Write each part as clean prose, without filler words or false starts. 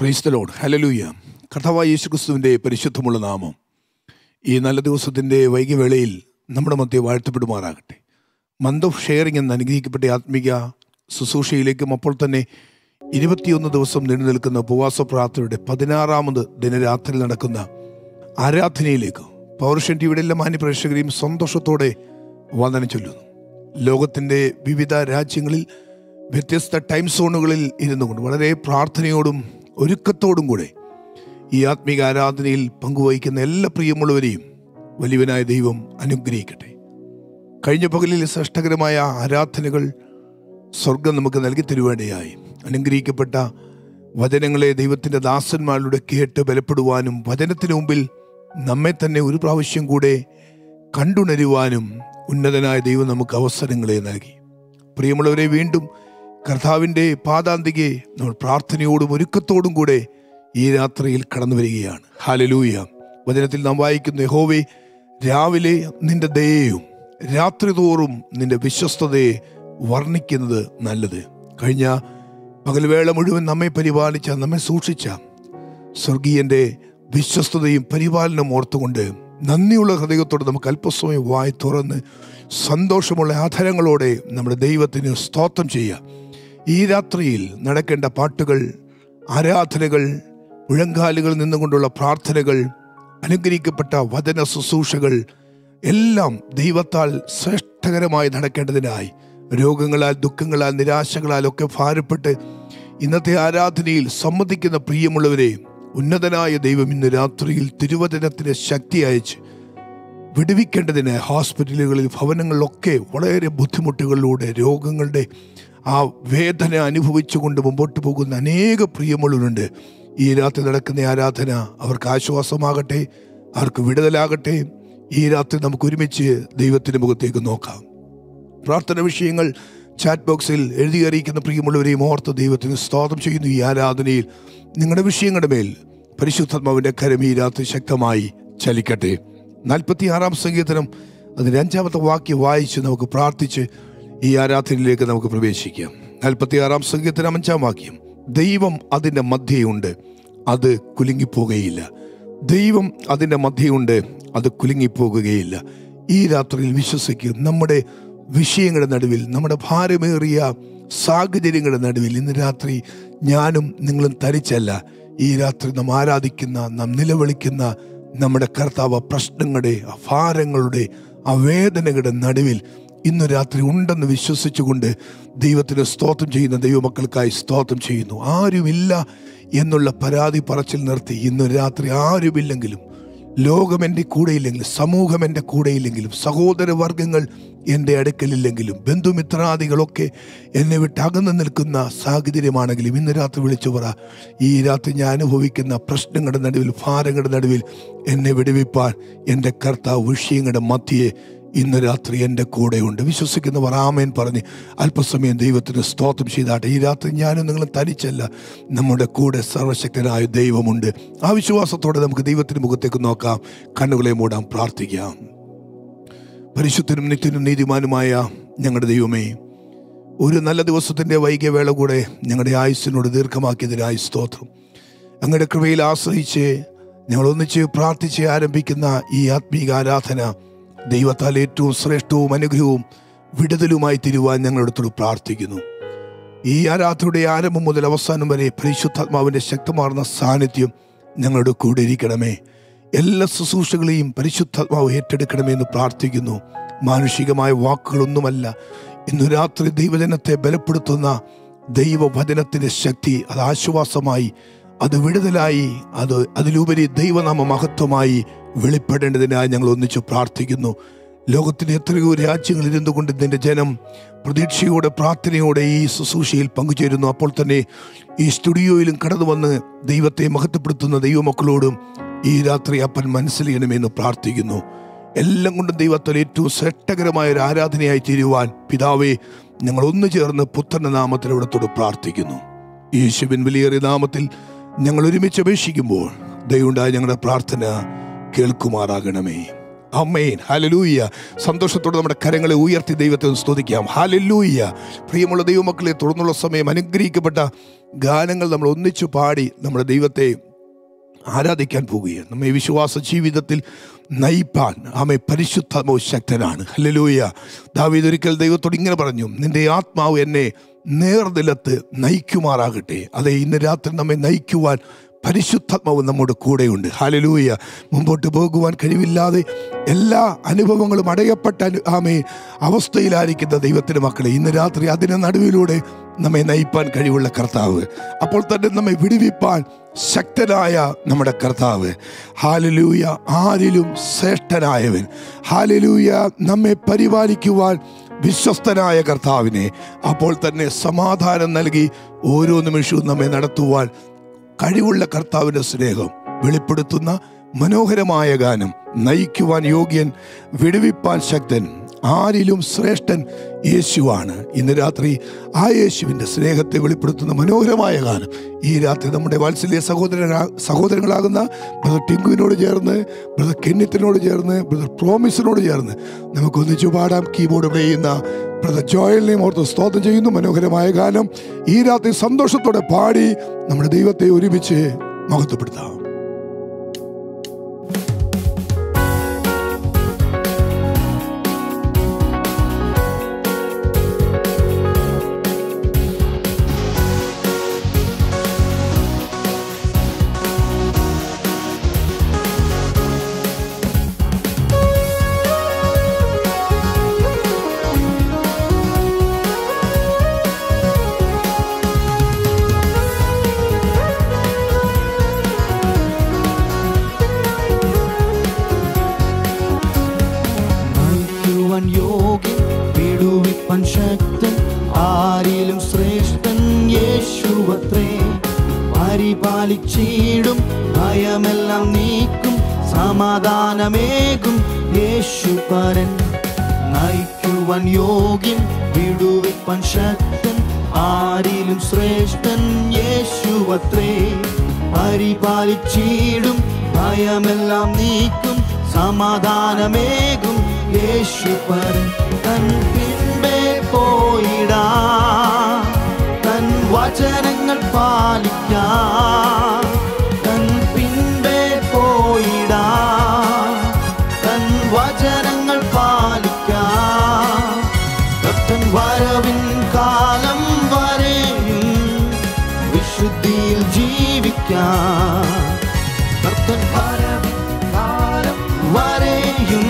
Praise the Lord. Hallelujah. കർത്താവായ യേശുക്രിസ്തുവിൻ്റെ പരിശുദ്ധമുള്ള നാമം ഈ നല്ല ദിവസത്തിൻ്റെ വൈകിവേളയിൽ നമ്മുടെ മധ്യേ വാഴ്ത്തപ്പെടുമാറാകട്ടെ. മന്ത് ഓഫ് ഷെയറിംഗ് എന്ന അനുഗ്രഹിക്കപ്പെട്ട ആത്മീക ശുശ്രൂഷയിലേക്കും അപ്പോൾ തന്നെ 21 ദിവസം നീണ്ടു നിൽക്കുന്ന ഉപവാസ പ്രാർത്ഥനയുടെ 16ാമത് ദിനരാത്രിയിൽ നടക്കുന്ന ആരാധനയിലേക്ക് പൗരുഷൻ ടി വിയുടെ എല്ലാ മാന്യപ്രേക്ഷകരെയും സന്തോഷത്തോടെ വന്ദനം ചൊല്ലുന്നു. ലോകത്തിൻ്റെ വിവിധ രാജ്യങ്ങളിൽ വ്യത്യസ്ത ടൈം സോണുകളിൽ ഇരുന്നു കൊണ്ട് വളരെ പ്രാർത്ഥനയോടും ഒരുക്കത്തോടും കൂടെ ഈ ആത്മീക ആരാധനയിൽ പങ്കുവഹിക്കുന്ന എല്ലാ പ്രിയമുള്ളവരെയും വലിയവനായ ദൈവം അനുഗ്രഹിക്കട്ടെ. കഴിഞ്ഞ പകലിലെ ശ്രേഷ്ഠകരമായ ആരാധനകൾ സ്വർഗം നമുക്ക് നൽകി തരുവാനായി അനുഗ്രഹിക്കപ്പെട്ട വചനങ്ങളെ ദൈവത്തിൻ്റെ ദാസന്മാരിലൂടെ കേട്ട് ബലപ്പെടുവാനും വചനത്തിന് മുമ്പിൽ നമ്മെ തന്നെ ഒരു പ്രാവശ്യം കൂടെ കണ്ടുണരുവാനും ഉന്നതനായ ദൈവം നമുക്ക് അവസരങ്ങളെ നൽകി. പ്രിയമുള്ളവരെ, വീണ്ടും കർത്താവിൻ്റെ പാദാന്തികെ നമ്മൾ പ്രാർത്ഥനയോടും ഒരുക്കത്തോടും കൂടെ ഈ രാത്രിയിൽ കടന്നു വരികയാണ്. ഹല്ലേലൂയ. വചനത്തിൽ നാം വായിക്കുന്നു, യഹോവേ രാവിലെ നിൻ്റെ ദയയും രാത്രി തോറും നിൻ്റെ വിശ്വസ്തതയെ വർണ്ണിക്കുന്നത് നല്ലത്. കഴിഞ്ഞ പകൽവേള മുഴുവൻ നമ്മെ പരിപാലിച്ച, നമ്മെ സൂക്ഷിച്ച സ്വർഗീയൻ്റെ വിശ്വസ്തതയും പരിപാലനം ഓർത്തുകൊണ്ട് നന്ദിയുള്ള ഹൃദയത്തോടെ നമുക്ക് അല്പസമയം വായി തുറന്ന് സന്തോഷമുള്ള ആധാരങ്ങളോടെ നമ്മുടെ ദൈവത്തിന് സ്തോത്രം ചെയ്യുക. ഈ രാത്രിയിൽ നടക്കേണ്ട പാട്ടുകൾ, ആരാധനകൾ, മുഴങ്കാലുകളിൽ നിന്നുകൊണ്ടുള്ള പ്രാർത്ഥനകൾ, അനുഗ്രഹിക്കപ്പെട്ട വചന ശുശ്രൂഷകൾ എല്ലാം ദൈവത്താൽ ശ്രേഷ്ഠകരമായി നടക്കേണ്ടതിനായി രോഗങ്ങളാൽ, ദുഃഖങ്ങളാൽ, നിരാശകളാൽ ഒക്കെ ഭാരപ്പെട്ട് ഇന്നത്തെ ആരാധനയിൽ സംബന്ധിക്കുന്ന പ്രിയമുള്ളവരെ ഉന്നതനായ ദൈവം ഇന്ന് രാത്രിയിൽ തിരുവചനത്തിന് ശക്തി അയച്ച് വിടുവിക്കേണ്ടതിന് ഹോസ്പിറ്റലുകളിൽ, ഭവനങ്ങളിലൊക്കെ വളരെ ബുദ്ധിമുട്ടുകളിലൂടെ രോഗങ്ങളുടെ ആ വേദന അനുഭവിച്ചുകൊണ്ട് മുമ്പോട്ട് പോകുന്ന അനേക പ്രിയമുള്ളവരുണ്ട്. ഈ രാത്രി നടക്കുന്ന ആരാധന അവർക്ക് ആശ്വാസമാകട്ടെ, അവർക്ക് വിടുതലാകട്ടെ. ഈ രാത്രി നമുക്ക് ഒരുമിച്ച് ദൈവത്തിൻ്റെ മുഖത്തേക്ക് നോക്കാം. പ്രാർത്ഥന വിഷയങ്ങൾ ചാറ്റ് ബോക്സിൽ എഴുതി അറിയിക്കുന്ന പ്രിയമുള്ളവരെയും ഓർത്ത് ദൈവത്തിന് സ്തോത്രം ചെയ്യുന്നു. ഈ ആരാധനയിൽ നിങ്ങളുടെ വിഷയങ്ങളുടെ മേൽ പരിശുദ്ധാത്മാവിൻ്റെ കരം ഈ രാത്രി ശക്തമായി ചലിക്കട്ടെ. 46ാം സംഗീതം അതിൻ്റെ 5ാമത്തെ വാക്യം വായിച്ച് നമുക്ക് പ്രാർത്ഥിച്ച് ഈ ആരാധനയിലേക്ക് നമുക്ക് പ്രവേശിക്കാം. 46ാം സംഗീതം 5ാം വാക്യം, ദൈവം അതിൻ്റെ മധ്യയുണ്ട്, അത് കുലുങ്ങിപ്പോകുകയില്ല. ദൈവം അതിൻ്റെ മധ്യയുണ്ട്, അത് കുലുങ്ങിപ്പോകുകയില്ല. ഈ രാത്രിയിൽ വിശ്വസിക്കും, നമ്മുടെ വിഷയങ്ങളുടെ നടുവിൽ, നമ്മുടെ ഭാരമേറിയ സാഹചര്യങ്ങളുടെ നടുവിൽ ഇന്ന് രാത്രി ഞാനും നിങ്ങളും തരിച്ചല്ല. ഈ രാത്രി നാം ആരാധിക്കുന്ന, നാം നിലവിളിക്കുന്ന നമ്മുടെ കർത്താവ് പ്രശ്നങ്ങളുടെ, ഭാരങ്ങളുടെ, വേദനകളുടെ നടുവിൽ ഇന്ന് രാത്രി ഉണ്ടെന്ന് വിശ്വസിച്ചുകൊണ്ട് ദൈവത്തിന് സ്തോത്രം ചെയ്യുന്ന ദൈവമക്കൾക്കായി സ്തോത്രം ചെയ്യുന്നു. ആരുമില്ല എന്നുള്ള പരാതി പറച്ചിൽ നിർത്തി ഇന്ന് രാത്രി ആരുമില്ലെങ്കിലും, ലോകം എൻ്റെ കൂടെയില്ലെങ്കിലും, സമൂഹം എൻ്റെ കൂടെയില്ലെങ്കിലും, സഹോദരവർഗങ്ങൾ എൻ്റെ അടുക്കലില്ലെങ്കിലും, ബന്ധുമിത്രാദികളൊക്കെ എന്നെ വിട്ട് അകന്നു നിൽക്കുന്ന സാഹചര്യമാണെങ്കിലും ഇന്ന് രാത്രി വിളിച്ചു പറ, ഈ രാത്രി ഞാൻ അനുഭവിക്കുന്ന പ്രശ്നങ്ങളുടെ നടുവിൽ, ഭാരങ്ങളുടെ നടുവിൽ എന്നെ വിടുവിപ്പാൻ എൻ്റെ കർത്താവ് വിഷയങ്ങളുടെ മധ്യയെ ഇന്ന് രാത്രി എൻ്റെ കൂടെയുണ്ട്. വിശ്വസിക്കുന്നവർ ആമേൻ പറഞ്ഞ് അല്പസമയം ദൈവത്തിന് സ്തോത്രം ചെയ്താട്ടെ. ഈ രാത്രി ഞാനും നിങ്ങളും തനിച്ചല്ല, നമ്മുടെ കൂടെ സർവശക്തനായ ദൈവമുണ്ട്. ആ വിശ്വാസത്തോടെ നമുക്ക് ദൈവത്തിന് മുഖത്തേക്ക് നോക്കാം, കണ്ണുകളെ മൂടാം, പ്രാർത്ഥിക്കാം. പരിശുദ്ധനും നിത്യനും നീതിമാനുമായ ഞങ്ങളുടെ ദൈവമേ, ഒരു നല്ല ദിവസത്തിൻ്റെ വൈകിയ വേള കൂടെ ഞങ്ങളുടെ ആയുസ്സിനോട് ദീർഘമാക്കിയതിനായി സ്തോത്രം. അങ്ങയുടെ കൃപയിൽ ആശ്രയിച്ച് ഞങ്ങളൊന്നിച്ച് പ്രാർത്ഥിച്ച് ആരംഭിക്കുന്ന ഈ ആത്മീക ആരാധന ദൈവത്താൽ ഏറ്റവും ശ്രേഷ്ഠവും അനുഗ്രഹവും വിടുതലുമായി തീരുവാൻ ഞങ്ങളെടുത്തോട് പ്രാർത്ഥിക്കുന്നു. ഈ ആരാധനയുടെ ആരംഭം മുതൽ അവസാനം വരെ പരിശുദ്ധാത്മാവിൻ്റെ ശക്തമാർന്ന സാന്നിധ്യം ഞങ്ങളുടെ കൂടെ ഇരിക്കണമേ. എല്ലാ ശുശ്രൂഷകളെയും പരിശുദ്ധാത്മാവ് ഏറ്റെടുക്കണമേ എന്ന് പ്രാർത്ഥിക്കുന്നു. മാനുഷികമായ വാക്കുകളൊന്നുമല്ല, ഇന്നു രാത്രി ദൈവജനത്തെ ബലപ്പെടുത്തുന്ന ദൈവവചനത്തിൻ്റെ ശക്തി അത് ആശ്വാസമായി, അത് വിടുതലായി, അതിലുപരി ദൈവനാമ മഹത്വമായി വെളിപ്പെടേണ്ടതിനായി ഞങ്ങൾ ഒന്നിച്ചു പ്രാർത്ഥിക്കുന്നു. ലോകത്തിലെ എത്രയോ രാജ്യങ്ങളിൽ ഇരുന്നു കൊണ്ട് ഇതിൻ്റെ ജനം പ്രതീക്ഷയോടെ, പ്രാർത്ഥനയോടെ ഈ ശുശ്രൂഷയിൽ പങ്കുചേരുന്നു. അപ്പോൾ തന്നെ ഈ സ്റ്റുഡിയോയിലും കടന്നു വന്ന് ദൈവത്തെ മഹത്വപ്പെടുത്തുന്ന ദൈവമക്കളോടും ഈ രാത്രി അപ്പൻ മനസ്സിലെയണമെന്ന് പ്രാർത്ഥിക്കുന്നു. എല്ലാം കൊണ്ടും ദൈവത്തിൽ ഏറ്റവും ശ്രേഷ്ഠകരമായ ഒരു ആരാധനയായി തീരുവാൻ പിതാവേ ഞങ്ങൾ ഒന്നു ചേർന്ന് പുത്രൻ്റെ നാമത്തിലൂടെ പ്രാർത്ഥിക്കുന്നു. യേശുവിൻ വലിയേറിയ നാമത്തിൽ ഞങ്ങൾ ഒരുമിച്ച് അപേക്ഷിക്കുമ്പോൾ ദൈവമുണ്ടായ ഞങ്ങളുടെ പ്രാർത്ഥന കേൾക്കുമാറാകണമേ. Amen. Hallelujah. സന്തോഷത്തോടെ നമ്മുടെ കരങ്ങളെ ഉയർത്തി ദൈവത്തെ സ്തുതിക്കാം. ഹല്ലേലൂയ. പ്രിയമുള്ള ദൈവമക്കളെ, തുടർന്നുള്ള സമയം അനുഗ്രഹിക്കപ്പെട്ട ഗാനങ്ങൾ നമ്മൾ ഒന്നിച്ചു പാടി നമ്മുടെ ദൈവത്തെ ആരാധിക്കാൻ പോവുകയാണ്. നമ്മെ വിശ്വാസ ജീവിതത്തിൽ നയിപ്പാൻ ആമേ പരിശുദ്ധമോ ശക്തനാണ്. ഹല്ലേലൂയ. ദാവീദ് ഒരിക്കൽ ദൈവത്തോട് ഇങ്ങനെ പറഞ്ഞു, നിന്റെ ആത്മാവ് എന്നെ നേർനിലത്ത് നയിക്കുമാറാകട്ടെ. അതെ, ഇന്ന് രാത്രി നമ്മെ നയിക്കുവാൻ പരിശുദ്ധാത്മാവ് നമ്മുടെ കൂടെയുണ്ട്. ഹല്ലേലൂയ. മുമ്പോട്ട് പോകുവാൻ കഴിവില്ലാതെ എല്ലാ അനുഭവങ്ങളും അടയപ്പെട്ട ആമേ അവസ്ഥയിലായിരിക്കുന്ന ദൈവത്തിൻ്റെ മക്കളെ, ഇന്ന് രാത്രി അതിൻ്റെ നടുവിലൂടെ നമ്മെ നയിപ്പാൻ കഴിവുള്ള കർത്താവ്, അപ്പോൾ തന്നെ നമ്മെ വിടുവിപ്പാൻ ശക്തനായ നമ്മുടെ കർത്താവ്. ഹല്ലേലൂയ. ആരിലും ശ്രേഷ്ഠനായവൻ. ഹല്ലേലൂയ. നമ്മെ പരിപാലിക്കുവാൻ വിശ്വസ്തനായ കർത്താവിനെ, അപ്പോൾ തന്നെ സമാധാനം നൽകി ഓരോ നിമിഷവും നമ്മെ നടത്തുവാൻ കഴിവുള്ള കർത്താവിൻ്റെ സ്നേഹം വെളിപ്പെടുത്തുന്ന മനോഹരമായ ഗാനം. നയിക്കുവാൻ യോഗ്യൻ, വിടുവിപ്പാൻ ശക്തൻ, ആരിലും ശ്രേഷ്ഠൻ യേശുവാണ്. ഇന്ന് രാത്രി ആ യേശുവിൻ്റെ സ്നേഹത്തെ വെളിപ്പെടുത്തുന്ന മനോഹരമായ ഗാനം ഈ രാത്രി നമ്മുടെ വാത്സല്യ സഹോദരങ്ങളാകുന്ന ബ്രദർ ടിങ്കുവിനോട് ചേർന്ന്, ബ്രദർ കെന്നിത്തിനോട് ചേർന്ന്, ബ്രദർ പ്രോമിസിനോട് ചേർന്ന് നമുക്കൊന്നിച്ചു പാടാം. കീബോർഡ് പ്ലേ ചെയ്യുന്ന ബ്രദർ ജോയലിനെയും ഓർത്ത് സ്തോത്രം ചെയ്യുന്നു. മനോഹരമായ ഗാനം ഈ രാത്രി സന്തോഷത്തോടെ പാടി നമ്മുടെ ദൈവത്തെ ഒരുമിച്ച് മഹത്വപ്പെടുത്താം. പരിപാലിച്ചീടും, ഭയമെല്ലാം നീക്കും, സമാധാനമേകും യേശു തൻ പിൻപേ പോയിടാ, തൻ വചനങ്ങൾ പാലിക്കാ, തൻ പിൻപേ പോയിടാ, തൻ വചനങ്ങൾ പാലിക്കാ, തൻ വരവിൻ കാലം വരെ വിശുദ്ധിയിൽ വരെയും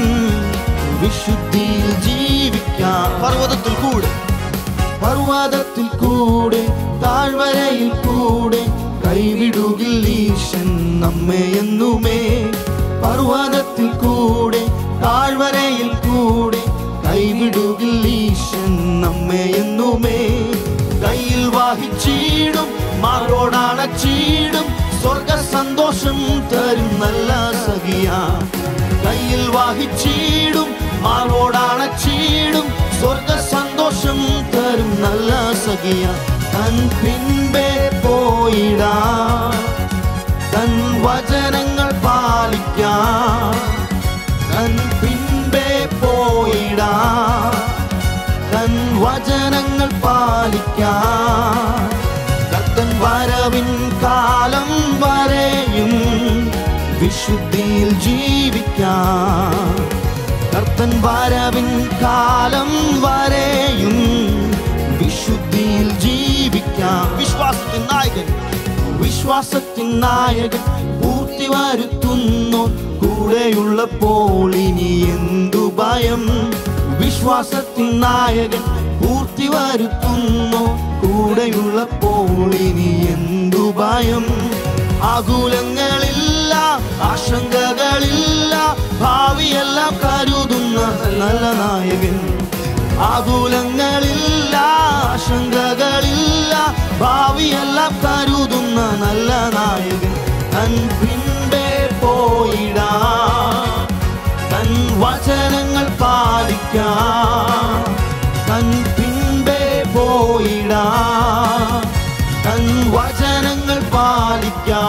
വിശുദ്ധിയിൽ ജീവിക്കാം. പർവ്വതത്തിൽ കൂടെ താഴ്വരയിൽ കൂടെ കൈവിടുകിൽ ഈശൻ നമ്മയെന്നുമേ. പർവ്വതത്തിൽ കൂടെ താഴ്വരയിൽ കൂടെ കൈവിടുകിൽ ഈശൻ നമ്മയെന്നുമേ. കയ്യിൽ വാഹിച്ചിടും, മാറോടണച്ചിടും, സ്വർഗ സന്തോഷം തരും നല്ല സഖിയ. കയ്യിൽ വാഹിച്ചിടും, മാറോടണച്ചിടും, സ്വർഗ സന്തോഷം തരും നല്ല സഖിയ. തൻ പിൻപേ പോയിടാ, തൻ വചനങ്ങൾ പാലിക്കാ, തൻ പിൻപേ പോയിടാ, തൻ വചനങ്ങൾ പാലിക്കാ, തൻ വരവിൻ കാലം വരെയും വിശുദ്ധിയിൽ ജീവിക്കാം. തൻ വരവിൻ കാലം വരെയും വിശുദ്ധിയിൽ ജീവിക്കാം. വിശ്വാസത്തിൻ നായകൻ പൂർത്തി വരുത്തുന്നു, കൂടെയുള്ളപ്പോൾ ഇനി എന്തു ഭയം. വിശ്വാസത്തിൻ നായകൻ പൂർത്തി വരുത്തുന്നു, കൂടെയുള്ളപ്പോൾ ഇനി എന്തു ഭയം. ആകുലങ്ങളില്ല, ആശങ്കകളില്ല, ഭാവിയെല്ലാം കരുതുന്ന നല്ല നായകൻ. ആകുലങ്ങളില്ല, ആശങ്കകളില്ല, ഭാവിയെല്ലാം കരുതുന്ന നല്ല നായകൻ. തൻ പിൻപേ പോയിടാ, തൻ വചനങ്ങൾ പാലിക്കാ, തൻ പിൻപേ പോയിടാ, തൻ വചനങ്ങൾ പാലിക്കാ,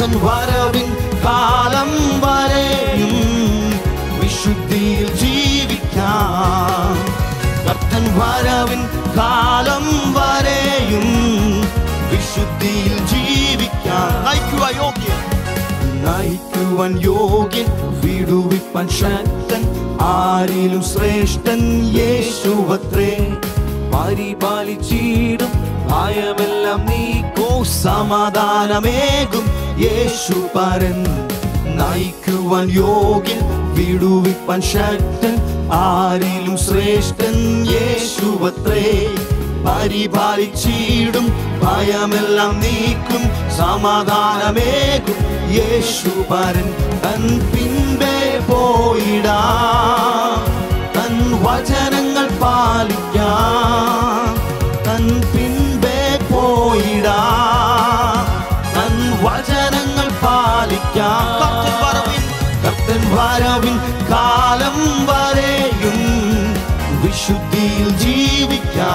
തൻ വരവിൻ കാലം വരെയും വിശുദ്ധിയിൽ ജീവിക്കാം. കർത്തൻ വരവിൻ കാലം വരെയും വിശുദ്ധിയിൽ ജീവിക്കാം. നയിക്കുവാൻ യോഗ്യൻ, നയിക്കുവാൻ യോഗ്യൻ, വിടുവിപ്പാൻ ശക്തൻ, ആരിലും ശ്രേഷ്ഠൻ യേശുവത്രേ. പരിപാലിച്ചിടും ഭയമെല്ലാം നീക്കോ, സമാധാനമേകും യേശു പരൻ. നയിക്കുവാൻ യോഗ്യൻ, വിടുവിപ്പാൻ ശക്തൻ, ആരിലും ശ്രേഷ്ഠൻ യേശുവത്രേ. പരിപാലിച്ചിടും ഭയമെല്ലാം നീക്കും, സമാധാനമേകും യേശു പരൻ. തൻ പിൻപേ പോയിടാ, തൻ വചനങ്ങൾ പാലിക്കാ, തൻ പിൻപേ പോയിടാ, തൻ വചനങ്ങൾ പാലിക്കാ. കർത്തൻ വരവിൻ കാലം വരെയും വിശുദ്ധിയിൽ ജീവിക്കാ.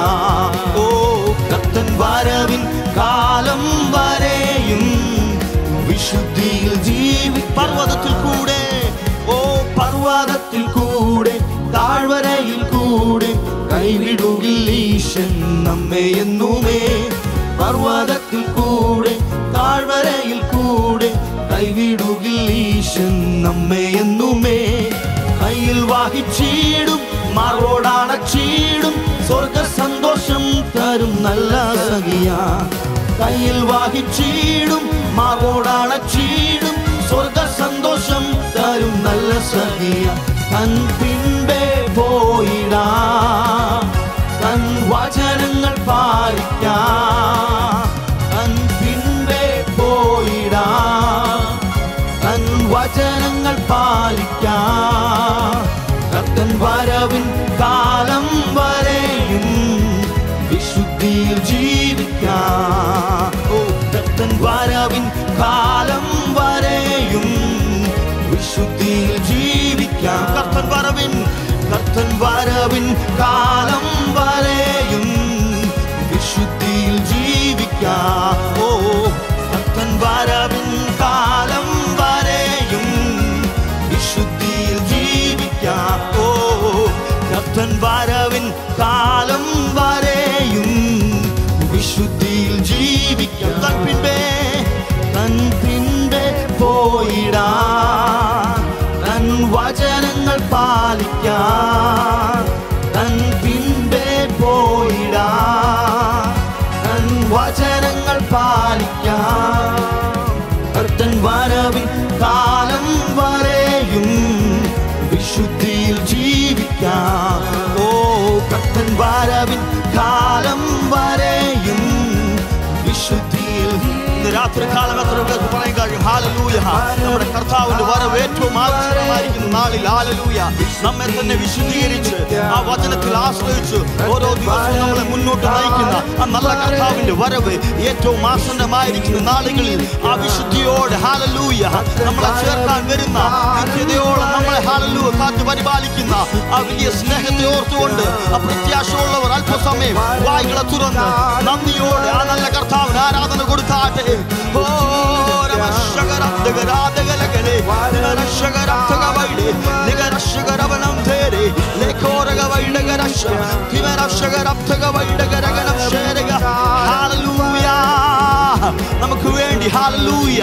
ഓ, കർത്തൻ വരവിൻ കാലം വരെയും വിശുദ്ധിയിൽ ജീവിക്കാ. പർവ്വതത്തിൽ കൂടെ, ഓ പർവ്വതത്തിൽ കൂടെ, താഴ്വരയിൽ കൂടെ കൈവിടുകില്ലീശൻ നമ്മെ എന്നുമേ. പർവ്വതത്തിൽ കൂടെ, താഴ്വരയിൽ കൂടെ കൈവിടുകില്ലീശൻ നമ്മെ എന്നുമേ. കയ്യിൽ വാഹിച്ചീടും, മറോടാണച്ചീടും, സ്വർഗ സന്തോഷം തരും നല്ല സഖിയാ. കയ്യിൽ വാഹിച്ചീടും, മറോടാണച്ചീടും, സ്വർഗ സന്തോഷം തരും നല്ല സഖിയാ. തൻ പിൻപേ പോയിടാ, തൻ വചനങ്ങൾ പാലിക്കാ, തൻ പിൻപേ പോയിടാ, തൻ വചനങ്ങൾ പാലിക്കാ. കർത്തൻ വരവിൻ കാലം വരെയും വിശുദ്ധിയിൽ ജീവിക്കാ. ഓ, കർത്തൻ വരവിൻ കാലം വരെയും വിശുദ്ധിയിൽ ജീവിക്കാം. കർത്തൻ വരവിൻ കാലം വരെയും വിശുദ്ധിയിൽ ജീവിക്കാം. ഓ, കർത്തൻ വരവിൻ കാലം വരെയും വിശുദ്ധിയിൽ ജീവിക്കാം. ഓ, കർത്തൻ വരവിൻ കാലം വരെയും വിശുദ്ധിയിൽ ജീവിക്കാം. തൻ പിൻപേ പോയിടാ, തൻ വചനങ്ങൾ പാലിക്കാ, തൻ പിൻപേ പോയിടാ, തൻ വചനങ്ങൾ പാലിക്കാ. കർത്തൻ വരവിൻ കാലം വരെയും വിശുദ്ധിയിൽ ജീവിക്കാ. ഓ, കർത്തൻ വരവിൻ കാലം വരെയും വിശുദ്ധിയിൽ. രാത്രി കാലം എത്ര പറയാൻ കഴിയും? ഹാലലൂയ. നമ്മുടെ കർത്താവിന്റെ വരവ് ഏറ്റവും ആവശ്യമായിരിക്കുന്ന നാളിൽ ഹാലലൂയ നമ്മെ തന്നെ വിശുദ്ധീകരിച്ച് ആ വചനത്തിൽ ആശ്രയിച്ച് ഓരോ ദിവസവും നമ്മളെ മുന്നോട്ട് നയിക്കുന്ന ആ നല്ല കർത്താവിന്റെ വരവ് ഏറ്റവും ആസന്നമായിരിക്കുന്ന നാളുകളിൽ ആ വിശുദ്ധിയോടെ ഹാലലൂയ നമ്മളെ ചേർക്കാൻ വരുന്ന വിദ്യതയോടെ നമ്മളെ ഹാലലൂയ കാത്തു പരിപാലിക്കുന്ന ആ വലിയ സ്നേഹത്തെ ഓർത്തുകൊണ്ട് ആ പ്രത്യാശയുള്ളവർ അല്പസമയം വായികളെ തുറന്ന് നന്ദിയോടെ ആ നല്ല കർത്താവിന് ആരാധന കൊടുത്താട്ടെ. നമുക്ക് വേണ്ടി ഹാലലൂയ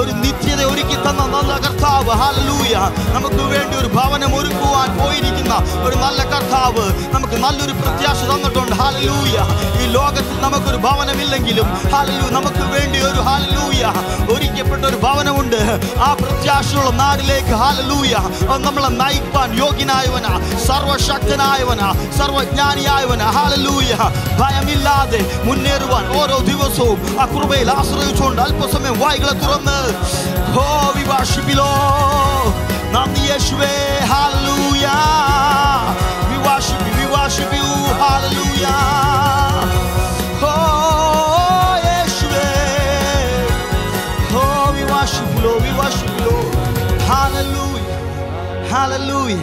ഒരു നിത്യത ഒരുക്കി തന്ന നല്ല കർത്താവ് ഹാലലൂയ നമുക്ക് വേണ്ടി ഒരു ഭവനം ഒരുക്കുവാൻ പോയിരിക്കുന്ന ഒരു നല്ല കർത്താവ് നമുക്ക് നല്ലൊരു പ്രത്യാശ തന്നിട്ടുണ്ട് ഹാലലൂയ. ഈ ലോകത്തിൽ നമുക്കൊരു ഭവനമില്ലെങ്കിലും ഹാലലൂയ നമുക്ക് വേണ്ടി ഒരു ഹാലലൂയ ഒരുക്കപ്പെട്ട ഒരു ഭവനമുണ്ട്. ആ പ്രത്യാശയുള്ള നാടിലേക്ക് ഹാലലൂയ നമ്മളെ നയിപ്പാൻ യോഗ്യനായവനാ, സർവശക്തനായവനാ, സർവജ്ഞാനിയായവനാ ഹാലലൂയ. ഭയമില്ലാതെ മുന്നേറുവാൻ ഓരോ ദിവസവും ആ കൃപയിൽ ആശ്രയിച്ചുകൊണ്ട് അല്പസമയം വായികളെ തുറന്ന് വിവാഷിപ്പിലോ. നന്ദി യേശുവേ, ഹല്ലേലൂയ. വിവാഷിപ്പി ഹല്ലേലൂയ. ഹോ യേശുവേ, ഹോ വിവാഷിപ്പിലോ ഹല്ലേലൂയ ഹല്ലേലൂയ.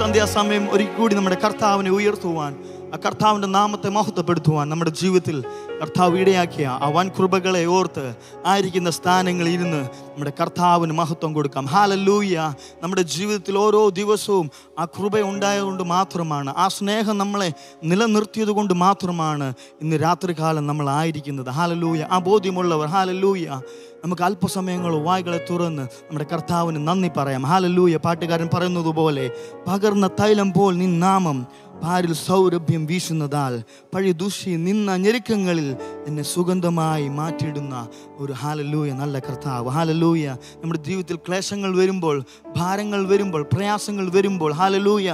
സന്ധ്യാസമയം ഒരിക്കൽ കൂടി നമ്മുടെ കർത്താവിനെ ഉയർത്തുവാൻ, ആ കർത്താവിൻ്റെ നാമത്തെ മഹത്വപ്പെടുത്തുവാൻ നമ്മുടെ ജീവിതത്തിൽ കർത്താവ് ഇടയാക്കിയ ആ വൻ കൃപകളെ ഓർത്ത് ആയിരിക്കുന്ന സ്ഥാനങ്ങളിലിരുന്ന് നമ്മുടെ കർത്താവിന് മഹത്വം കൊടുക്കാം. ഹാലലൂയ. നമ്മുടെ ജീവിതത്തിൽ ഓരോ ദിവസവും ആ കൃപ ഉണ്ടായതുകൊണ്ട് മാത്രമാണ്, ആ സ്നേഹം നമ്മളെ നിലനിർത്തിയത് കൊണ്ട് മാത്രമാണ് ഇന്ന് രാത്രികാലം നമ്മളായിരിക്കുന്നത്. ഹാലലൂയ. ആ ബോധ്യമുള്ളവർ ഹാലലൂയ നമുക്ക് അല്പസമയങ്ങൾ വായ്കളെ തുറന്ന് നമ്മുടെ കർത്താവിന് നന്ദി പറയാം. ഹാലലൂയ. പാട്ടുകാരൻ പറയുന്നതുപോലെ, പകർന്ന തൈലം പോൽ നിൻ നാമം ഭാരിൽ സൗരഭ്യം വീശുന്നതാൽ പഴയ ദുഷി നിന്ന ഞെരുക്കങ്ങളിൽ എന്നെ സുഗന്ധമായി മാറ്റിയിടുന്ന ഒരു ഹാലലൂയ നല്ല കർത്താവ്. ഹാലലൂയ. നമ്മുടെ ജീവിതത്തിൽ ക്ലേശങ്ങൾ വരുമ്പോൾ, ഭാരങ്ങൾ വരുമ്പോൾ, പ്രയാസങ്ങൾ വരുമ്പോൾ ഹാലലൂയ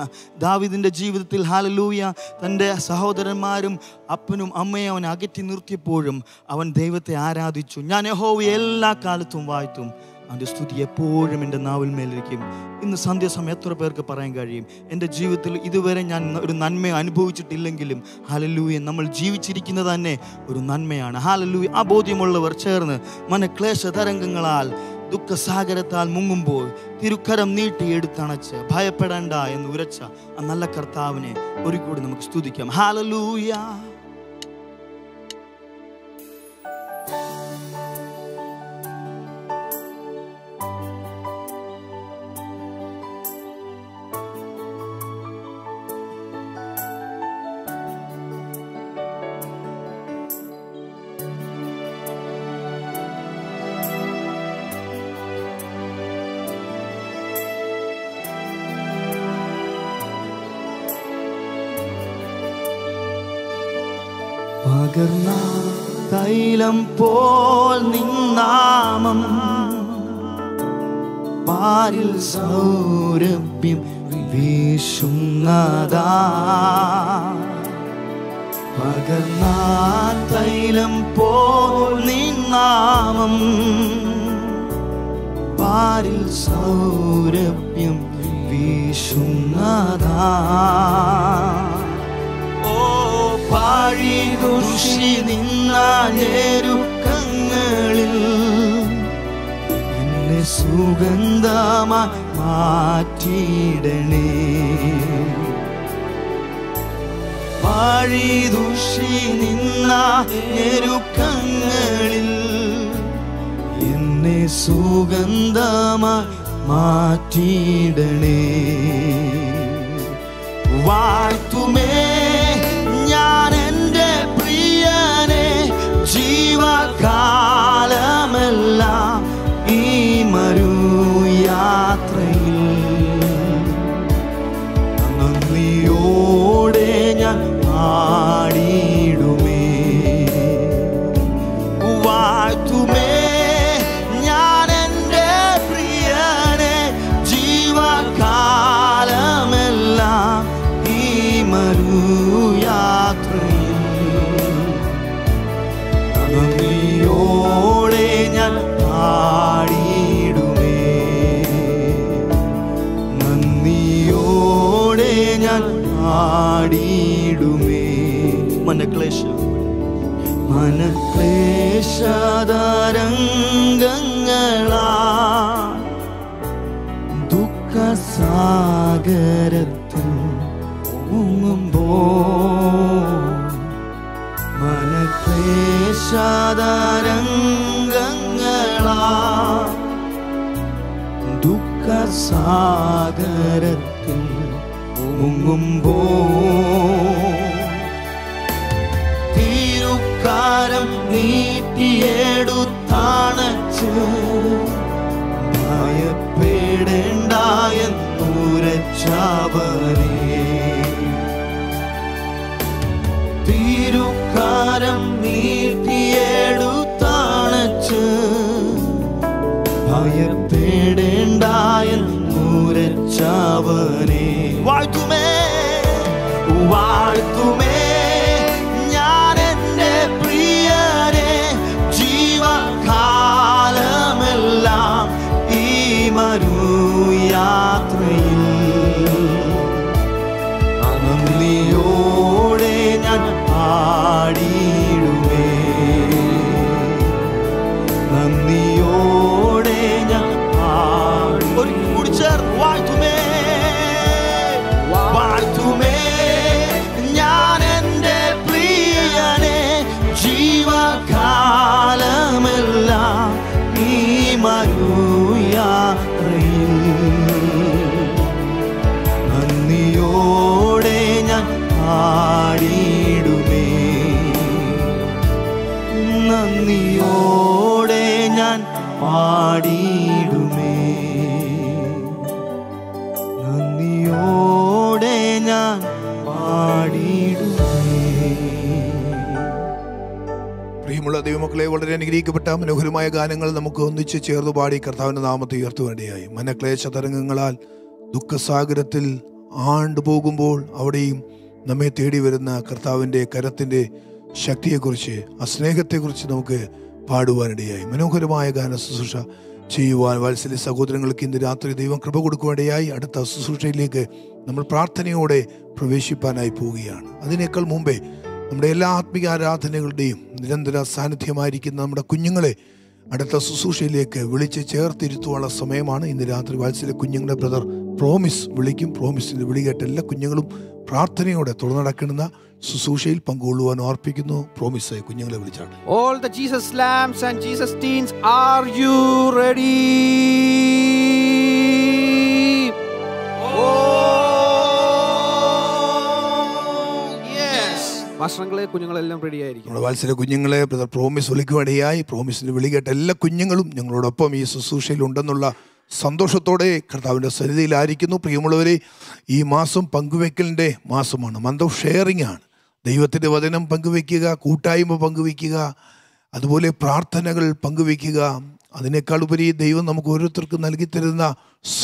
ദാവീദിൻ്റെ ജീവിതത്തിൽ ഹാലലൂയ തൻ്റെ സഹോദരന്മാരും അപ്പനും അമ്മയും അവനെ അകറ്റി നിർത്തിയപ്പോഴും അവൻ ദൈവത്തെ ആരാധിച്ചു. ഞാൻ യഹോവയെ എല്ലാ കാലത്തും വാഴ്ത്തും, അവൻ്റെ സ്തുതി എപ്പോഴും എൻ്റെ നാവിന്മേലിരിക്കും. ഇന്ന് സന്ധ്യാസമയം എത്ര പേർക്ക് പറയാൻ കഴിയും, എൻ്റെ ജീവിതത്തിൽ ഇതുവരെ ഞാൻ ഒരു നന്മ അനുഭവിച്ചിട്ടില്ലെങ്കിലും ഹാലലൂയ നമ്മൾ ജീവിച്ചിരിക്കുന്നത് തന്നെ ഒരു നന്മയാണ്. ഹാലലൂയ. ആ ബോധ്യമുള്ളവർ ചേർന്ന് മനക്ലേശ തരംഗങ്ങളാൽ ദുഃഖസാഗരത്താൽ മുങ്ങുമ്പോൾ തിരുക്കരം നീട്ടിയെടുത്തണച്ച് ഭയപ്പെടേണ്ട എന്ന് ഉരച്ച ആ നല്ല കർത്താവിനെ ഒരു കൂടി നമുക്ക് സ്തുതിക്കാം. ഹാലലൂയ. പകർന്ന തൈലം പോൽ നിൻ നാമം പാരിൽ സൗരഭ്യം വീശുന്നതാ, പകർന്ന തൈലം പോൽ നിൻ നാമം പാരിൽ സൗരഭ്യം വീശുന്നതാ, പാഴി ദുഷി നിന്ന ഞെരുക്കങ്ങളിൽ എന്നെ സുഗന്ധമായി മാറ്റിയിടണേ, പാഴി ദുഷി നിന്ന ഞെരുക്കങ്ങളിൽ എന്നെ സുഗന്ധമായി മാറ്റിയിടണേ, വാഴ്ത്തുമേ എന്റെ പ്രിയനെ ജീവകാലമെല്ലാം ഈ മരുയാത്രയിൽ, നന്ദിയോടെ ഞാൻ പാടിയിടുമേ, വാഴ്ത്തുമേ ഞാൻ എന്റെ പ്രിയനെ ജീവകാലമെല്ലാം ഈ മരുയാത്ര, ോടെ ഞാൻ പാടിയിടുമേ, നന്ദിയോടെ ഞാൻ പാടിയിടുമേ, മനക്ലേശതരംഗങ്ങളാ ദുഃഖസാഗരത്തിൽ മുങ്ങുമ്പോ, മനക്ലേശതരംഗങ്ങളാ ദുഃഖസാഗരത്തിൽ മുങ്ങുമ്പോ, തിരുക്കരം നീട്ടിയെടുത്തണച്ച് ഭയപ്പെടേണ്ടായെന്നുരച്ചവനെ, തിരുക്കരം നീട്ടിയെടുത്തണച്ച് ഭയപ്പെടേണ്ടായെന്നുരച്ചവനെ, വാഴ്ത്തുമേ വാഴ്ത്തുമേ ഞാൻ എൻ്റെ പ്രിയനെ ജീവകാലമെല്ലാം ഈ മരുയാത്രയിൽ, നന്ദിയോടെ ഞാൻ പാടിയിടുമേ, നന്ദിയോടെ ഞാൻ പാടിയിടുമേ. നന്ദിയോടെ ഞാൻ പാടിയിടുമേ. പ്രിയമുള്ള ദൈവമക്കളെ, വളരെ അനുഗ്രഹിക്കപ്പെട്ട മനോഹരമായ ഗാനങ്ങൾ നമുക്ക് ഒന്നിച്ച് ചേർന്ന് പാടി കർത്താവിൻ്റെ നാമത്തെ ഉയർത്തുവാനായി. മനക്ലേശ തരംഗങ്ങളാൽ ദുഃഖസാഗരത്തിൽ ആണ്ടുപോകുമ്പോൾ അവിടെയും നമ്മെ തേടി വരുന്ന കർത്താവിൻ്റെ കരത്തിൻ്റെ ശക്തിയെക്കുറിച്ച്, ആ സ്നേഹത്തെക്കുറിച്ച് നമുക്ക് പാടുവാനിടയായി. മനോഹരമായ ഗാന ശുശ്രൂഷ ചെയ്യുവാൻ വാത്സല്യ സഹോദരങ്ങൾക്ക് ഇന്ന് രാത്രി ദൈവം കൃപ കൊടുക്കുവാനിടയായി. അടുത്ത ശുശ്രൂഷയിലേക്ക് നമ്മൾ പ്രാർത്ഥനയോടെ പ്രവേശിപ്പാനായി പോവുകയാണ്. അതിനേക്കാൾ മുമ്പേ നമ്മുടെ എല്ലാ ആത്മീക ആരാധനകളുടെയും നിരന്തര സാന്നിധ്യമായിരിക്കുന്ന നമ്മുടെ കുഞ്ഞുങ്ങളെ അടുത്ത ശുശ്രൂഷയിലേക്ക് വിളിച്ച് ചേർത്തിരുത്തുവാനുള്ള സമയമാണ്. ഇന്ന് രാത്രി വാത്സല്യ കുഞ്ഞുങ്ങളെ ബ്രദർ പ്രോമിസ് വിളിക്കും. പ്രോമിസിൻ്റെ വിളി കേട്ട എല്ലാ കുഞ്ഞുങ്ങളും പ്രാർത്ഥനയോടെ തുടർന്ന് നടക്കുന്ന ശുശ്രൂഷയിൽ പങ്കുകൊള്ളുവാൻ ഓർപ്പിക്കുന്നു. പ്രോമിസ് കുഞ്ഞുങ്ങളെ വിളിച്ചാണ്. All the Jesus lambs and Jesus teens, are you ready? മാസ്റ്ററുകളെ, കുഞ്ഞുങ്ങളെല്ലാം റെഡിയായിരിക്കും. നമ്മുടെ വാത്സല്യ കുഞ്ഞുങ്ങളെ ബ്രദർ പ്രോമിസ് വിളിക്കുവാനിടയായി. പ്രോമിസിൻ്റെ വിളി കേട്ട എല്ലാ കുഞ്ഞുങ്ങളും ഞങ്ങളോടൊപ്പം ഈ ശുശ്രൂഷയിൽ ഉണ്ടെന്നുള്ള സന്തോഷത്തോടെ കർത്താവിൻ്റെ സന്നിധിയിലായിരിക്കുന്നു. പ്രിയമുള്ളവരെ, ഈ മാസം പങ്കുവെക്കലിൻ്റെ മാസമാണ്. മന്ത് ഓഫ് ഷെയറിംഗ് ആണ്. ദൈവത്തിൻ്റെ വചനം പങ്കുവെക്കുക, കൂട്ടായ്മ പങ്കുവെക്കുക, അതുപോലെ പ്രാർത്ഥനകൾ പങ്കുവെക്കുക. അതിനേക്കാളുപരി ദൈവം നമുക്ക് ഓരോരുത്തർക്കും നൽകിത്തരുന്ന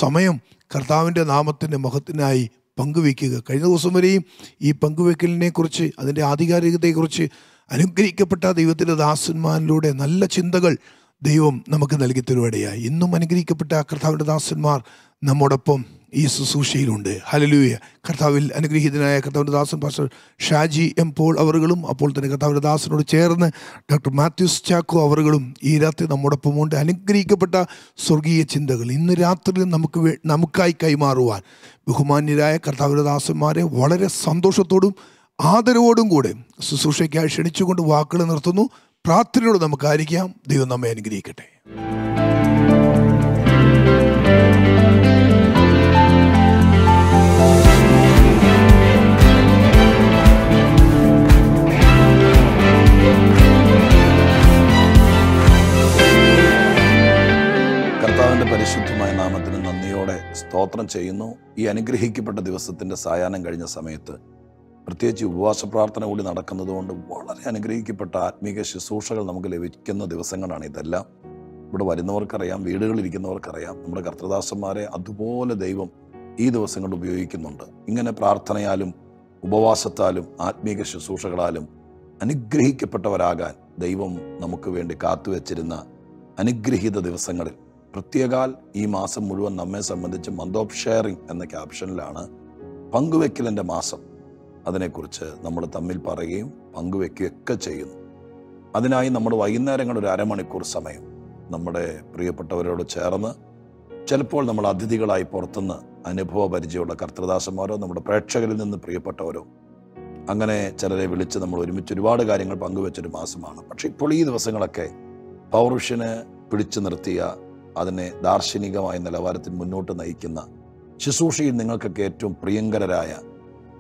സമയം കർത്താവിൻ്റെ നാമത്തിൻ്റെ മഹത്തിനായി പങ്കുവെക്കുക. കഴിഞ്ഞ ദിവസം വരെയും ഈ പങ്കുവെക്കലിനെ കുറിച്ച്, അതിൻ്റെ ആധികാരികതയെക്കുറിച്ച് അനുഗ്രഹിക്കപ്പെട്ട ദൈവത്തിൻ്റെ ദാസന്മാരിലൂടെ നല്ല ചിന്തകൾ ദൈവം നമുക്ക് നൽകി തരുവാനിടയായി. ഇന്നും അനുഗ്രഹിക്കപ്പെട്ട കർത്താവിൻ്റെ ദാസന്മാർ നമ്മോടൊപ്പം ഈ ശുശ്രൂഷയിലുണ്ട്. ഹല്ലേലൂയ. കർത്താവിൽ അനുഗ്രഹീതനായ കർത്താവിൻ്റെ ദാസൻ പാസ്റ്റർ ഷാജി എം പോൾ അവറുകളും, അപ്പോൾ തന്നെ കർത്താവിൻ്റെ ദാസനോട് ചേർന്ന് ഡോക്ടർ മാത്യൂസ് ചാക്കോ അവറുകളും ഈ രാത്രി നമ്മോടൊപ്പം ഉണ്ട്. അനുഗ്രഹിക്കപ്പെട്ട സ്വർഗീയ ചിന്തകൾ ഇന്ന് രാത്രി നമുക്കായി കൈമാറുവാൻ ബഹുമാന്യരായ കർത്താവിൻ്റെ ദാസന്മാരെ വളരെ സന്തോഷത്തോടും ആദരവോടും കൂടെ ശുശ്രൂഷയ്ക്കായി ക്ഷണിച്ചുകൊണ്ട് വാക്കുകൾ നിർത്തുന്നു. പ്രാർത്ഥനയോട് നമുക്കായിരിക്കാം. ദൈവം നമ്മെ അനുഗ്രഹിക്കട്ടെ. കർത്താവിൻ്റെ പരിശുദ്ധമായ നാമത്തിന് നന്ദിയോടെ സ്തോത്രം ചെയ്യുന്നു. ഈ അനുഗ്രഹിക്കപ്പെട്ട ദിവസത്തിൻ്റെ സായാഹ്നം കഴിഞ്ഞ സമയത്ത്, പ്രത്യേകിച്ച് ഉപവാസ പ്രാർത്ഥന കൂടി നടക്കുന്നതുകൊണ്ട് വളരെ അനുഗ്രഹിക്കപ്പെട്ട ആത്മീക ശുശ്രൂഷകൾ നമുക്ക് ലഭിക്കുന്ന ദിവസങ്ങളാണ് ഇതെല്ലാം. ഇവിടെ വരുന്നവർക്കറിയാം, വീടുകളിലിരിക്കുന്നവർക്കറിയാം, നമ്മുടെ കർത്തൃദാസന്മാരെ അതുപോലെ ദൈവം ഈ ദിവസങ്ങൾ ഉപയോഗിക്കുന്നുണ്ട്. ഇങ്ങനെ പ്രാർത്ഥനയാലും ഉപവാസത്താലും ആത്മീക ശുശ്രൂഷകളാലും അനുഗ്രഹിക്കപ്പെട്ടവരാകാൻ ദൈവം നമുക്ക് വേണ്ടി കാത്തുവെച്ചിരുന്ന അനുഗ്രഹീത ദിവസങ്ങളിൽ, പ്രത്യേകാൽ ഈ മാസം മുഴുവൻ നമ്മെ സംബന്ധിച്ച് മന്ത് ഓഫ് ഷെയറിംഗ് എന്ന ക്യാപ്ഷനിലാണ് പങ്കുവെക്കലിൻ്റെ മാസം. അതിനെക്കുറിച്ച് നമ്മൾ തമ്മിൽ പറയുകയും പങ്കുവെക്കുകയൊക്കെ ചെയ്യുന്നു. അതിനായി നമ്മൾ വൈകുന്നേരങ്ങൾ ഒരു അരമണിക്കൂർ സമയം നമ്മുടെ പ്രിയപ്പെട്ടവരോട് ചേർന്ന്, ചിലപ്പോൾ നമ്മൾ അതിഥികളായി പുറത്തുനിന്ന് അനുഭവ പരിചയമുള്ള കർത്തൃദാസന്മാരോ നമ്മുടെ പ്രേക്ഷകരിൽ നിന്ന് പ്രിയപ്പെട്ടവരോ അങ്ങനെ ചിലരെ വിളിച്ച് നമ്മൾ ഒരുമിച്ച് ഒരുപാട് കാര്യങ്ങൾ പങ്കുവെച്ചൊരു മാസമാണ്. പക്ഷേ ഇപ്പോൾ ഈ ദിവസങ്ങളൊക്കെ പൗരുഷനെ പിടിച്ചു നിർത്തിയ, അതിനെ ദാർശനികമായ നിലവാരത്തിൽ മുന്നോട്ട് നയിക്കുന്ന, ശുശ്രൂഷയിൽ നിങ്ങൾക്കൊക്കെ ഏറ്റവും പ്രിയങ്കരരായ,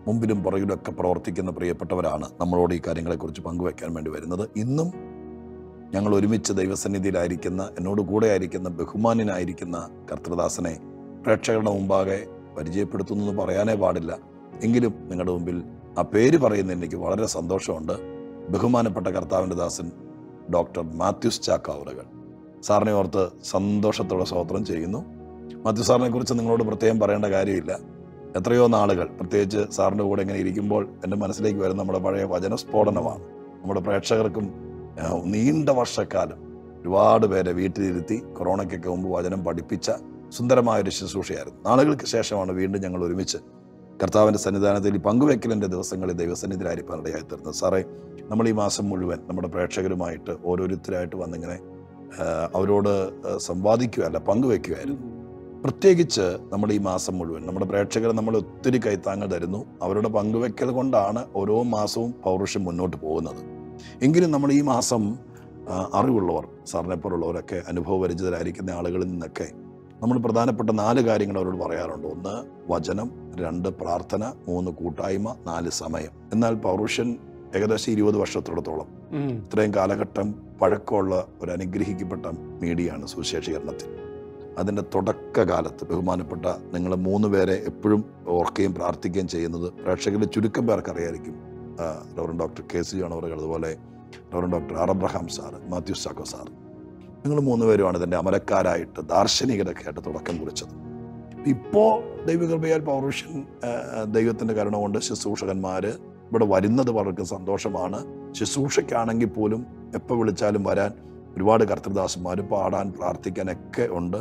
മുമ്പിലും പുറകിലൊക്കെ പ്രവർത്തിക്കുന്ന പ്രിയപ്പെട്ടവരാണ് നമ്മളോട് ഈ കാര്യങ്ങളെക്കുറിച്ച് പങ്കുവയ്ക്കാൻ വേണ്ടി വരുന്നത്. ഇന്നും ഞങ്ങൾ ഒരുമിച്ച് ദൈവസന്നിധിയിലായിരിക്കുന്ന, എന്നോട് കൂടെ ആയിരിക്കുന്ന, ബഹുമാന്യനായിരിക്കുന്ന കർത്തൃദാസനെ പ്രേക്ഷകരുടെ മുമ്പാകെ പരിചയപ്പെടുത്തുന്നു എന്ന് പറയാനേ പാടില്ല. എങ്കിലും നിങ്ങളുടെ മുമ്പിൽ ആ പേര് പറയുന്നതിന് എനിക്ക് വളരെ സന്തോഷമുണ്ട്. ബഹുമാനപ്പെട്ട കർത്താവിൻ്റെ ദാസൻ ഡോക്ടർ മാത്യൂസ് ചാക്കാവറുകൾ സാറിനെ ഓർത്ത് സന്തോഷത്തോടെ സ്തോത്രം ചെയ്യുന്നു. മാത്യു സാറിനെക്കുറിച്ച് നിങ്ങളോട് പ്രത്യേകം പറയേണ്ട കാര്യമില്ല. എത്രയോ നാളുകൾ, പ്രത്യേകിച്ച് സാറിൻ്റെ കൂടെ ഇങ്ങനെ ഇരിക്കുമ്പോൾ എൻ്റെ മനസ്സിലേക്ക് വരുന്ന നമ്മുടെ പഴയ വചനസ്ഫോടനമാണ്. നമ്മുടെ പ്രേക്ഷകർക്കും നീണ്ട വർഷക്കാലം ഒരുപാട് പേരെ വീട്ടിലിരുത്തി കൊറോണയ്ക്കൊക്കെ മുമ്പ് വചനം പഠിപ്പിച്ച സുന്ദരമായൊരു ശുശ്രൂഷയായിരുന്നു. നാളുകൾക്ക് ശേഷമാണ് വീണ്ടും ഞങ്ങൾ ഒരുമിച്ച് കർത്താവിൻ്റെ സന്നിധാനത്തിൽ പങ്കുവെക്കലിൻ്റെ ദിവസങ്ങളിൽ ദൈവസന്നിധിയിലായിരിക്കാനിടയായി തീർന്നത്. സാറേ, നമ്മൾ ഈ മാസം മുഴുവൻ നമ്മുടെ പ്രേക്ഷകരുമായിട്ട് ഓരോരുത്തരായിട്ട് വന്നിങ്ങനെ അവരോട് സംവാദിക്കുകയല്ല, പങ്കുവെക്കുകയായിരുന്നു. പ്രത്യേകിച്ച് നമ്മൾ ഈ മാസം മുഴുവൻ നമ്മുടെ പ്രേക്ഷകർ നമ്മൾ ഒത്തിരി കൈത്താങ്ങ് തരുന്നു. അവരുടെ പങ്കുവെക്കൽ കൊണ്ടാണ് ഓരോ മാസവും പൗരുഷം മുന്നോട്ട് പോകുന്നത്. എങ്കിലും നമ്മൾ ഈ മാസം അറിവുള്ളവർ, സാറിനെപ്പോലുള്ളവരൊക്കെ, അനുഭവപരിചിതരായിരിക്കുന്ന ആളുകളിൽ നിന്നൊക്കെ നമ്മൾ പ്രധാനപ്പെട്ട 4 കാര്യങ്ങൾ അവരോട് പറയാറുണ്ട്. 1 വചനം, 2 പ്രാർത്ഥന, 3 കൂട്ടായ്മ, 4 സമയം. എന്നാൽ പൗരുഷൻ ഏകദേശം 20 വർഷത്തോളത്തോളം ഇത്രയും കാലഘട്ടം പഴക്കമുള്ള ഒരു അനുഗ്രഹിക്കപ്പെട്ട മീഡിയയാണ് സുവിശേഷീകരണത്തിൽ. അതിൻ്റെ തുടക്കകാലത്ത് ബഹുമാനപ്പെട്ട നിങ്ങൾ മൂന്ന് പേരെ എപ്പോഴും ഓർക്കുകയും പ്രാർത്ഥിക്കുകയും ചെയ്യുന്നത് പ്രേക്ഷകരിൽ ചുരുക്കം പേർക്ക് അറിയായിരിക്കും. Reverend doctor K C John അവറുകൾ, അതുപോലെ reverend doctor R Abraham sir, Mathew സാക്കോ സാർ, നിങ്ങൾ മൂന്ന് പേരുമാണ് ഇതിൻ്റെ അമരക്കാരായിട്ട് ദാർശനികരൊക്കെ ആയിട്ട് തുടക്കം കുറിച്ചത്. ഇപ്പോൾ ദൈവകൃപയാൽ പൗരുഷൻ ദൈവത്തിൻ്റെ കരുണ കൊണ്ട് ശുശ്രൂഷകന്മാർ ഇവിടെ വരുന്നത് പലർക്കും സന്തോഷമാണ്. ശുശ്രൂഷയ്ക്കാണെങ്കിൽ പോലും എപ്പോൾ വിളിച്ചാലും വരാൻ ഒരുപാട് കർത്തൃദാസന്മാർ പാടാൻ പ്രാർത്ഥിക്കാനൊക്കെ ഉണ്ട്.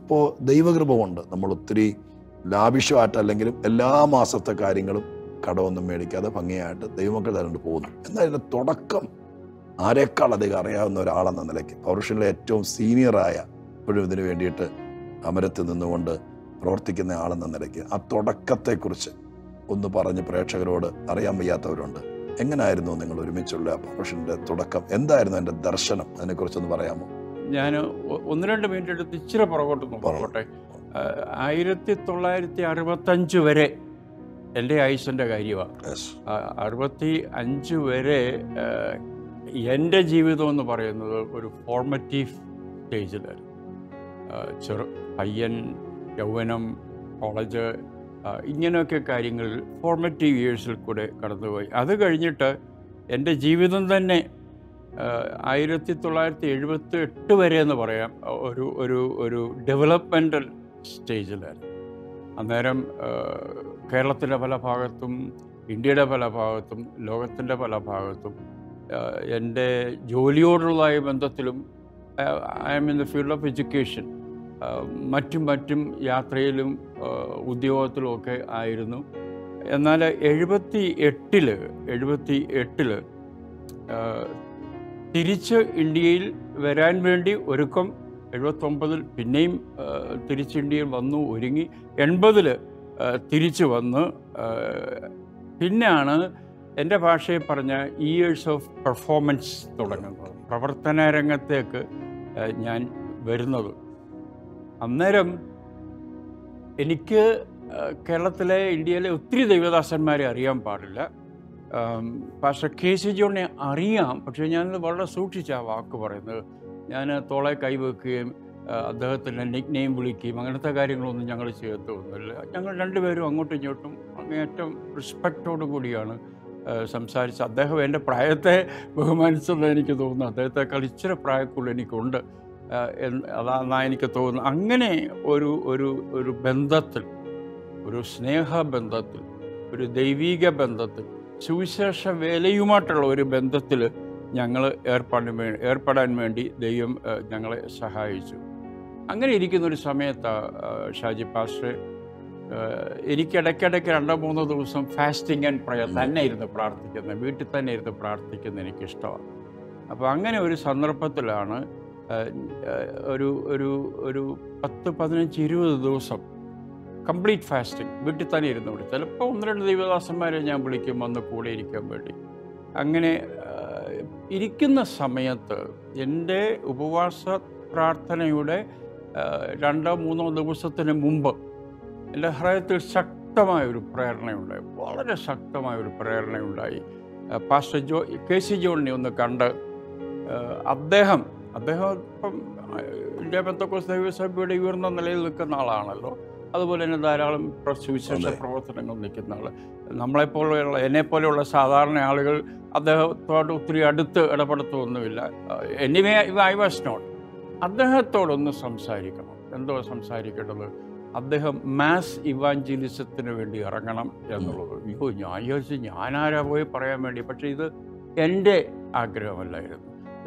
ഇപ്പോൾ ദൈവകൃപ കൊണ്ട് നമ്മൾ ഒത്തിരി ലാഭിഷമായിട്ടല്ലെങ്കിലും എല്ലാ മാസത്തെ കാര്യങ്ങളും കടമൊന്നും മേടിക്കാതെ ഭംഗിയായിട്ട് ദൈവമൊക്കെ തരണ്ട് പോകുന്നു. എന്നാൽ ഇതിൻ്റെ തുടക്കം ആരെക്കാൾ അധികം അറിയാവുന്ന ഒരാളെന്ന നിലയ്ക്ക് പൗരുഷനിലെ ഏറ്റവും സീനിയറായ ഇപ്പോഴും ഇതിനു വേണ്ടിയിട്ട് അമരത്തിൽ നിന്നുകൊണ്ട് പ്രവർത്തിക്കുന്ന ആളെന്ന നിലയ്ക്ക് ആ തുടക്കത്തെക്കുറിച്ച് ഒന്ന് പറഞ്ഞ് പ്രേക്ഷകരോട്, അറിയാൻ വയ്യാത്തവരുണ്ട്, എങ്ങനെയായിരുന്നു നിങ്ങൾ ഒരുമിച്ചുള്ള പ്രൊഫഷൻ്റെ തുടക്കം, എന്തായിരുന്നു എൻ്റെ ദർശനം, അതിനെക്കുറിച്ചൊന്ന് പറയാമോ? ഞാൻ ഒന്ന് രണ്ട് മിനിറ്റ് എടുത്ത് ഇച്ചിരി പുറകോട്ട് നോക്കട്ടെ. 1965 വരെ എൻ്റെ ആയുസിൻ്റെ കാര്യമാണ്. 65 വരെ എൻ്റെ ജീവിതം എന്ന് പറയുന്നത് ഒരു ഫോർമറ്റീവ് സ്റ്റേജിലായിരുന്നു. ചെറു പയ്യൻ, യൗവനം, കോളേജ്, ഇങ്ങനെയൊക്കെ കാര്യങ്ങൾ ഫോർമറ്റീവ് ഇയേഴ്സിൽ കൂടെ കടന്നുപോയി. അത് കഴിഞ്ഞിട്ട് എൻ്റെ ജീവിതം തന്നെ 1978 വരെ എന്ന് പറയാം, ഒരു ഒരു ഒരു ഡെവലപ്മെൻ്റൽ സ്റ്റേജിലായിരുന്നു. അന്നേരം കേരളത്തിൻ്റെ പല ഭാഗത്തും, ഇന്ത്യയുടെ പല ഭാഗത്തും, ലോകത്തിൻ്റെ പല ഭാഗത്തും എൻ്റെ ജോലിയോടുള്ള ബന്ധത്തിലും, I am in the field of education, മറ്റും മറ്റും യാത്രയിലും ഉദ്യോഗത്തിലും ഒക്കെ ആയിരുന്നു. എന്നാൽ 78 തിരിച്ച് ഇന്ത്യയിൽ വരാൻ വേണ്ടി ഒരുക്കം, 79 പിന്നെയും തിരിച്ച് ഇന്ത്യയിൽ വന്നു ഒരുങ്ങി, 80 തിരിച്ചു വന്ന്, പിന്നെയാണ് എൻ്റെ ഭാഷയിൽ പറഞ്ഞ ഇയേഴ്സ് ഓഫ് പെർഫോമൻസ് തുടങ്ങുന്നത്, പ്രവർത്തന രംഗത്തേക്ക് ഞാൻ വരുന്നത്. അന്നേരം എനിക്ക് കേരളത്തിലെ, ഇന്ത്യയിലെ ഒത്തിരി ദൈവദാസന്മാരെ അറിയാൻ പാടില്ല, പക്ഷേ കെ സി ജോണിനെ അറിയാം. പക്ഷേ ഞാനത് വളരെ സൂക്ഷിച്ചാണ് വാക്ക് പറയുന്നത്. ഞാൻ തോളെ കൈവെക്കുകയും അദ്ദേഹത്തിൻ്റെ നിക് നെയിം വിളിക്കുകയും അങ്ങനത്തെ കാര്യങ്ങളൊന്നും ഞങ്ങൾ ചെയ്യത്തൊന്നുമില്ല. ഞങ്ങൾ രണ്ടുപേരും അങ്ങോട്ടും ഇങ്ങോട്ടും അങ്ങേറ്റം റെസ്പെക്റ്റോടു കൂടിയാണ് സംസാരിച്ച്. അദ്ദേഹം എൻ്റെ പ്രായത്തെ ബഹുമാനിച്ചുള്ള എനിക്ക് തോന്നുന്നു, അദ്ദേഹത്തെക്കാൾ ഇച്ചിരി പ്രായക്കുള്ള എനിക്കുണ്ട് അതാണെന്നാണ് എനിക്ക് തോന്നുന്നു. അങ്ങനെ ഒരു ഒരു ഒരു ബന്ധത്തിൽ, ഒരു സ്നേഹബന്ധത്തിൽ, ഒരു ദൈവീക ബന്ധത്തിൽ, സുവിശേഷ വേലയുമായിട്ടുള്ള ഒരു ബന്ധത്തിൽ ഞങ്ങൾ ഏർപ്പെടാൻ വേണ്ടി ദൈവം ഞങ്ങളെ സഹായിച്ചു. അങ്ങനെ ഇരിക്കുന്നൊരു സമയത്താണ് ഷാജി പാസ്റ്റർ എനിക്കിടയ്ക്കിടയ്ക്ക് 2-3 ദിവസം ഫാസ്റ്റിംഗ് ആൻഡ് പ്രയർ തന്നെ ഇരുന്ന് പ്രാർത്ഥിക്കുന്നത്, വീട്ടിൽ തന്നെ ഇരുന്ന് പ്രാർത്ഥിക്കുന്നത് എനിക്കിഷ്ടമാണ്. അപ്പോൾ അങ്ങനെ ഒരു സന്ദർഭത്തിലാണ് ഒരു ഒരു ഒരു 10, 15, 20 ദിവസം കംപ്ലീറ്റ് ഫാസ്റ്റിംഗ് വീട്ടിൽ തന്നെ ഇരുന്ന് വിളിച്ചു. ചിലപ്പോൾ 1-2 ദൈവദാസന്മാരെ ഞാൻ വിളിക്കും വന്ന് കൂടെ ഇരിക്കാൻ വേണ്ടി. അങ്ങനെ ഇരിക്കുന്ന സമയത്ത് എൻ്റെ ഉപവാസ പ്രാർത്ഥനയുടെ 2-3 ദിവസത്തിന് മുമ്പ് എൻ്റെ ഹൃദയത്തിൽ ശക്തമായൊരു പ്രേരണയുണ്ടായി, വളരെ ശക്തമായൊരു പ്രേരണയുണ്ടായി. പാസ്റ്റർ കെ സി ജോണിനെ ഒന്ന് കണ്ട്, അദ്ദേഹം ഇപ്പം ഇന്ത്യ പെന്തക്കോസ്ത് ദൈവസഭയുടെ ഉയർന്ന നിലയിൽ നിൽക്കുന്ന ആളാണല്ലോ, അതുപോലെ തന്നെ ധാരാളം സുവിശേഷ പ്രവർത്തനങ്ങൾ നിൽക്കുന്ന ആൾ. നമ്മളെപ്പോലെയുള്ള, എന്നെപ്പോലെയുള്ള സാധാരണ ആളുകൾ അദ്ദേഹത്തോട് ഒത്തിരി അടുത്ത് ഇടപെടുത്തൊന്നുമില്ല. എനിവേ ഐ വാസ് നോട്ട്, അദ്ദേഹത്തോടൊന്ന് സംസാരിക്കണം, എന്തോ സംസാരിക്കേണ്ടത്, അദ്ദേഹം മാസ് ഇവാഞ്ചലിസത്തിന് വേണ്ടി ഇറങ്ങണം എന്നുള്ളത്. അയ്യോ, ഞാൻ വിചാരിച്ചു ഞാനാരാ പോയി പറയാൻ വേണ്ടി, പക്ഷേ ഇത് എൻ്റെ ആഗ്രഹമല്ലായിരുന്നു,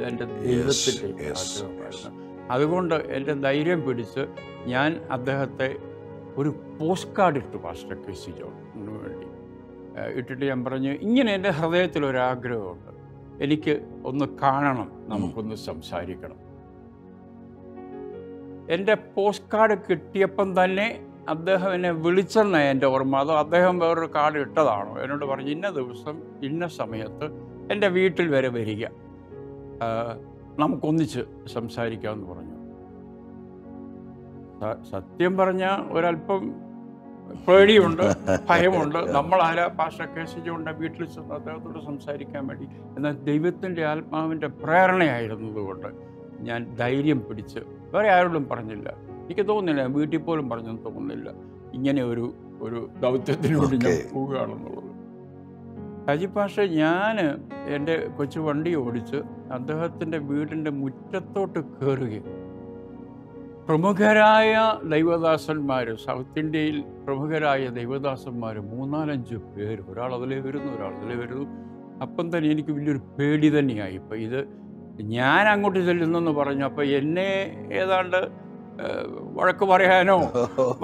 എൻ്റെ ദൈവത്തിൻ്റെ ആഗ്രഹമായിരുന്നു. അതുകൊണ്ട് എൻ്റെ ധൈര്യം പിടിച്ച് ഞാൻ അദ്ദേഹത്തെ ഒരു പോസ്റ്റ് കാർഡ് ഇട്ടു പാസ്റ്റർ കെ സി ജോണിന് വേണ്ടി. ഇട്ടിട്ട് ഞാൻ പറഞ്ഞു, ഇങ്ങനെ എൻ്റെ ഹൃദയത്തിലൊരാഗ്രഹമുണ്ട്, എനിക്ക് ഒന്ന് കാണണം, നമുക്കൊന്ന് സംസാരിക്കണം. എൻ്റെ പോസ്റ്റ് കാർഡ് കിട്ടിയപ്പം തന്നെ അദ്ദേഹം എന്നെ വിളിച്ചെന്നാണ് എൻ്റെ ഓർമ്മ. അതോ അദ്ദേഹം വേറൊരു കാർഡ് ഇട്ടതാണോ? എന്നോട് പറഞ്ഞു, ഇന്ന ദിവസം ഇന്ന സമയത്ത് എൻ്റെ വീട്ടിൽ വരെ വരിക, നമുക്കൊന്നിച്ച് സംസാരിക്കാമെന്ന് പറഞ്ഞു. സത്യം പറഞ്ഞാൽ ഒരല്പം പേടിയുണ്ട്, ഭയമുണ്ട്. നമ്മളാരാ പാസ്റ്റർ കെ സി ജോണിൻ്റെ വീട്ടിൽ ചെന്ന് അദ്ദേഹത്തോട് സംസാരിക്കാൻ വേണ്ടി, എന്നാൽ ദൈവത്തിൻ്റെ ആത്മാവിൻ്റെ പ്രേരണയായിരുന്നതുകൊണ്ട് ഞാൻ ധൈര്യം പിടിച്ച്, വേറെ ആരോടും പറഞ്ഞില്ല, എനിക്ക് തോന്നുന്നില്ല, വീട്ടിൽ പോലും പറഞ്ഞെന്ന് തോന്നുന്നില്ല, ഇങ്ങനെ ഒരു ഒരു ദൗത്യത്തിനോട് ഞാൻ പോവുകയാണെന്നുള്ളത്. സജി പാഷ, ഞാൻ എൻ്റെ കൊച്ചു വണ്ടി ഓടിച്ച് അദ്ദേഹത്തിൻ്റെ വീടിൻ്റെ മുറ്റത്തോട്ട് കയറുകയും പ്രമുഖരായ ദൈവദാസന്മാർ, സൗത്ത് ഇന്ത്യയിൽ പ്രമുഖരായ ദൈവദാസന്മാർ 3-4 പേർ, ഒരാൾ അതിലേ വരുന്നു, ഒരാൾ അതിലേ വരുന്നു. അപ്പം തന്നെ എനിക്ക് വലിയൊരു പേടി തന്നെയായി. ഇപ്പം ഇത് ഞാൻ അങ്ങോട്ട് ചെല്ലുന്നെന്ന് പറഞ്ഞു, അപ്പം എന്നെ ഏതാണ്ട് വഴക്ക് പറയാനോ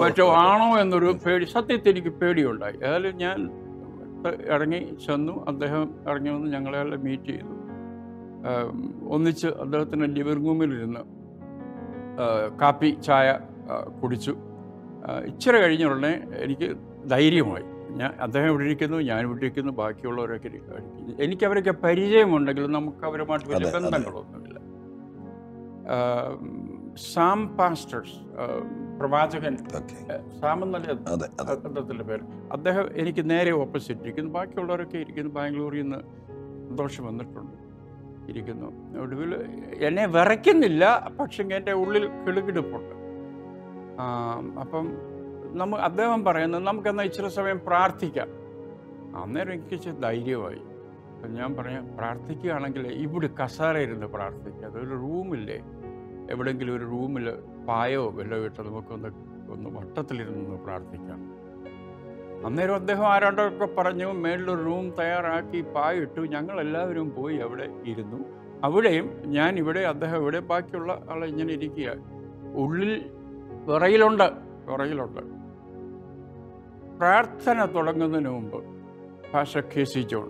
മറ്റോ ആണോ എന്നൊരു പേടി, സത്യത്തിൽ എനിക്ക് പേടിയുണ്ടായി. ഏതായാലും ഞാൻ ഇറങ്ങി ചെന്നു, അദ്ദേഹം ഇറങ്ങി വന്ന് ഞങ്ങളെല്ലാം മീറ്റ് ചെയ്തു. ഒന്നിച്ച് അദ്ദേഹത്തിൻ്റെ ലിവിംഗ് റൂമിലിരുന്ന് കാപ്പി ചായ കുടിച്ചു. ഇച്ചിരി കഴിഞ്ഞ ഉടനെ എനിക്ക് ധൈര്യമായി. ഞാൻ, അദ്ദേഹം ഇവിടെ ഇരിക്കുന്നു, ഞാൻ ഇവിടെ ഇരിക്കുന്നു, ബാക്കിയുള്ളവരൊക്കെ ഇരിക്കുന്നു. എനിക്കവരൊക്കെ പരിചയമുണ്ടെങ്കിലും നമുക്ക് അവരുമായിട്ട് വലിയ ബന്ധങ്ങളൊന്നുമില്ല. സാം പാസ്റ്റേഴ്സ്, പ്രവാചകൻ സാം എന്നല്ലേ അദ്ദേഹത്തിൻ്റെ പേര്, അദ്ദേഹം എനിക്ക് നേരെ ഓപ്പോസിറ്റ് ഇരിക്കുന്നു. ബാക്കിയുള്ളവരൊക്കെ ഇരിക്കുന്നു. ബാംഗ്ലൂരിൽ നിന്ന് സന്തോഷം വന്നിട്ടുണ്ട്, ഇരിക്കുന്നു. ഒടുവിൽ എന്നെ വിറയ്ക്കുന്നില്ല, പക്ഷെ എൻ്റെ ഉള്ളിൽ കിടുകിടുപ്പുണ്ട്. അപ്പം അദ്ദേഹം പറയുന്നത്, നമുക്കെന്നാൽ ഇച്ചിരി സമയം പ്രാർത്ഥിക്കാം. അന്നേരം എനിക്ക് ഇച്ചിരി ധൈര്യമായി. അപ്പം ഞാൻ പറഞ്ഞു, പ്രാർത്ഥിക്കുകയാണെങ്കിൽ ഇവിടെ കസാരയിരുന്ന് പ്രാർത്ഥിക്കുക, അതൊരു റൂമില്ലേ, എവിടെയെങ്കിലും ഒരു റൂമിൽ പായോ വല്ലതും ഇട്ട് നമുക്കൊന്ന് വട്ടത്തിലിരുന്ന് പ്രാർത്ഥിക്കാം. അന്നേരം അദ്ദേഹം ആരാണ്ടൊക്കെ പറഞ്ഞു, മേളിലൊരു റൂം തയ്യാറാക്കി പായിട്ടു. ഞങ്ങളെല്ലാവരും പോയി അവിടെ ഇരുന്നു. അവിടെയും ഞാൻ ഇവിടെ, അദ്ദേഹം ഇവിടെ, ബാക്കിയുള്ള ആളെ ഇങ്ങനെ ഇരിക്കുക. ഉള്ളിൽ വിറയിലുണ്ട്. പ്രാർത്ഥന തുടങ്ങുന്നതിന് മുമ്പ് പാസ്റ്റർ കെ സി ജോൺ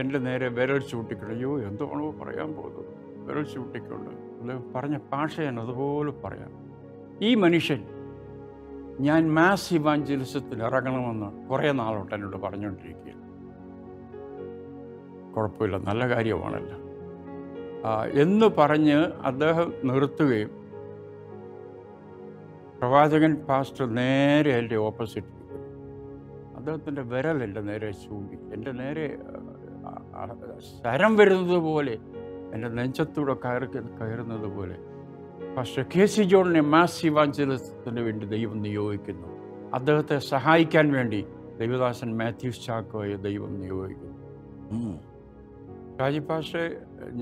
എൻ്റെ നേരെ വിരൽ ചൂട്ടിക്കൊണ്ടയ്യോ എന്താണോ പറയാൻ പോകുന്നത്, വിരൽ ചൂട്ടിക്കൊണ്ട് അദ്ദേഹം പറഞ്ഞ ഭാഷ ഞാൻ അതുപോലെ പറയാം. ഈ മനുഷ്യൻ ഞാൻ മാസ് ഇവാഞ്ചലിസത്തിൽ ഇറങ്ങണമെന്ന് കുറേ നാളോട്ട് എന്നോട് പറഞ്ഞുകൊണ്ടിരിക്കുക. കുഴപ്പമില്ല, നല്ല കാര്യമാണല്ലോ എന്ന് പറഞ്ഞ് അദ്ദേഹം നിർത്തുകയും പ്രവാചകൻ പാസ്റ്റർ നേരെ എൻ്റെ ഓപ്പോസിറ്റ് അദ്ദേഹത്തിൻ്റെ വിരൽ എൻ്റെ നേരെ ചൂണ്ടി, എൻ്റെ നേരെ ശരം വരുന്നത് പോലെ, എൻ്റെ നെഞ്ചത്തൂടെ കയറുന്നത് പോലെ, പക്ഷേ കെ സി ജോണിനെ മാസ് ഇവാഞ്ചലിസത്തിന് വേണ്ടി ദൈവം നിയോഗിക്കുന്നു, അദ്ദേഹത്തെ സഹായിക്കാൻ വേണ്ടി ദൈവദാസൻ മാത്യൂസ് ചാക്കോയെ ദൈവം നിയോഗിക്കുന്നു. രാജി പാഷെ,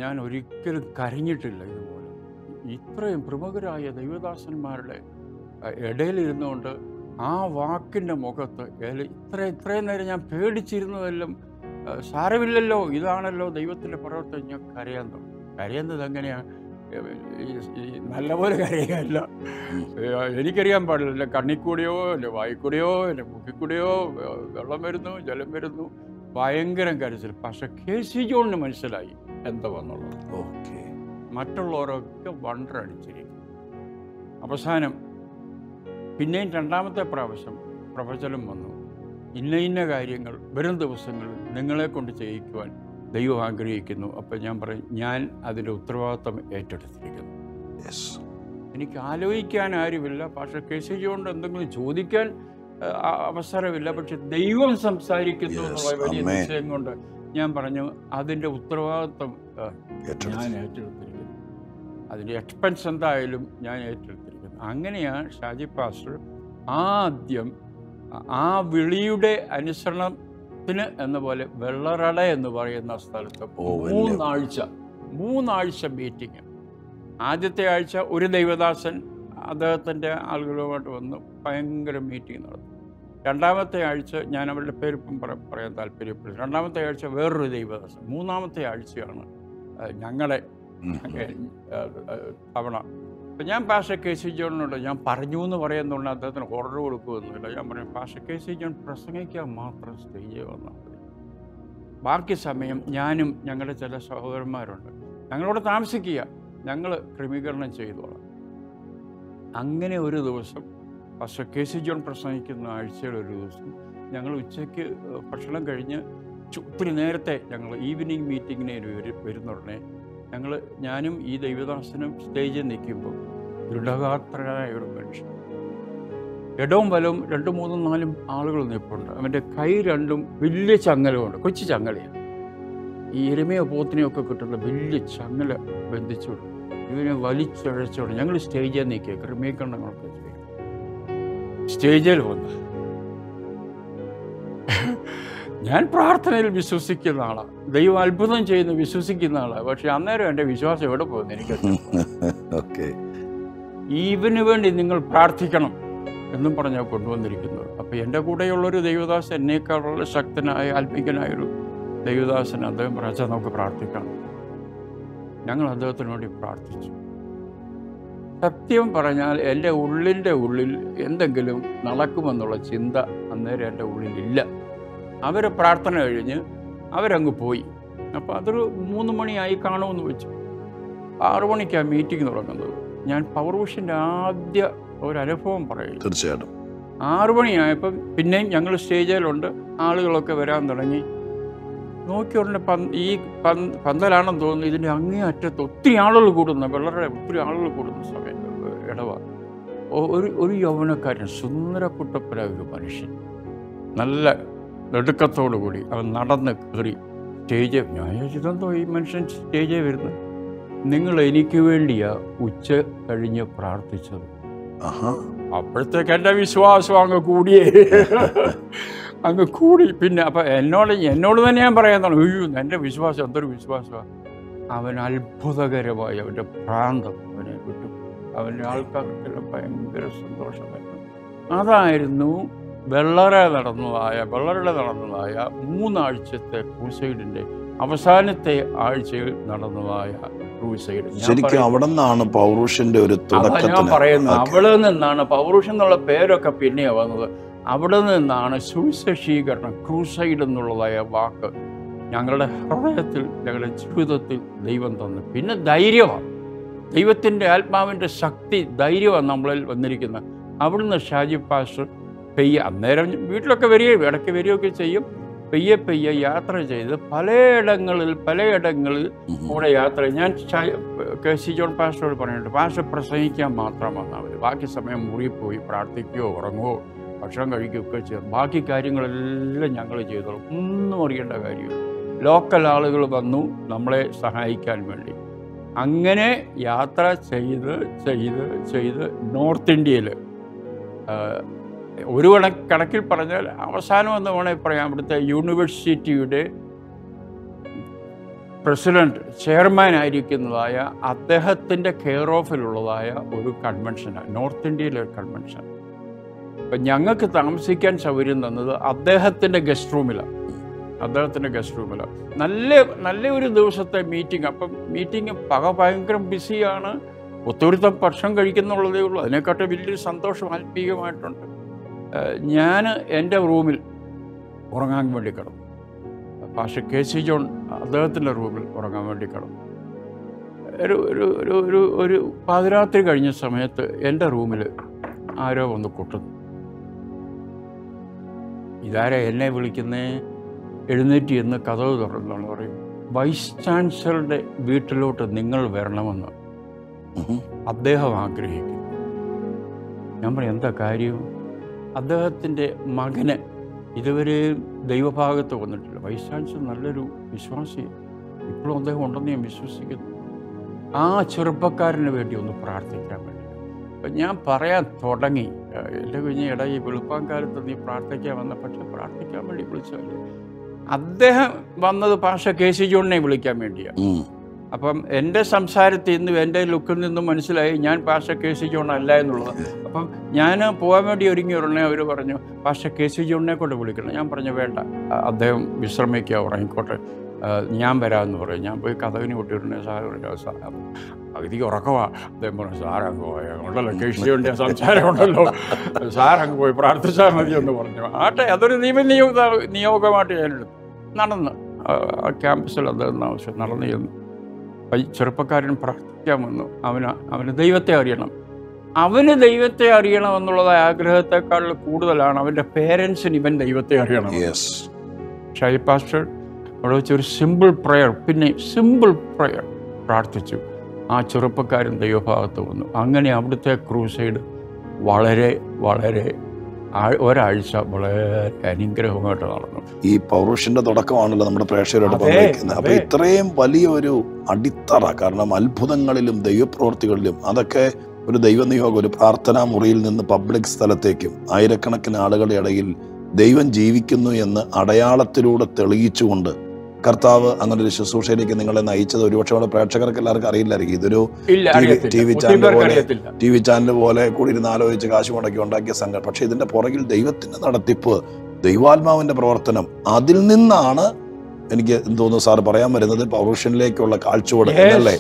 ഞാൻ ഒരിക്കലും കരഞ്ഞിട്ടില്ല ഇതുപോലെ. ഇത്രയും പ്രമുഖരായ ദൈവദാസന്മാരുടെ ഇടയിലിരുന്നുകൊണ്ട് ആ വാക്കിൻ്റെ മുഖത്ത് ഇത്രയും നേരം ഞാൻ പേടിച്ചിരുന്നതെല്ലാം സാരമില്ലല്ലോ, ഇതാണല്ലോ ദൈവത്തിൻ്റെ പ്രവർത്തനം. ഞാൻ കരയാൻ തുടങ്ങി. കരയുന്നത് എങ്ങനെയാണ്? നല്ലപോലെ കരയുകയല്ല, എനിക്കറിയാൻ പാടില്ല, എൻ്റെ കണ്ണിക്കൂടിയോ എൻ്റെ വായിക്കൂടിയോ എൻ്റെ മുക്കിക്കൂടിയോ വെള്ളം വരുന്നു, ജലം വരുന്നു, ഭയങ്കരം കരച്ചിൽ. പക്ഷെ കെ സി ജോണിന് മനസ്സിലായി എന്താന്നുള്ളത്. ഓക്കെ, മറ്റുള്ളവരൊക്കെ വണ്ടർ അടിച്ചിരിക്കും. അവസാനം പിന്നെയും 2ാമത്തെ പ്രാവശ്യം പ്രവചനം വന്നു, ഇന്ന ഇന്ന കാര്യങ്ങൾ വരും ദിവസങ്ങളിൽ നിങ്ങളെ കൊണ്ട് ചെയ്യിക്കുവാൻ ദൈവം ആഗ്രഹിക്കുന്നു. അപ്പം ഞാൻ പറയും, ഞാൻ അതിൻ്റെ ഉത്തരവാദിത്വം ഏറ്റെടുത്തിരിക്കുന്നു. എനിക്ക് ആലോചിക്കാൻ ആരുമില്ല, പക്ഷെ കെ സി ജോണിൻ്റെ എന്തെങ്കിലും ചോദിക്കാൻ അവസരമില്ല, പക്ഷെ ദൈവം സംസാരിക്കുന്നു എന്നുള്ള വലിയ നിശ്ചയം കൊണ്ട് ഞാൻ പറഞ്ഞു, അതിൻ്റെ ഉത്തരവാദിത്വം ഞാൻ ഏറ്റെടുത്തിരിക്കുന്നു, അതിൻ്റെ എക്സ്പെൻസ് എന്തായാലും ഞാൻ ഏറ്റെടുത്തിരിക്കുന്നു. അങ്ങനെയാണ് ഷാജി പാസ്റ്റർ ആദ്യം ആ വിളിയുടെ അനുസരണം എന്ന പോലെ വെള്ളറട എന്ന് പറയുന്ന സ്ഥലത്ത് 3 ആഴ്ച മീറ്റിംഗ്. ആദ്യത്തെ ആഴ്ച ഒരു ദൈവദാസൻ അദ്ദേഹത്തിൻ്റെ ആളുകളുമായിട്ട് വന്ന് ഭയങ്കര മീറ്റിംഗ് നടത്തി. 2ാമത്തെ ആഴ്ച ഞാൻ അവരുടെ പേരിപ്പം പറയാൻ താല്പര്യപ്പെടും. 2ാമത്തെ ആഴ്ച വേറൊരു ദൈവദാസൻ. 3ാമത്തെ ആഴ്ചയാണ് ഞങ്ങളുടെ തവണ. അപ്പം ഞാൻ പാസ്റ്റർ കെ സി ജോണിനോട് ഞാൻ പറഞ്ഞു എന്ന് പറയുന്നുണ്ട്, അദ്ദേഹത്തിന് ഓർഡർ കൊടുക്കുകയൊന്നുമില്ല. ഞാൻ പറഞ്ഞു, പാസ്റ്റർ കെ സി ജോൺ പ്രസംഗിക്കാൻ മാത്രം സ്റ്റേജിൽ വന്നാൽ മതി, ബാക്കി സമയം ഞാനും ഞങ്ങളുടെ ചില സഹോദരന്മാരുണ്ട് ഞങ്ങളോട് താമസിക്കുക, ഞങ്ങൾ ക്രമീകരണം ചെയ്തോളാം. അങ്ങനെ ഒരു ദിവസം പാസ്റ്റർ കെ സി ജോൺ പ്രസംഗിക്കുന്ന ആഴ്ചയുടെ ഒരു ദിവസം ഞങ്ങൾ ഉച്ചയ്ക്ക് ഭക്ഷണം കഴിഞ്ഞ് ഒത്തിരി നേരത്തെ ഞങ്ങൾ ഈവനിങ് മീറ്റിങ്ങിന് വരുന്നുടനെ ഞങ്ങൾ, ഞാനും ഈ ദൈവദാസനും സ്റ്റേജിൽ നിൽക്കുമ്പോൾ ദൃഢഗാത്രനായ ഒരു മനുഷ്യൻ, ഇടവും വലവും രണ്ടും മൂന്നും നാലും ആളുകൾ നിൽപ്പുണ്ട്. അവൻ്റെ കൈ രണ്ടും വലിയ ചങ്ങലമുണ്ട്, കൊച്ചു ചങ്ങലയാണ്. ഈ എരുമയോ പോത്തിനെയൊക്കെ കിട്ടുന്ന വലിയ ചങ്ങല ബന്ധിച്ചു വിടും. ഇവനെ വലിച്ചഴച്ചോട് ഞങ്ങൾ സ്റ്റേജിൽ നിൽക്കുക, ക്രമീകരണങ്ങളൊക്കെ ചെയ്യും. സ്റ്റേജിൽ വന്ന് ഞാൻ പ്രാർത്ഥനയിൽ വിശ്വസിക്കുന്ന ആളാണ്, ദൈവം അത്ഭുതം ചെയ്യുന്ന വിശ്വസിക്കുന്ന ആളാണ്. പക്ഷെ അന്നേരം എൻ്റെ വിശ്വാസം എവിടെ പോകുന്നു എനിക്ക്. ഇവന് വേണ്ടി നിങ്ങൾ പ്രാർത്ഥിക്കണം എന്നും പറഞ്ഞാൽ കൊണ്ടുവന്നിരിക്കുന്നത്. അപ്പം എൻ്റെ കൂടെയുള്ളൊരു ദൈവദാസൻ, എന്നേക്കാളുള്ള ശക്തനായ ആത്മീകനായൊരു ദൈവദാസൻ, അദ്ദേഹം പറഞ്ഞാൽ നമുക്ക് പ്രാർത്ഥിക്കണം. ഞങ്ങൾ അദ്ദേഹത്തിന് വേണ്ടി പ്രാർത്ഥിച്ചു. സത്യം പറഞ്ഞാൽ എൻ്റെ ഉള്ളിൻ്റെ ഉള്ളിൽ എന്തെങ്കിലും നടക്കുമെന്നുള്ള ചിന്ത അന്നേരം എൻ്റെ ഉള്ളിലില്ല. അവർ പ്രാർത്ഥന കഴിഞ്ഞ് അവരങ്ങ് പോയി. അപ്പോൾ അതൊരു 3 മണിയായി കാണുമെന്ന് വെച്ചു. 6 മണിക്കാണ് മീറ്റിംഗ് തുടങ്ങുന്നത്. ഞാൻ പവർ വിഷൻ്റെ ആദ്യ ഒരനുഭവം പറയും. തീർച്ചയായിട്ടും 6 മണിയായപ്പം പിന്നെയും ഞങ്ങൾ സ്റ്റേജിലുണ്ട്, ആളുകളൊക്കെ വരാൻ തുടങ്ങി. നോക്കിയ ഉടനെ ഈ പന്തലാണെന്ന് തോന്നുന്നു, ഇതിൻ്റെ അങ്ങേ അറ്റത്ത് ഒത്തിരി ആളുകൾ കൂടുന്ന, വളരെ ഒത്തിരി ആളുകൾ കൂടുന്ന സമയത്ത് ഇടവ ഒരു യൗവനക്കാരൻ, സുന്ദരക്കുട്ടപ്പനായ ഒരു മനുഷ്യൻ, നല്ല നെടുക്കത്തോടു കൂടി അവൻ നടന്ന് കയറി സ്റ്റേജ്. ഞാൻ ഇതെന്തോ ഈ മനുഷ്യൻ സ്റ്റേജേ വരുന്നത്, നിങ്ങൾ എനിക്ക് വേണ്ടിയാ ഉച്ച കഴിഞ്ഞ് പ്രാർത്ഥിച്ചത്. അപ്പോഴത്തേക്ക് എൻ്റെ വിശ്വാസം അങ്ങ് കൂടി. പിന്നെ അപ്പം എന്നോട് തന്നെ ഞാൻ പറയാന്നാണ്, അയ്യോ എൻ്റെ വിശ്വാസം എന്തൊരു വിശ്വാസമാണ്. അവൻ അത്ഭുതകരമായി അവൻ്റെ പ്രാന്തം അവനെ വിട്ടു. അവൻ്റെ ആൾക്കാർക്കെല്ലാം ഭയങ്കര സന്തോഷമായിരുന്നു. അതായിരുന്നു വെള്ളറ നടന്നതായ 3 ആഴ്ചത്തെ ക്രൂസൈഡിൻ്റെ അവസാനത്തെ ആഴ്ചയിൽ നടന്നതായ ക്രൂസൈഡ്. ശരിക്കും അവിടെ നിന്നാണ് പൗരൂഷന്റെ ഒരു തുടക്കം ഞാൻ പറയുന്നത്. അവിടെ നിന്നാണ് പൗരൂഷൻ എന്നുള്ള പേരൊക്കെ പിന്നെയാണ് വന്നത്. അവിടെ നിന്നാണ് സുവിശേഷീകരണം, ക്രൂസൈഡ് എന്നുള്ളതായ വാക്ക് ഞങ്ങളുടെ ഹൃദയത്തിൽ, ഞങ്ങളുടെ ജീവിതത്തിൽ ദൈവം തന്നു. പിന്നെ ധൈര്യമാണ്, ദൈവത്തിൻ്റെ ആത്മാവിൻ്റെ ശക്തി, ധൈര്യമാണ് നമ്മളിൽ വന്നിരിക്കുന്നത്. അവിടുന്ന് ഷാജി പാസ്റ്റർ പെയ്യ അന്നേരം വീട്ടിലൊക്കെ വരികയും ഇടയ്ക്ക് വരികയൊക്കെ ചെയ്യും. പെയ്യ യാത്ര ചെയ്ത് പലയിടങ്ങളിൽ കൂടെ യാത്ര. ഞാൻ കെ സി ജോൺ പാസ്റ്ററോട് പറഞ്ഞിട്ട്, പാസ്റ്റർ പ്രസംഗിക്കാൻ മാത്രം വന്നാൽ മതി, ബാക്കി സമയം മുറിയിൽ പോയി പ്രാർത്ഥിക്കുകയോ ഉറങ്ങുകയോ ഭക്ഷണം കഴിക്കുകയൊക്കെ ചെയ്യും, ബാക്കി കാര്യങ്ങളെല്ലാം ഞങ്ങൾ ചെയ്തോളും, ഒന്നും അറിയേണ്ട കാര്യമില്ല. ലോക്കൽ ആളുകൾ വന്നു നമ്മളെ സഹായിക്കാൻ വേണ്ടി. അങ്ങനെ യാത്ര ചെയ്ത് നോർത്ത് ഇന്ത്യയിൽ ഒരു കണക്കിൽ പറഞ്ഞാൽ അവസാനമെന്ന് വേണമെങ്കിൽ പറയാം. അവിടുത്തെ യൂണിവേഴ്സിറ്റിയുടെ പ്രസിഡൻറ്റ്, ചെയർമാൻ ആയിരിക്കുന്നതായ അദ്ദേഹത്തിൻ്റെ കെയർ ഓഫിലുള്ളതായ ഒരു കൺവെൻഷനാണ്, നോർത്ത് ഇന്ത്യയിലെ ഒരു കൺവെൻഷൻ. അപ്പം ഞങ്ങൾക്ക് താമസിക്കാൻ സൗകര്യം തന്നത് അദ്ദേഹത്തിൻ്റെ ഗസ്റ്റ് റൂമിലാണ്. നല്ല ഒരു ദിവസത്തെ മീറ്റിംഗ്. അപ്പം മീറ്റിംഗ് ഭയങ്കര ബിസിയാണ്, ഒത്തൊരുത്തം ഭക്ഷണം കഴിക്കുന്നുള്ളതേ ഉള്ളൂ. അതിനെക്കാട്ടും വലിയൊരു സന്തോഷം ആത്മീയമായിട്ടുണ്ട്. ഞാൻ എൻ്റെ റൂമിൽ ഉറങ്ങാൻ വേണ്ടി കിടന്നു. പക്ഷേ കെ സി ജോൺ അദ്ദേഹത്തിൻ്റെ റൂമിൽ ഉറങ്ങാൻ വേണ്ടി കിടന്നു. ഒരു പാതിരാത്രി കഴിഞ്ഞ സമയത്ത് എൻ്റെ റൂമിൽ ആരോ വന്ന് കൊട്ടുന്നു. ഇതാരാ എന്നെ വിളിക്കുന്നേ? എഴുന്നേറ്റ് എന്ന് കഥവ് തുറന്നാണ് പറയും, വൈസ് ചാൻസലറുടെ വീട്ടിലോട്ട് നിങ്ങൾ വരണമെന്ന് അദ്ദേഹം ആഗ്രഹിക്കുന്നു. ഞാൻ പറയും, എന്താ കാര്യം? അദ്ദേഹത്തിൻ്റെ മകന് ഇതുവരെ ദൈവഭാഗത്ത് വന്നിട്ടില്ല. വൈസ് ചാൻസലർ നല്ലൊരു വിശ്വാസി, ഇപ്പോഴും അദ്ദേഹം ഉണ്ടെന്ന് ഞാൻ വിശ്വസിക്കുന്നു. ആ ചെറുപ്പക്കാരന് വേണ്ടി ഒന്ന് പ്രാർത്ഥിക്കാൻ വേണ്ടി. അപ്പം ഞാൻ പറയാൻ തുടങ്ങി, എൻ്റെ കുഞ്ഞിട ഈ വെളുപ്പാങ്കാലത്ത് നീ പ്രാർത്ഥിക്കാൻ വന്ന, പക്ഷെ പ്രാർത്ഥിക്കാൻ വേണ്ടി വിളിച്ചതല്ലേ. അദ്ദേഹം വന്നത് പാഷ കെ സി ജോണിനെ വിളിക്കാൻ വേണ്ടിയാണ്. അപ്പം എൻ്റെ സംസാരത്തിൽ നിന്നും എൻ്റെ ലുക്കിൽ നിന്നും മനസ്സിലായി ഞാൻ പാഷ കെ സി ജോൺ അല്ല എന്നുള്ളത്. അപ്പം ഞാൻ പോകാൻ വേണ്ടി ഒരുങ്ങി ഉടനെ അവർ പറഞ്ഞു, പാഷ കെ സി ജോണിനെ കൊണ്ട് വിളിക്കണം. ഞാൻ പറഞ്ഞു, വേണ്ട, അദ്ദേഹം വിശ്രമിക്കുക, ഉറങ്ങിക്കോട്ടെ, ഞാൻ വരാമെന്ന് പറയും. ഞാൻ പോയി കഥവിനെ കൊട്ടിവിടണേ സാറിൻ്റെ സാധനം അകതിക്ക് ഉറക്കമാണ്. അദ്ദേഹം പറഞ്ഞു, സാറങ്ങ് പോയുണ്ടല്ലോ, കെ സി ജോണിൻ്റെ സംസാരം ഉണ്ടല്ലോ, സാറങ്ങ് പോയി പ്രാർത്ഥിച്ചാൽ മതി എന്ന് പറഞ്ഞു. ആട്ടെ, അതൊരു നിയോഗമായിട്ട് ഞാനെടുത്തു. നടന്ന് ക്യാമ്പസിൽ അദ്ദേഹം ആവശ്യം നടന്നു ചെന്നു. ചെറുപ്പക്കാരൻ പ്രാർത്ഥിക്കാമെന്നു. അവന് ദൈവത്തെ അറിയണം. അവന് ദൈവത്തെ അറിയണമെന്നുള്ള ആഗ്രഹത്തെക്കാൾ കൂടുതലാണ് അവൻ്റെ പേരൻസിന് ഇവൻ ദൈവത്തെ അറിയണം. ഷായി പാസ്റ്റർ അവിടെ വെച്ചൊരു സിമ്പിൾ പ്രയർ പ്രാർത്ഥിച്ചു. ആ ചെറുപ്പക്കാരൻ ദൈവഭാഗത്ത് വന്നു. അങ്ങനെ അവിടുത്തെ ക്രൂസൈഡ് വളരെ വളരെ ഒരാഴ്ച വളരെ അനുഗ്രഹമായിട്ട് നടന്നു. ഈ പൗരുഷന്റെ തുടക്കമാണല്ലോ നമ്മുടെ പ്രേക്ഷകരോട് പങ്കുവെക്കുന്നത്. അപ്പൊ ഇത്രയും വലിയൊരു അടിത്തറ, കാരണം അത്ഭുതങ്ങളിലും ദൈവപ്രവൃത്തികളിലും അതൊക്കെ ഒരു ദൈവനിയോഗം, ഒരു പ്രാർത്ഥനാ മുറിയിൽ നിന്ന് പബ്ലിക് സ്ഥലത്തേക്കും ആയിരക്കണക്കിന് ആളുകളുടെ ഇടയിൽ ദൈവം ജീവിക്കുന്നു എന്ന് അടയാളത്തിലൂടെ തെളിയിച്ചുകൊണ്ട് കർത്താവ് അങ്ങനൊരു ശുശ്രൂഷയിലേക്ക് നിങ്ങളെ നയിച്ചത് ഒരുപക്ഷെ നമ്മുടെ പ്രേക്ഷകർക്ക് എല്ലാവർക്കും അറിയില്ലായിരിക്കും. ഇതൊരു ടി വി ചാനൽ പോലെ കൂടി ഇരുന്ന് ആലോചിച്ച് കാശ് മുടക്കി ഉണ്ടാക്കിയ സംഘം. പക്ഷെ ഇതിന്റെ പുറകിൽ ദൈവത്തിന്റെ നടത്തിപ്പ്, ദൈവാത്മാവിന്റെ പ്രവർത്തനം, അതിൽ നിന്നാണ് എനിക്ക് തോന്നുന്നു സാർ പറയാൻ വരുന്നത് പൗരുഷനിലേക്കുള്ള കാഴ്ചപ്പാട് എന്നല്ലേ.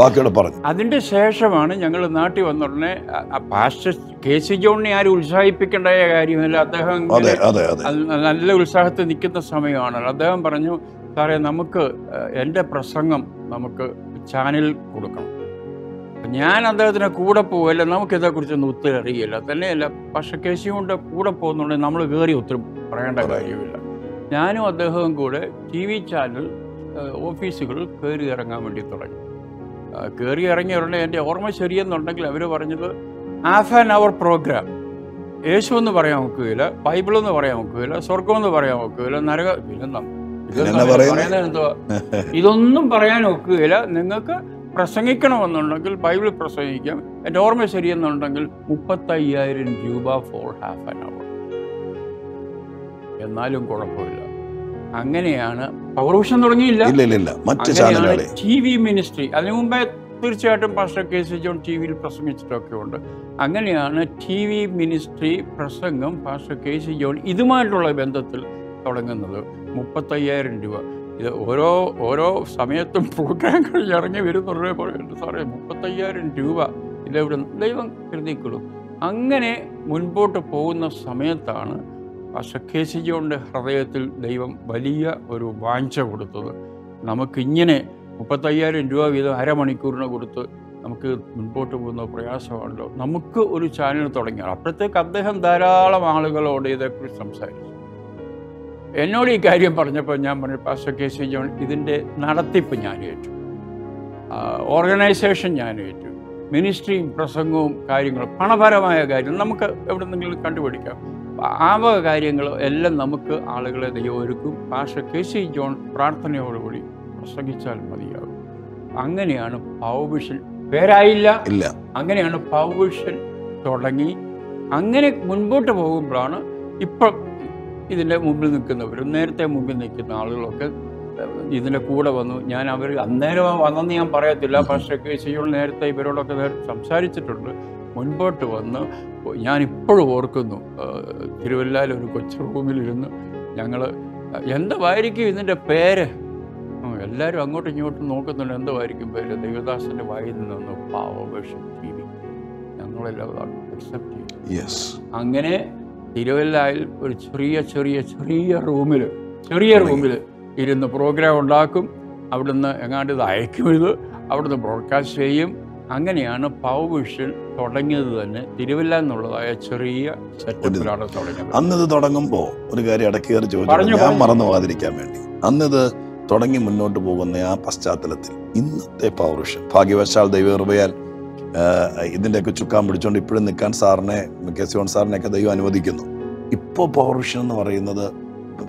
ബാക്കിയോട് പറഞ്ഞു. അതിന്റെ ശേഷമാണ് ഞങ്ങൾ നാട്ടിൽ വന്ന ഉടനെ പാസ്റ്റർ കെ സി ജോണിനെ ആരും ഉത്സാഹിപ്പിക്കേണ്ട കാര്യമല്ല, അദ്ദേഹം നല്ല ഉത്സാഹത്തിൽ നിൽക്കുന്ന സമയമാണല്ലോ. അദ്ദേഹം പറഞ്ഞു, സാറേ നമുക്ക് എൻ്റെ പ്രസംഗം നമുക്ക് ചാനൽ കൊടുക്കണം. ഞാൻ അദ്ദേഹത്തിൻ്റെ കൂടെ പോവല്ല, നമുക്കിതേക്കുറിച്ചൊന്നും ഒത്തിരി അറിയില്ല, തന്നെയല്ല പക്ഷെ കെ സി കൊണ്ട് കൂടെ പോകുന്നുണ്ടെങ്കിൽ നമ്മൾ കയറി ഒത്തിരി പറയേണ്ട കാര്യമില്ല. ഞാനും അദ്ദേഹവും കൂടെ ടി വി ചാനൽ ഓഫീസുകൾ കയറി ഇറങ്ങാൻ വേണ്ടി തുടങ്ങി. കയറി ഇറങ്ങിയ ഉടനെ എൻ്റെ ഓർമ്മ ശരിയെന്നുണ്ടെങ്കിൽ അവർ പറഞ്ഞത് ഹാഫ് ആൻ അവർ പ്രോഗ്രാം, യേശു എന്ന് പറയാൻ നോക്കുകയില്ല, ബൈബിളെന്ന് പറയാൻ നോക്കുകയില്ല, സ്വർഗമെന്ന് പറയാൻ നോക്കുകയില്ല, നരകം ഇതൊന്നും പറയാൻ ഒക്കുകയില്ല, നിങ്ങൾക്ക് പ്രസംഗിക്കണമെന്നുണ്ടെങ്കിൽ ബൈബിൾ പ്രസംഗിക്കാം. എൻ്റെ ഓർമ്മ ശരിയെന്നുണ്ടെങ്കിൽ 35,000 രൂപ ഫോർ ഹാഫ് ആൻ അവർ. എന്നാലും കുഴപ്പമില്ല. അങ്ങനെയാണ് പൗരുഷം തുടങ്ങിയില്ല. ടി വി മിനിസ്ട്രി, അതിനു മുമ്പേ തീർച്ചയായിട്ടും pastor K C John T വിയിൽ പ്രസംഗിച്ചിട്ടൊക്കെ ഉണ്ട്. അങ്ങനെയാണ് ടി വി മിനിസ്ട്രി പ്രസംഗം പാസ്റ്റർ കെ സി ജോൺ ഇതുമായിട്ടുള്ള ബന്ധത്തിൽ തുടങ്ങുന്നത്. 35,000 രൂപ ഇത് ഓരോ സമയത്തും പ്രോഗ്രാം കഴിഞ്ഞ് ഇറങ്ങി വരുന്നവരുടെ പറയുന്നുണ്ട്, സാറേ 35,000 രൂപ ഇതെവിടെ ദൈവം കരുതിക്കൊള്ളും. അങ്ങനെ മുൻപോട്ട് പോകുന്ന സമയത്താണ് പക്ഷെ കെ സി ജോണിൻ്റെ ഹൃദയത്തിൽ ദൈവം വലിയ ഒരു വാഞ്ച കൊടുത്തത്, നമുക്കിങ്ങനെ 35,000 രൂപ വീതം അരമണിക്കൂറിന് കൊടുത്ത് നമുക്ക് മുൻപോട്ട് പോകുന്ന പ്രയാസമാണല്ലോ, നമുക്ക് ഒരു ചാനൽ തുടങ്ങിയാണ്. അപ്പോഴത്തേക്ക് അദ്ദേഹം ധാരാളം ആളുകളോട് ഇതേക്കുറിച്ച് സംസാരിച്ചു. എന്നോട് ഈ കാര്യം പറഞ്ഞപ്പോൾ ഞാൻ പറഞ്ഞു, പാസ്റ്റർ കെ സി ജോൺ ഇതിൻ്റെ നടത്തിപ്പ് ഞാൻ ഏറ്റു, ഓർഗനൈസേഷൻ ഞാൻ ഏറ്റു, മിനിസ്ട്രിയും പ്രസംഗവും കാര്യങ്ങളും പണപരമായ കാര്യങ്ങൾ നമുക്ക് എവിടെ നിന്നെങ്കിലും കണ്ടുപിടിക്കാം, ആ വക കാര്യങ്ങൾ എല്ലാം നമുക്ക് ആളുകളെ ദൈവം ഒരുക്കും. പാസ്റ്റർ കെ സി ജോൺ പ്രാർത്ഥനയോടുകൂടി പ്രസംഗിച്ചാൽ മതിയാകും. അങ്ങനെയാണ് പൗരുഷൻ പേരായില്ല, അങ്ങനെയാണ് പൗരുഷൻ തുടങ്ങി. അങ്ങനെ മുൻപോട്ട് പോകുമ്പോഴാണ് ഇപ്പം ഇതിൻ്റെ മുമ്പിൽ നിൽക്കുന്നവരും നേരത്തെ മുമ്പിൽ നിൽക്കുന്ന ആളുകളൊക്കെ ഇതിൻ്റെ കൂടെ വന്നു. ഞാൻ അവർ അന്നേരം വന്നെന്ന് ഞാൻ പറയത്തില്ല, പക്ഷേ കെ സി ജോൺ നേരത്തെ ഇവരോടൊക്കെ നേരത്തെ സംസാരിച്ചിട്ടുണ്ട്. മുൻപോട്ട് വന്ന് ഞാനിപ്പോഴും ഓർക്കുന്നു, തിരുവല്ലയിൽ ഒരു കൊച്ചു റൂമിലിരുന്ന് ഞങ്ങൾ എന്തായിരിക്കും ഇതിൻ്റെ പേര്, എല്ലാവരും അങ്ങോട്ടും ഇങ്ങോട്ടും നോക്കുന്നുണ്ട്, എന്തായിരിക്കും പേര്. ദേവദാസൻ്റെ വായിൽ നിന്ന് പാവവേഷം ടി വി ഞങ്ങളെല്ലാം അക്സെപ്റ്റ് ചെയ്യും. അങ്ങനെ തിരുവല്ലയിൽ ഒരു ചെറിയ റൂമിൽ ഇരുന്ന് പ്രോഗ്രാം ഉണ്ടാക്കും. അവിടുന്ന് എങ്ങാണ്ട് ഇത് അയക്കും, ഇത് അവിടുന്ന് ബ്രോഡ്കാസ്റ്റ് ചെയ്യും. അങ്ങനെയാണ് പൗരുഷൻ തുടങ്ങിയത് തന്നെ, തിരുവല്ല എന്നുള്ളതായ ചെറിയ സെറ്റപ്പിലാണ് തുടങ്ങിയത്. അന്നത് തുടങ്ങുമ്പോൾ ഒരു കാര്യം ഇടയ്ക്കേറി ചോദിച്ചു, ഞാൻ മറന്നു പോകാതിരിക്കാൻ വേണ്ടി, അന്നത് തുടങ്ങി മുന്നോട്ട് പോകുന്ന ആ പശ്ചാത്തലത്തിൽ ഇന്നത്തെ പൗരുഷൻ, ഭാഗ്യവശാൽ ദൈവകൃപയാൽ ഇതിൻ്റെയൊക്കെ ചുക്കാൻ പിടിച്ചുകൊണ്ട് ഇപ്പോഴും നിൽക്കാൻ സാറിനെ, കെ സി ജോൺ സാറിനെയൊക്കെ ദൈവം അനുവദിക്കുന്നു. ഇപ്പോൾ പൗരുഷൻ എന്ന് പറയുന്നത്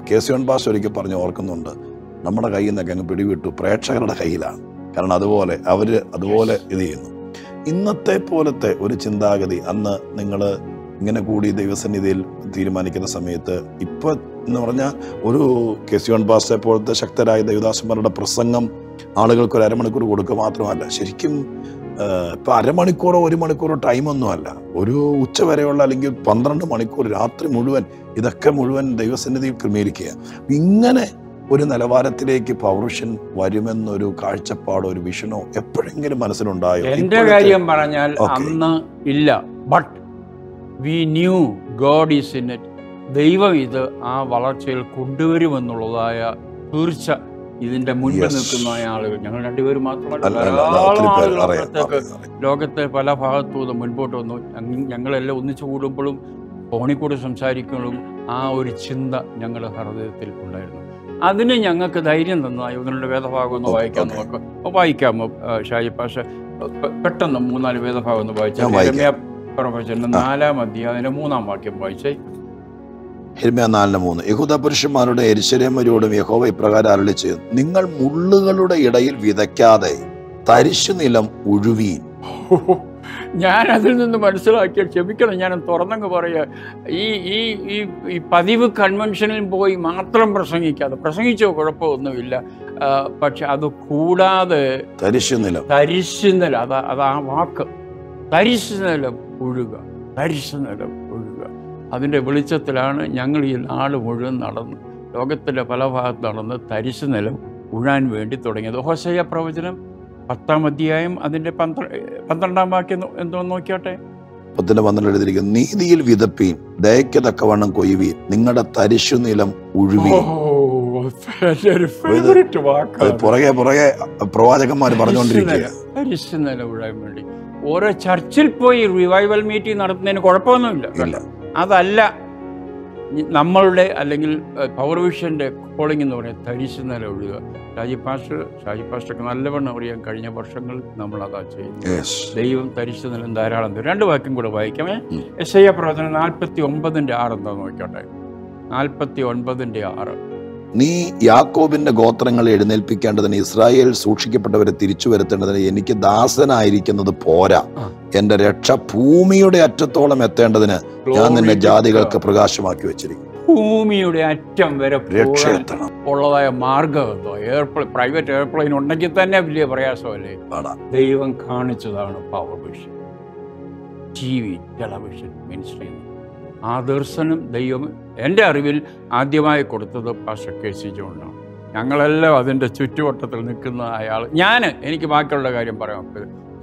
കെ സി ജോൺ പാസ് ഒരിക്കൽ പറഞ്ഞ് ഓർക്കുന്നുണ്ട്, നമ്മുടെ കയ്യിൽ നിന്നൊക്കെ അങ്ങ് പിടിവിട്ടു, പ്രേക്ഷകരുടെ കയ്യിലാണ്. കാരണം അതുപോലെ അവർ അതുപോലെ ഇത് ചെയ്യുന്നു. ഇന്നത്തെ പോലത്തെ ഒരു ചിന്താഗതി അന്ന് നിങ്ങൾ ഇങ്ങനെ കൂടി ദൈവസന്നിധിയിൽ തീരുമാനിക്കുന്ന സമയത്ത്, ഇപ്പോൾ എന്ന് പറഞ്ഞാൽ ഒരു കെ സി ജോൺ പാസിനെ പോലത്തെ ശക്തരായ ദൈവദാസന്മാരുടെ പ്രസംഗം ആളുകൾക്ക് ഒരു അരമണിക്കൂർ കൊടുക്കുക മാത്രമല്ല, ശരിക്കും ഇപ്പം അരമണിക്കൂറോ ഒരു മണിക്കൂറോ ടൈമൊന്നും അല്ല, ഒരു ഉച്ച വരെയുള്ള അല്ലെങ്കിൽ 12 മണിക്കൂർ രാത്രി മുഴുവൻ ഇതൊക്കെ മുഴുവൻ ദൈവസന്നിധിയിൽ ക്രമീകരിക്കുക. ഇങ്ങനെ ഒരു നിലവാരത്തിലേക്ക് പൗരുഷൻ വരുമെന്നൊരു കാഴ്ചപ്പാടോ ഒരു വിഷനോ എപ്പോഴെങ്കിലും മനസ്സിലുണ്ടായോ? എൻ്റെ കാര്യം പറഞ്ഞാൽ അന്ന് ഇല്ല. But we knew God is in it. ദൈവം ഇത് ആ വളർച്ചയിൽ കൊണ്ടുവരുമെന്നുള്ളതായ തീർച്ച ഇതിന്റെ മുന്നിൽ നിൽക്കുന്ന ആളുകൾ, ഞങ്ങൾ രണ്ടുപേരും മാത്രമല്ല, ലോകത്തെ പല ഭാഗത്തുനിന്ന് മുൻപോട്ട് വന്നു. ഞങ്ങളെല്ലാം ഒന്നിച്ചു കൂടുമ്പോഴും ഫോണിൽ കൂടി സംസാരിക്കുമ്പോഴും ആ ഒരു ചിന്ത ഞങ്ങളുടെ ഹൃദയത്തിൽ ഉണ്ടായിരുന്നു. അതിന് ഞങ്ങൾക്ക് ധൈര്യം തന്നതായി ഒന്നിൻ്റെ വേദഭാഗം ഒന്ന് വായിക്കാൻ നോക്കാം, വായിക്കാമോ ഷാജി പാഷ? പെട്ടെന്ന് 3-4 വേദഭാഗം ഒന്ന് വായിച്ചാൽ, പ്രവചനം 4-ാം അധ്യായം 3-ാം വാക്യം വായിച്ചേ. 4:3 യഹൂദ പുരുഷന്മാരുടെ യെരുശലേമരോടും യഹോവ ഇപ്രകാരം അരുളിച്ചെയ്തു, നിങ്ങൾ മുള്ളുകളുടെ ഇടയിൽ വിതയ്ക്കാതെ തരിശു നിലം ഉഴുവീൻ. ഞാൻ അതിൽ നിന്ന് മനസ്സിലാക്കിയ, ക്ഷമിക്കണം ഞാനും തുറന്നങ്ങ് പറയുക, ഈ പതിവ് കൺവെൻഷനിൽ പോയി മാത്രം പ്രസംഗിക്കാതെ, പ്രസംഗിച്ചോ കുഴപ്പമൊന്നുമില്ല, പക്ഷെ അത് കൂടാതെ തരിശു നിലം, അത് ആ വാക്ക് തരിശു നിലം ഉഴുക, തരിശു നിലം ഉഴുക. അതിൻ്റെ വെളിച്ചത്തിലാണ് ഞങ്ങൾ ഈ നാട് മുഴുവൻ നടന്ന്, ലോകത്തിൻ്റെ പല ഭാഗത്ത് നടന്ന് തരിശു നിലം ഉഴാൻ വേണ്ടി തുടങ്ങിയത്. ഹോശേയ പ്രവചനം 10-ാം അധ്യായം അതിൻ്റെ 12-ാം വാക്യം എന്തോന്ന് നോക്കിയാട്ടെ. 10-ന്റെ 12 എഴുതിയിരിക്കുന്നു, നീതിയിൽ വിതപ്പീൻ, ദയയ്ക്ക് തക്കവണ്ണം കൊയ്യുവീൻ, നിങ്ങളുടെ തരിശു നിലം ഉഴുവീൻ. പുറകെ പ്രവാചകന്മാർ പറഞ്ഞുകൊണ്ടിരിക്കുക തരിശു നിലം ഉഴാൻ വേണ്ടി. ഓരോ ചർച്ചിൽ പോയി റിവൈവൽ മീറ്റിംഗ് നടത്തുന്നതിന് കുഴപ്പമൊന്നുമില്ല, അതല്ല നമ്മളുടെ അല്ലെങ്കിൽ പവർ വിഷൻ്റെ കോളിംഗ് എന്ന് പറയുന്നത് തരിശു നില ഒഴുകുക. ഷാജി പാസ്റ്റർക്ക് നല്ലവണ്ണം അറിയാൻ കഴിഞ്ഞ വർഷങ്ങളിൽ നമ്മളതാ ചെയ്യുന്നത്. ദൈവം തരിശു നിലം ധാരാളം തരും. 2 വാക്യം കൂടെ വായിക്കാമേ. യെശയ്യാ പ്രവചനം 49:6 എന്താ നോക്കട്ടെ. 49:6, നീ യാക്കോബിന്റെ ഗോത്രങ്ങളെ എഴുന്നേൽപ്പിക്കേണ്ടതിന്, ഇസ്രായേൽ സൂക്ഷിക്കപ്പെട്ടവരെ തിരിച്ചു വരുത്തേണ്ടതിന് എനിക്ക് ദാസനായിരിക്കുന്നത് പോരാ, എന്റെ രക്ഷ ഭൂമിയുടെ അറ്റത്തോളം എത്തേണ്ടതിന് ഞാൻ നിന്നെ ജാതികൾക്ക് പ്രകാശമാക്കി വെച്ചിരിക്കുന്നു. ഭൂമിയുടെ അറ്റം വരെ രക്ഷയെത്തണം ഉള്ളതായ മാർഗം എന്തോ? എയർപ്ലെയിൻ, പ്രൈവറ്റ് എയർപ്ലെയിൻ ഉണ്ടെങ്കിൽ തന്നെ വലിയ പ്രയാസമല്ലേ. ദൈവം കാണിച്ചതാണ് power Vision, TV, television ministry. ആ ദർശനം ദൈവം എൻ്റെ അറിവിൽ ആദ്യമായി കൊടുത്തത് പാസ്റ്റർ കെ സി ജോണിനാണ്. ഞങ്ങളെല്ലാം അതിൻ്റെ ചുറ്റുവട്ടത്തിൽ നിൽക്കുന്ന അയാൾ, എനിക്ക് ബാക്കിയുള്ള കാര്യം പറയാം,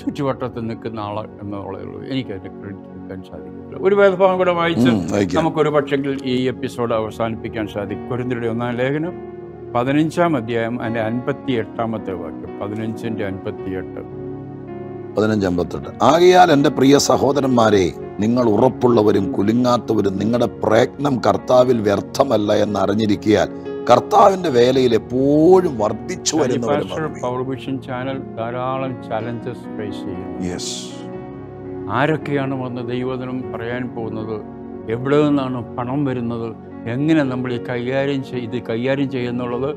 ചുറ്റുവട്ടത്തിൽ നിൽക്കുന്ന ആൾ എന്നുള്ളതേ ഉള്ളൂ. എനിക്ക് അതിൻ്റെ ക്രെഡിറ്റ് എടുക്കാൻ സാധിക്കില്ല. ഒരു വേദഭാഗം കൂടെ വായിച്ച് നമുക്കൊരു പക്ഷെങ്കിൽ ഈ എപ്പിസോഡ് അവസാനിപ്പിക്കാൻ സാധിക്കും. കൊരിന്ത്യരുടെ 1-ാം ലേഖനം 15-ാം അധ്യായം അതിൻ്റെ 58-ാമത്തെ വാക്യം. 15:58 15:58, ആകയാൽ എൻ്റെ പ്രിയ സഹോദരന്മാരെ, നിങ്ങൾ ഉറപ്പുള്ളവരും കുലുങ്ങാത്തവരും നിങ്ങളുടെ പ്രയത്നം കർത്താവിൽ വ്യർത്ഥമല്ല എന്ന് അറിഞ്ഞിരിക്കയാൽ കർത്താവിന്റെ വേലയിൽ എപ്പോഴും വർദ്ധിച്ചു വരുന്നവരും. പവർ വിഷൻ ചാനൽ ധാരാളം ചലഞ്ചസ് ഫേസ് ചെയ്യുന്നു. ആരൊക്കെയാണ് വന്ന് ദൈവവചനം പറയാൻ പോകുന്നത്? എവിടെ നിന്നാണ് പണം വരുന്നത്? എങ്ങനെ നമ്മൾ ഈ കൈകാര്യം ചെയ്യുന്നുള്ളത്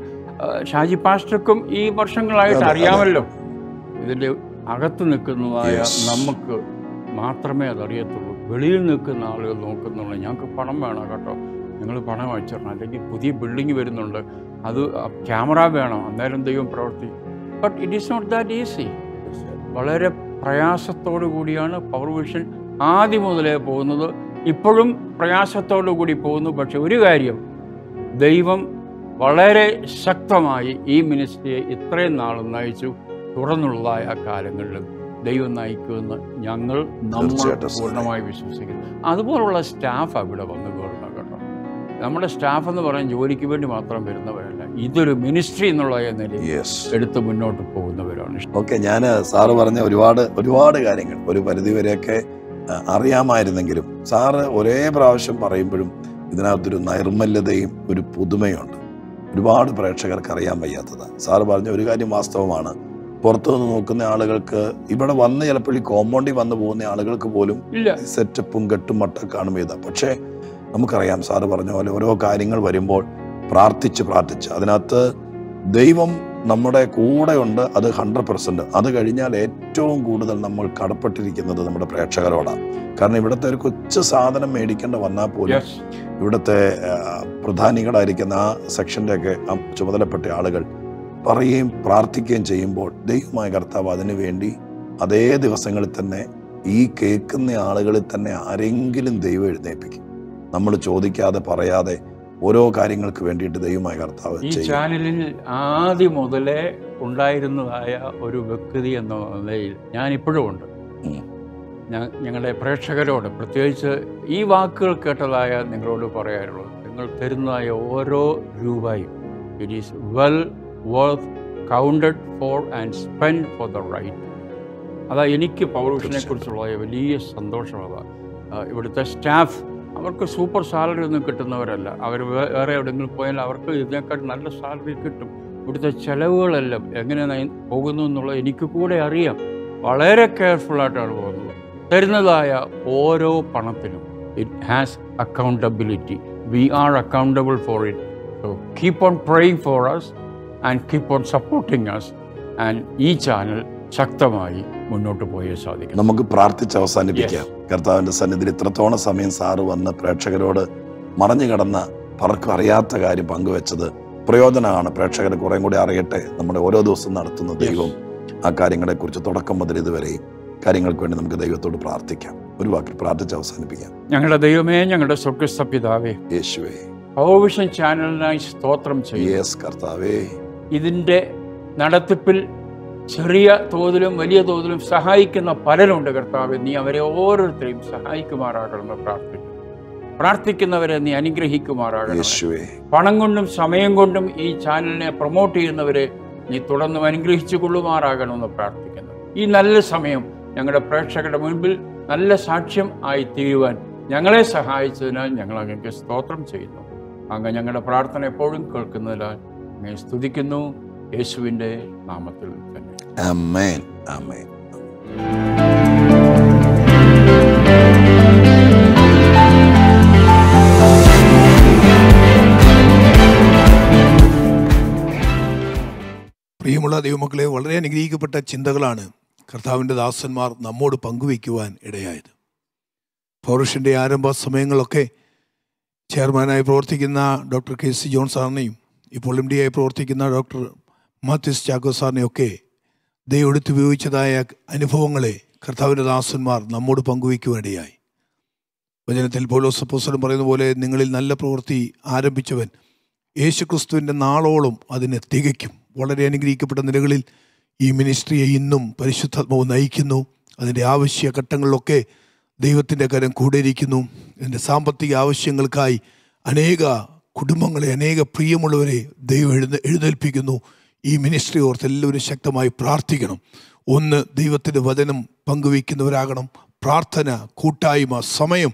ഷാജി പാസ്റ്റർക്കും ഈ വർഷങ്ങളായിട്ട് അറിയാമല്ലോ. ഇതിൻ്റെ അകത്ത് നിൽക്കുന്നതായ നമുക്ക് മാത്രമേ അതറിയത്തുള്ളൂ. വെളിയിൽ നിൽക്കുന്ന ആളുകൾ നോക്കുന്നുള്ളൂ. ഞങ്ങൾക്ക് പണം വേണം കേട്ടോ, നിങ്ങൾ പണം അയച്ചിടണം, അല്ലെങ്കിൽ പുതിയ ബിൽഡിങ് വരുന്നുണ്ട്, അത് ക്യാമറ വേണം, അന്നേരം ദൈവം പ്രവർത്തിക്കും. But it is not that easy. വളരെ പ്രയാസത്തോടു കൂടിയാണ് പവർ വിഷൻ ആദ്യം മുതലേ പോകുന്നത്. ഇപ്പോഴും പ്രയാസത്തോടു കൂടി പോകുന്നു. പക്ഷെ ഒരു കാര്യം, ദൈവം വളരെ ശക്തമായി ഈ മിനിസ്ട്രിയെ ഇത്രയും നാൾ നയിച്ചു. തുറന്നുള്ളതായ ആ കാലങ്ങളിലും ദൈവം നയിക്കുമെന്ന് ഞങ്ങൾ പൂർണ്ണമായി വിശ്വസിക്കുന്നു. അതുപോലുള്ള സ്റ്റാഫ് അവിടെ വന്നു കയറുന്ന കേട്ടോ. നമ്മുടെ സ്റ്റാഫ് എന്ന് പറയാൻ ജോലിക്ക് വേണ്ടി മാത്രം വരുന്നവരല്ല, ഇതൊരു മിനിസ്ട്രി എന്നുള്ള നിലയിൽ എടുത്ത് മുന്നോട്ട് പോകുന്നവരാണ്. ഓക്കെ, ഞാൻ സാറ് പറഞ്ഞ ഒരുപാട് കാര്യങ്ങൾ ഒരു പരിധിവരെയൊക്കെ അറിയാമായിരുന്നെങ്കിലും സാറ് ഒരേ പ്രാവശ്യം പറയുമ്പോഴും ഇതിനകത്തൊരു നൈർമല്യതയും ഒരു പുതുമയുണ്ട്. ഒരുപാട് പ്രേക്ഷകർക്ക് അറിയാൻ വയ്യാത്തതാണ്. സാറ് പറഞ്ഞ ഒരു കാര്യം വാസ്തവമാണ്. പുറത്തു നിന്ന് നോക്കുന്ന ആളുകൾക്ക്, ഇവിടെ വന്ന് ചിലപ്പോൾ ഈ കോമ്പൗണ്ടിൽ വന്ന് പോകുന്ന ആളുകൾക്ക് പോലും സെറ്റപ്പും കെട്ടും മട്ടും കാണുമ്പോൾ ഇതാ. പക്ഷേ നമുക്കറിയാം, സാറ് പറഞ്ഞ പോലെ ഓരോ കാര്യങ്ങൾ വരുമ്പോൾ പ്രാർത്ഥിച്ച് അതിനകത്ത് ദൈവം നമ്മുടെ കൂടെയുണ്ട്. അത് 100%. അത് കഴിഞ്ഞാൽ ഏറ്റവും കൂടുതൽ നമ്മൾ കടപ്പെട്ടിരിക്കുന്നത് നമ്മുടെ പ്രേക്ഷകരോടാണ്. കാരണം ഇവിടുത്തെ ഒരു കൊച്ചു സാധനം മേടിക്കേണ്ട വന്നാൽ പോലും ഇവിടുത്തെ പ്രധാനികളായിരിക്കുന്ന ആ സെക്ഷൻ്റെയൊക്കെ ആ ചുമതലപ്പെട്ട ആളുകൾ പറയുകയും പ്രാർത്ഥിക്കുകയും ചെയ്യുമ്പോൾ ദൈവമായ കർത്താവ് അതിനുവേണ്ടി അതേ ദിവസങ്ങളിൽ തന്നെ ഈ കേൾക്കുന്ന ആളുകളിൽ തന്നെ ആരെങ്കിലും ദൈവം എഴുന്നേൽപ്പിക്കും. നമ്മൾ ചോദിക്കാതെ പറയാതെ ഓരോ കാര്യങ്ങൾക്ക് വേണ്ടിയിട്ട് ദൈവമായ കർത്താവ് ചെയ്യും. ഈ ചാനലിൽ ആദ്യം മുതലേ ഉണ്ടായിരുന്നതായ ഒരു വ്യക്തി എന്ന നിലയിൽ ഞാനിപ്പോഴും ഉണ്ട്. ഞങ്ങളുടെ പ്രേക്ഷകരോട് പ്രത്യേകിച്ച് ഈ വാക്കുകൾ കേട്ടതായ നിങ്ങളോട് പറയാനുള്ളത്, നിങ്ങൾ തരുന്നതായ ഓരോ രൂപയും it is well worth counted for and spent for the right. അതാ എനിക്ക് പവർ വിഷനെ കുറിച്ചുള്ള വലിയ സന്തോഷം. അതാണ് ഇവിടുത്തെ സ്റ്റാഫ്, അവർക്ക് സൂപ്പർ സാലറി ഒന്നും കിട്ടുന്നവരല്ല. അവർ വേറെ എവിടെയെങ്കിലും പോയാൽ അവർക്ക് ഇതിനേക്കാൾ നല്ല സാലറി കിട്ടും. ഇവിടുത്തെ ചിലവുകളെല്ലാം എങ്ങനെ പോകുന്നു എന്നുള്ളത് എനിക്ക് കൂടെ അറിയാം. വളരെ കെയർഫുള്ളായിട്ടാണ് പോകുന്നത്. തരുന്നതായ ഓരോ പണത്തിനും it has accountability. We are accountable for it. So keep on praying for us and keep on supporting us. And each channel, ശക്തമായി മുന്നോട്ട് പോയി സാധിക്കും. നമുക്ക് പ്രാർത്ഥിച്ച് അവസാനിപ്പിക്കാം. കർത്താവിൻ്റെ സന്നിധിയിൽ ഇത്രത്തോണ സമയം സാറ് വന്ന് പ്രേക്ഷകരോട് മറഞ്ഞു കിടന്ന പലർക്കും അറിയാത്ത കാര്യം പങ്കുവെച്ചത് പ്രയോജനമാണ്. പ്രേക്ഷകർ കുറേ കൂടി അറിയട്ടെ. നമ്മുടെ ഓരോ ദിവസം നടത്തുന്ന ദൈവം ആ കാര്യങ്ങളെക്കുറിച്ച് തുടക്കം മുതൽ ഇതുവരെ കാര്യങ്ങൾക്ക് വേണ്ടി നമുക്ക് ദൈവത്തോട് പ്രാർത്ഥിക്കാം. ഒരു വാക്കിൽ പ്രാർത്ഥിച്ച് അവസാനിപ്പിക്കാം. ഞങ്ങളുടെ ദൈവമേ, ഞങ്ങളുടെ സ്വർഗ്ഗസ്ഥ പിതാവേ, യേശുവേ, ഓവിഷൻ ചാനലിനായി സ്തോത്രം ചെയ്യും. യേശു കർത്താവേ, ഇതിൻ്റെ നടത്തിപ്പിൽ ചെറിയ തോതിലും വലിയ തോതിലും സഹായിക്കുന്ന പലരുണ്ട്. കർത്താവ്, നീ അവരെ ഓരോരുത്തരെയും സഹായിക്കുമാറാകണമെന്ന് പ്രാർത്ഥിക്കുന്നു. പ്രാർത്ഥിക്കുന്നവരെ നീ അനുഗ്രഹിക്കുമാറാകണമേ. പണം കൊണ്ടും സമയം കൊണ്ടും ഈ ചാനലിനെ പ്രൊമോട്ട് ചെയ്യുന്നവരെ നീ തുടർന്നും അനുഗ്രഹിച്ചു കൊള്ളുമാറാകണമെന്ന് പ്രാർത്ഥിക്കുന്നു. ഈ നല്ല സമയം ഞങ്ങളുടെ പ്രേക്ഷകരുടെ മുൻപിൽ നല്ല സാക്ഷ്യം ആയി തീരുവാൻ ഞങ്ങളെ സഹായിച്ചതിനാൽ ഞങ്ങൾ അങ്ങേക്ക് സ്തോത്രം ചെയ്യുന്നു. അങ്ങ് ഞങ്ങളുടെ പ്രാർത്ഥന എപ്പോഴും കേൾക്കുന്നതിനാൽ അങ്ങേ സ്തുതിക്കുന്നു. യേശുവിൻ്റെ നാമത്തിൽ തന്നെ ആമേൻ ആമേൻ. പ്രിയമുള്ള ദൈവമക്കളെ, വളരെ അനുഗ്രഹിക്കപ്പെട്ട ചിന്തകളാണ് കർത്താവിൻ്റെ ദാസന്മാർ നമ്മോട് പങ്കുവയ്ക്കുവാൻ ഇടയായത്. പൗരുഷൻ്റെ ആരംഭ സമയങ്ങളൊക്കെ ചെയർമാനായി പ്രവർത്തിക്കുന്ന ഡോക്ടർ കെ സി ജോൺ സാറിനെയും ഇപ്പോൾ എം ഡി ആയി പ്രവർത്തിക്കുന്ന ഡോക്ടർ മാത്യുസ് ചാക്കോ സാറിനെയൊക്കെ ദൈവം എടുത്തുപയോഗിച്ചതായ അനുഭവങ്ങളെ കർത്താവിൻ്റെ ദാസന്മാർ നമ്മോട് പങ്കുവയ്ക്കുവാനിടയായി. വചനത്തിൽ പൗലോസ് അപ്പോസ്തലൻ പറയുന്ന പോലെ, നിങ്ങളിൽ നല്ല പ്രവൃത്തി ആരംഭിച്ചവൻ യേശുക്രിസ്തുവിൻ്റെ നാളോളം അതിനെ തികയ്ക്കും. വളരെ അനുഗ്രഹിക്കപ്പെട്ട നിലകളിൽ ഈ മിനിസ്ട്രിയെ ഇന്നും പരിശുദ്ധാത്മാവ് നയിക്കുന്നു. അതിൻ്റെ ആവശ്യ ഘട്ടങ്ങളിലൊക്കെ ദൈവത്തിൻ്റെ കരം കൂടെ ഇരിക്കുന്നു. അതിൻ്റെ സാമ്പത്തിക ആവശ്യങ്ങൾക്കായി അനേക കുടുംബങ്ങളെ, അനേക പ്രിയമുള്ളവരെ ദൈവം എഴുന്നേൽപ്പിക്കുന്നു. ഈ മിനിസ്ട്രി ഓർത്ത് എല്ലാവരും ശക്തമായി പ്രാർത്ഥിക്കണം. ഒന്ന്, ദൈവത്തിൻ്റെ വചനം പങ്കുവയ്ക്കുന്നവരാകണം. പ്രാർത്ഥന, കൂട്ടായ്മ, സമയം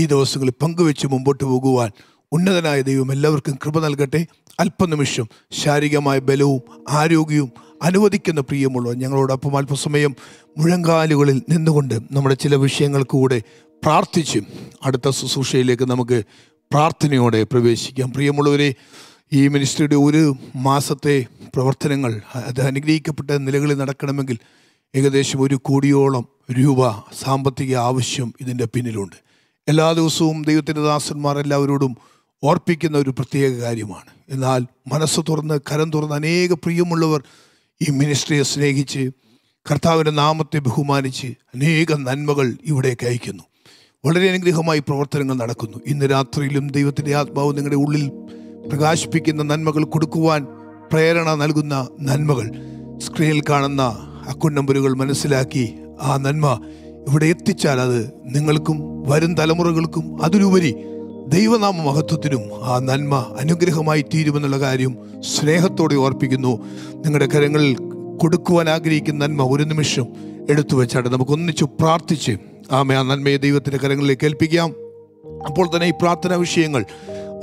ഈ ദിവസങ്ങളിൽ പങ്കുവെച്ച് മുമ്പോട്ട് പോകുവാൻ ഉന്നതനായ ദൈവം എല്ലാവർക്കും കൃപ നൽകട്ടെ. അല്പനിമിഷം ശാരീരികമായ ബലവും ആരോഗ്യവും അനുവദിക്കുന്ന പ്രിയമുള്ളവർ ഞങ്ങളോടൊപ്പം അല്പസമയം മുഴങ്കാലുകളിൽ നിന്നുകൊണ്ട് നമ്മുടെ ചില വിഷയങ്ങൾക്ക് കൂടെ പ്രാർത്ഥിച്ച് അടുത്ത ശുശ്രൂഷയിലേക്ക് നമുക്ക് പ്രാർത്ഥനയോടെ പ്രവേശിക്കാം. പ്രിയമുള്ളവരെ, ഈ മിനിസ്ട്രിയുടെ ഒരു മാസത്തെ പ്രവർത്തനങ്ങൾ അത് അനുഗ്രഹിക്കപ്പെട്ട നിലകളിൽ നടക്കണമെങ്കിൽ ഏകദേശം 1 കോടിയോളം രൂപ സാമ്പത്തിക ആവശ്യം ഇതിൻ്റെ പിന്നിലുണ്ട്. എല്ലാ ദിവസവും ദൈവത്തിൻ്റെ ദാസന്മാർ എല്ലാവരോടും ഓർപ്പിക്കുന്ന ഒരു പ്രത്യേക കാര്യമാണ്. എന്നാൽ മനസ്സ് തുറന്ന് കരം തുറന്ന് അനേക പ്രിയമുള്ളവർ ഈ മിനിസ്ട്രിയെ സ്നേഹിച്ച് കർത്താവിൻ്റെ നാമത്തെ ബഹുമാനിച്ച് അനേക നന്മകൾ ഇവിടേക്ക് അയക്കുന്നു. വളരെ അനുഗ്രഹമായി പ്രവർത്തനങ്ങൾ നടക്കുന്നു. ഇന്ന് രാത്രിയിലും ദൈവത്തിൻ്റെ ആത്മാവ് നിങ്ങളുടെ ഉള്ളിൽ പ്രകാശിപ്പിക്കുന്ന നന്മകൾ കൊടുക്കുവാൻ പ്രേരണ നൽകുന്ന നന്മകൾ സ്ക്രീനിൽ കാണുന്ന അക്കൗണ്ട് നമ്പറുകൾ മനസ്സിലാക്കി ആ നന്മ ഇവിടെ എത്തിച്ചാൽ അത് നിങ്ങൾക്കും വരും തലമുറകൾക്കും അതിലുപരി ദൈവനാമ മഹത്വത്തിനും ആ നന്മ അനുഗ്രഹമായി തീരുമെന്നുള്ള കാര്യം സ്നേഹത്തോടെ ഓർപ്പിക്കുന്നു. നിങ്ങളുടെ കരങ്ങളിൽ കൊടുക്കുവാൻ ആഗ്രഹിക്കുന്ന നന്മ ഒരു നിമിഷം എടുത്തു വെച്ചാട്ടെ. നമുക്ക് ഒന്നിച്ചു പ്രാർത്ഥിച്ച് ആമേ ആ നന്മയെ ദൈവത്തിൻ്റെ കരങ്ങളിലേക്ക് ഏൽപ്പിക്കാം. അപ്പോൾ തന്നെ ഈ പ്രാർത്ഥനാ വിഷയങ്ങൾ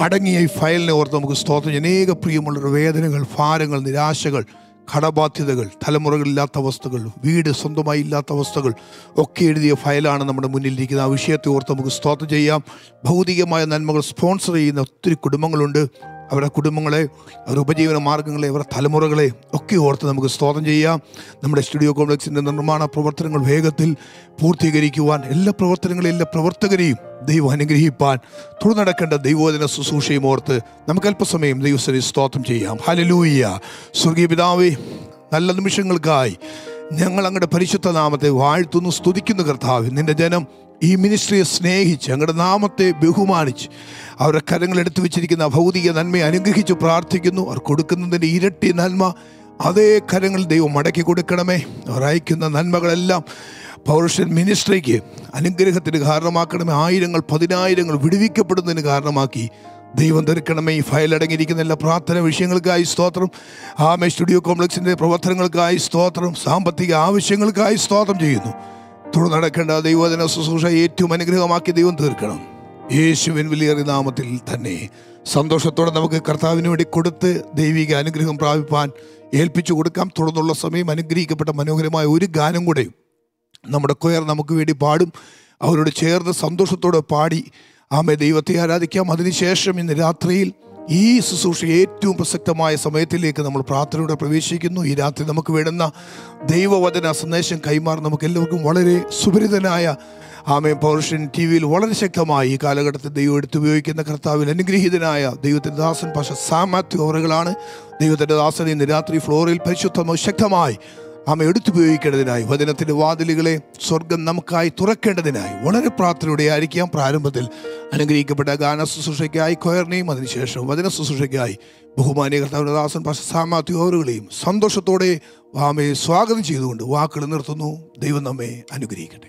അടങ്ങിയ ഈ ഫയലിനെ ഓർത്ത് നമുക്ക് സ്തോത്രം. അനേക പ്രിയമുള്ള വേദനകൾ, ഭാരങ്ങൾ, നിരാശകൾ, കടബാധ്യതകൾ, തലമുറകളില്ലാത്ത അവസ്ഥകൾ, വീട് സ്വന്തമായി ഇല്ലാത്ത അവസ്ഥകൾ ഒക്കെ എഴുതിയ ഫയലാണ് നമ്മുടെ മുന്നിലിരിക്കുന്നത്. ആ വിഷയത്തെ ഓർത്ത് നമുക്ക് സ്തോത്രം ചെയ്യാം. ഭൗതികമായ നന്മകൾ സ്പോൺസർ ചെയ്യുന്ന ഒത്തിരി കുടുംബങ്ങളുണ്ട്. അവരുടെ കുടുംബങ്ങളെ, അവരുടെ ഉപജീവന മാർഗങ്ങളെ, അവരുടെ തലമുറകളെ ഒക്കെ ഓർത്ത് നമുക്ക് സ്തോത്രം ചെയ്യാം. നമ്മുടെ സ്റ്റുഡിയോ കോംപ്ലക്സിൻ്റെ നിർമ്മാണ പ്രവർത്തനങ്ങൾ വേഗത്തിൽ പൂർത്തീകരിക്കുവാൻ എല്ലാ പ്രവർത്തനങ്ങളെയും എല്ലാ പ്രവർത്തകരെയും ദൈവം അനുഗ്രഹിപ്പാൻ തുടർന്നടക്കേണ്ട ദൈവോധന ശുശ്രൂഷയും ഓർത്ത് നമുക്ക് അല്പസമയം ദൈവസ്ഥനെ സ്തോത്രം ചെയ്യാം. ഹല്ലേലൂയ. സ്വർഗീയ പിതാവേ, നല്ല നിമിഷങ്ങൾക്കായി ഞങ്ങൾ അങ്ങയുടെ പരിശുദ്ധ നാമത്തെ വാഴ്ത്തുന്നു, സ്തുതിക്കുന്നു. കർത്താവേ, നിൻ്റെ ജനം ഈ മിനിസ്ട്രിയെ സ്നേഹിച്ച് അങ്ങയുടെ നാമത്തെ ബഹുമാനിച്ച് അവരുടെ കരങ്ങളെടുത്തു വെച്ചിരിക്കുന്ന ഭൗതിക നന്മയെ അനുഗ്രഹിച്ച് പ്രാർത്ഥിക്കുന്നു. അവർ കൊടുക്കുന്നതിൻ്റെ ഇരട്ടി നന്മ അതേ കരങ്ങൾ ദൈവം മടക്കി കൊടുക്കണമേ. അവർ അയക്കുന്ന നന്മകളെല്ലാം പൗരുഷൻ മിനിസ്ട്രിക്ക് അനുഗ്രഹത്തിന് കാരണമാക്കണമേ. 1000ങ്ങൾ 10,000ങ്ങൾ വിടുവിക്കപ്പെടുന്നതിന് കാരണമാക്കി ദൈവം തീർക്കണമേ. ഈ ഫയലടങ്ങിയിരിക്കുന്ന എല്ലാ പ്രാർത്ഥന വിഷയങ്ങൾക്കായി സ്തോത്രം. ആമേ. സ്റ്റുഡിയോ കോംപ്ലക്സിൻ്റെ പ്രവർത്തനങ്ങൾക്കായി സ്തോത്രം. സാമ്പത്തിക ആവശ്യങ്ങൾക്കായി സ്തോത്രം ചെയ്യുന്നു. തുടർന്ന് നടക്കേണ്ട ദൈവവചന ശുശ്രൂഷ ഏറ്റവും അനുഗ്രഹമാക്കി ദൈവം തീർക്കണം. യേശുവിൻ വലിയേറിയ നാമത്തിൽ തന്നെ സന്തോഷത്തോടെ നമുക്ക് കർത്താവിന് വേണ്ടി കൊടുത്ത് ദൈവിക അനുഗ്രഹം പ്രാപിപ്പാൻ ഏൽപ്പിച്ചു കൊടുക്കാം. തുടർന്നുള്ള സമയം അനുഗ്രഹിക്കപ്പെട്ട മനോഹരമായ ഒരു ഗാനം കൂടെ നമ്മുടെ കൊയർ നമുക്ക് വേണ്ടി പാടും. അവരോട് ചേർന്ന് സന്തോഷത്തോടെ പാടി ആമേ ദൈവത്തെ ആരാധിക്കാം. അതിനുശേഷം ഇന്ന് രാത്രിയിൽ ഈ ശുശ്രൂഷ ഏറ്റവും പ്രസക്തമായ സമയത്തിലേക്ക് നമ്മൾ പ്രാർത്ഥനയോടെ പ്രവേശിക്കുന്നു. ഈ രാത്രി നമുക്ക് വേണ്ടുന്ന ദൈവവചന സന്ദേശം കൈമാറും. നമുക്ക് എല്ലാവർക്കും വളരെ സുപരിതനായ ആമേ പൗരുഷൻ ടി വിയിൽ വളരെ ശക്തമായി ഈ കാലഘട്ടത്തിൽ ദൈവം എടുത്തുപയോഗിക്കുന്ന കർത്താവിൽ അനുഗ്രഹീതനായ ദൈവത്തിൻ്റെ ദാസൻ പാഷ സാമാത്യു അവറുകളാണ്. ദൈവത്തിൻ്റെ ദാസൻ ഇന്ന് രാത്രി ഫ്ലോറിൽ പരിശുദ്ധമായി ശക്തമായി ആമ എടുത്തുപയോഗിക്കേണ്ടതിനായി, വചനത്തിൻ്റെ വാതിലുകളെ സ്വർഗം നമുക്കായി തുറക്കേണ്ടതിനായി വളരെ പ്രാർത്ഥനയോടെ ആയിരിക്കാം. പ്രാരംഭത്തിൽ അനുഗ്രഹിക്കപ്പെട്ട ഗാന ശുശ്രൂഷയ്ക്കായി കൊയറിനെയും അതിനുശേഷം വചന ശുശ്രൂഷയ്ക്കായി ബഹുമാനീയ കർത്താവിൻ്റെ ദാസൻ പാഷ സാമാത്യു അവറുകളെയും സന്തോഷത്തോടെ ആമയെ സ്വാഗതം ചെയ്തുകൊണ്ട് വാക്കുകൾ നിർത്തുന്നു. ദൈവം നമ്മെ അനുഗ്രഹിക്കട്ടെ.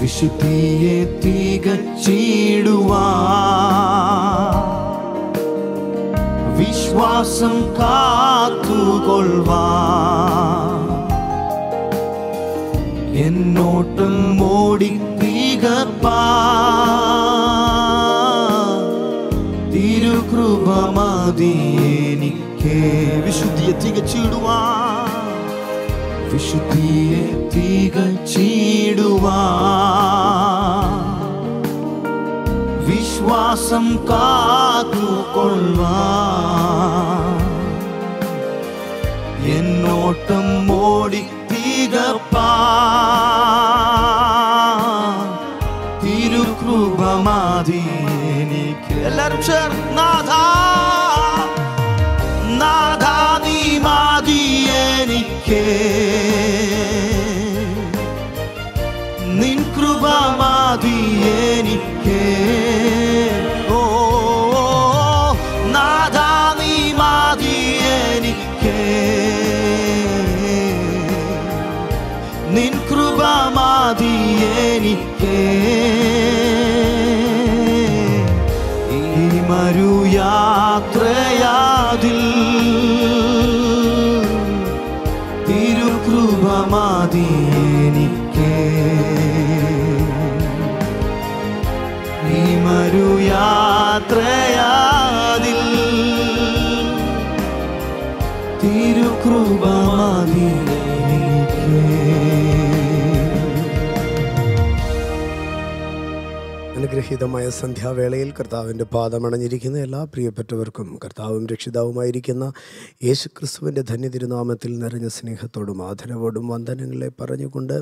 വിശുദ്ധിയെ തികച്ചിടുവാ വിശ്വാസം കാത്തുകൊള്ളുവാ എന്നോട്ടം മോടി തികപ്പാ തിരുകൃപ മതി എനിക്ക്. വിശുദ്ധിയെ തികച്ചിടുവാ വിശുദ്ധിയെ തികച്ചിടുവാ വിശ്വാസം കാത്തുകൊള്ളുവാ എന്നോട്ടം മോടി തികപ്പാ തിരുകൃപ മതി എനിക്ക്. എല്ലാവരും ചേർന്ന് നാഥാ നാഥാ നീ മതി എനിക്ക്, നിൻ കൃപ മതി എനിക്ക്, ഓ നാഥാ നീ മതി എനിക്ക്, നിൻ കൃപ മതി എനിക്ക്. ഈ മരുയാത്രയാതിൽ തിരുകൃപ മതി എനിക്ക്, ഈ മരുയാത്രയാതിൽ തിരുകൃപ മതി അനുഗ്രഹീതമായ സന്ധ്യാവേളയിൽ കർത്താവിൻ്റെ പാദമണഞ്ഞിരിക്കുന്ന എല്ലാ പ്രിയപ്പെട്ടവർക്കും കർത്താവും രക്ഷിതാവുമായിരിക്കുന്ന യേശു ക്രിസ്തുവിൻ്റെ ധന്യതിരുനാമത്തിൽ നിറഞ്ഞ സ്നേഹത്തോടും ആദരവോടും വന്ദനങ്ങളെ പറഞ്ഞുകൊണ്ട്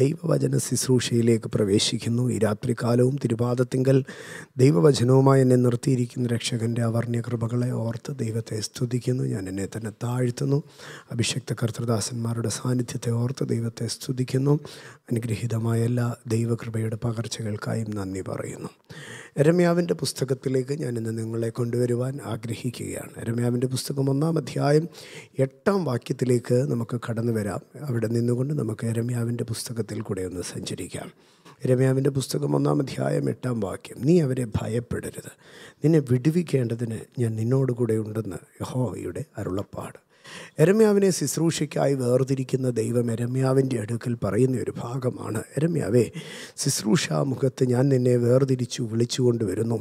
ദൈവവചന ശുശ്രൂഷയിലേക്ക് പ്രവേശിക്കുന്നു. ഈ രാത്രികാലവും തിരുപാദത്തിങ്കൽ ദൈവവചനവുമായി എന്നെ നിർത്തിയിരിക്കുന്ന രക്ഷകൻ്റെ അവർണ്ണ കൃപകളെ ഓർത്ത് ദൈവത്തെ സ്തുതിക്കുന്നു. ഞാൻ എന്നെ തന്നെ താഴ്ത്തുന്നു. അഭിഷക്ത കർത്തൃദാസന്മാരുടെ സാന്നിധ്യത്തെ ഓർത്ത് ദൈവത്തെ സ്തുതിക്കുന്നു. അനുഗ്രഹീതമായ എല്ലാ ദൈവകൃപയുടെ പകർച്ചകൾക്കായും നന്ദി പറയുന്നു. എരമ്യാവിൻ്റെ പുസ്തകത്തിലേക്ക് ഞാൻ ഇന്ന് നിങ്ങളെ കൊണ്ടുവരുവാൻ ആഗ്രഹിക്കുകയാണ്. എരമ്യാവിൻ്റെ പുസ്തകം 1-ാം അധ്യായം 8-ാം വാക്യത്തിലേക്ക് നമുക്ക് കടന്നു വരാം. അവിടെ നിന്നുകൊണ്ട് നമുക്ക് എരമ്യാവിൻ്റെ പുസ്തകത്തിൽ കൂടെ ഒന്ന് സഞ്ചരിക്കാം. എരമ്യാവിൻ്റെ പുസ്തകം 1-ാം അധ്യായം 8-ാം വാക്യം: നീ അവരെ ഭയപ്പെടരുത്, നിന്നെ വിടുവിക്കേണ്ടതിന് ഞാൻ നിന്നോടുകൂടെ ഉണ്ടെന്ന് യഹോവയുടെ അരുളപ്പാട്. എരമ്യാവിനെ ശുശ്രൂഷയ്ക്കായി വേർതിരിക്കുന്ന ദൈവം എരമ്യാവിൻ്റെ അടുക്കൽ പറയുന്ന ഒരു ഭാഗമാണ്. എരമ്യാവേ, ശുശ്രൂഷാമുഖത്ത് ഞാൻ നിന്നെ വേർതിരിച്ചു വിളിച്ചുകൊണ്ടുവരുന്നു.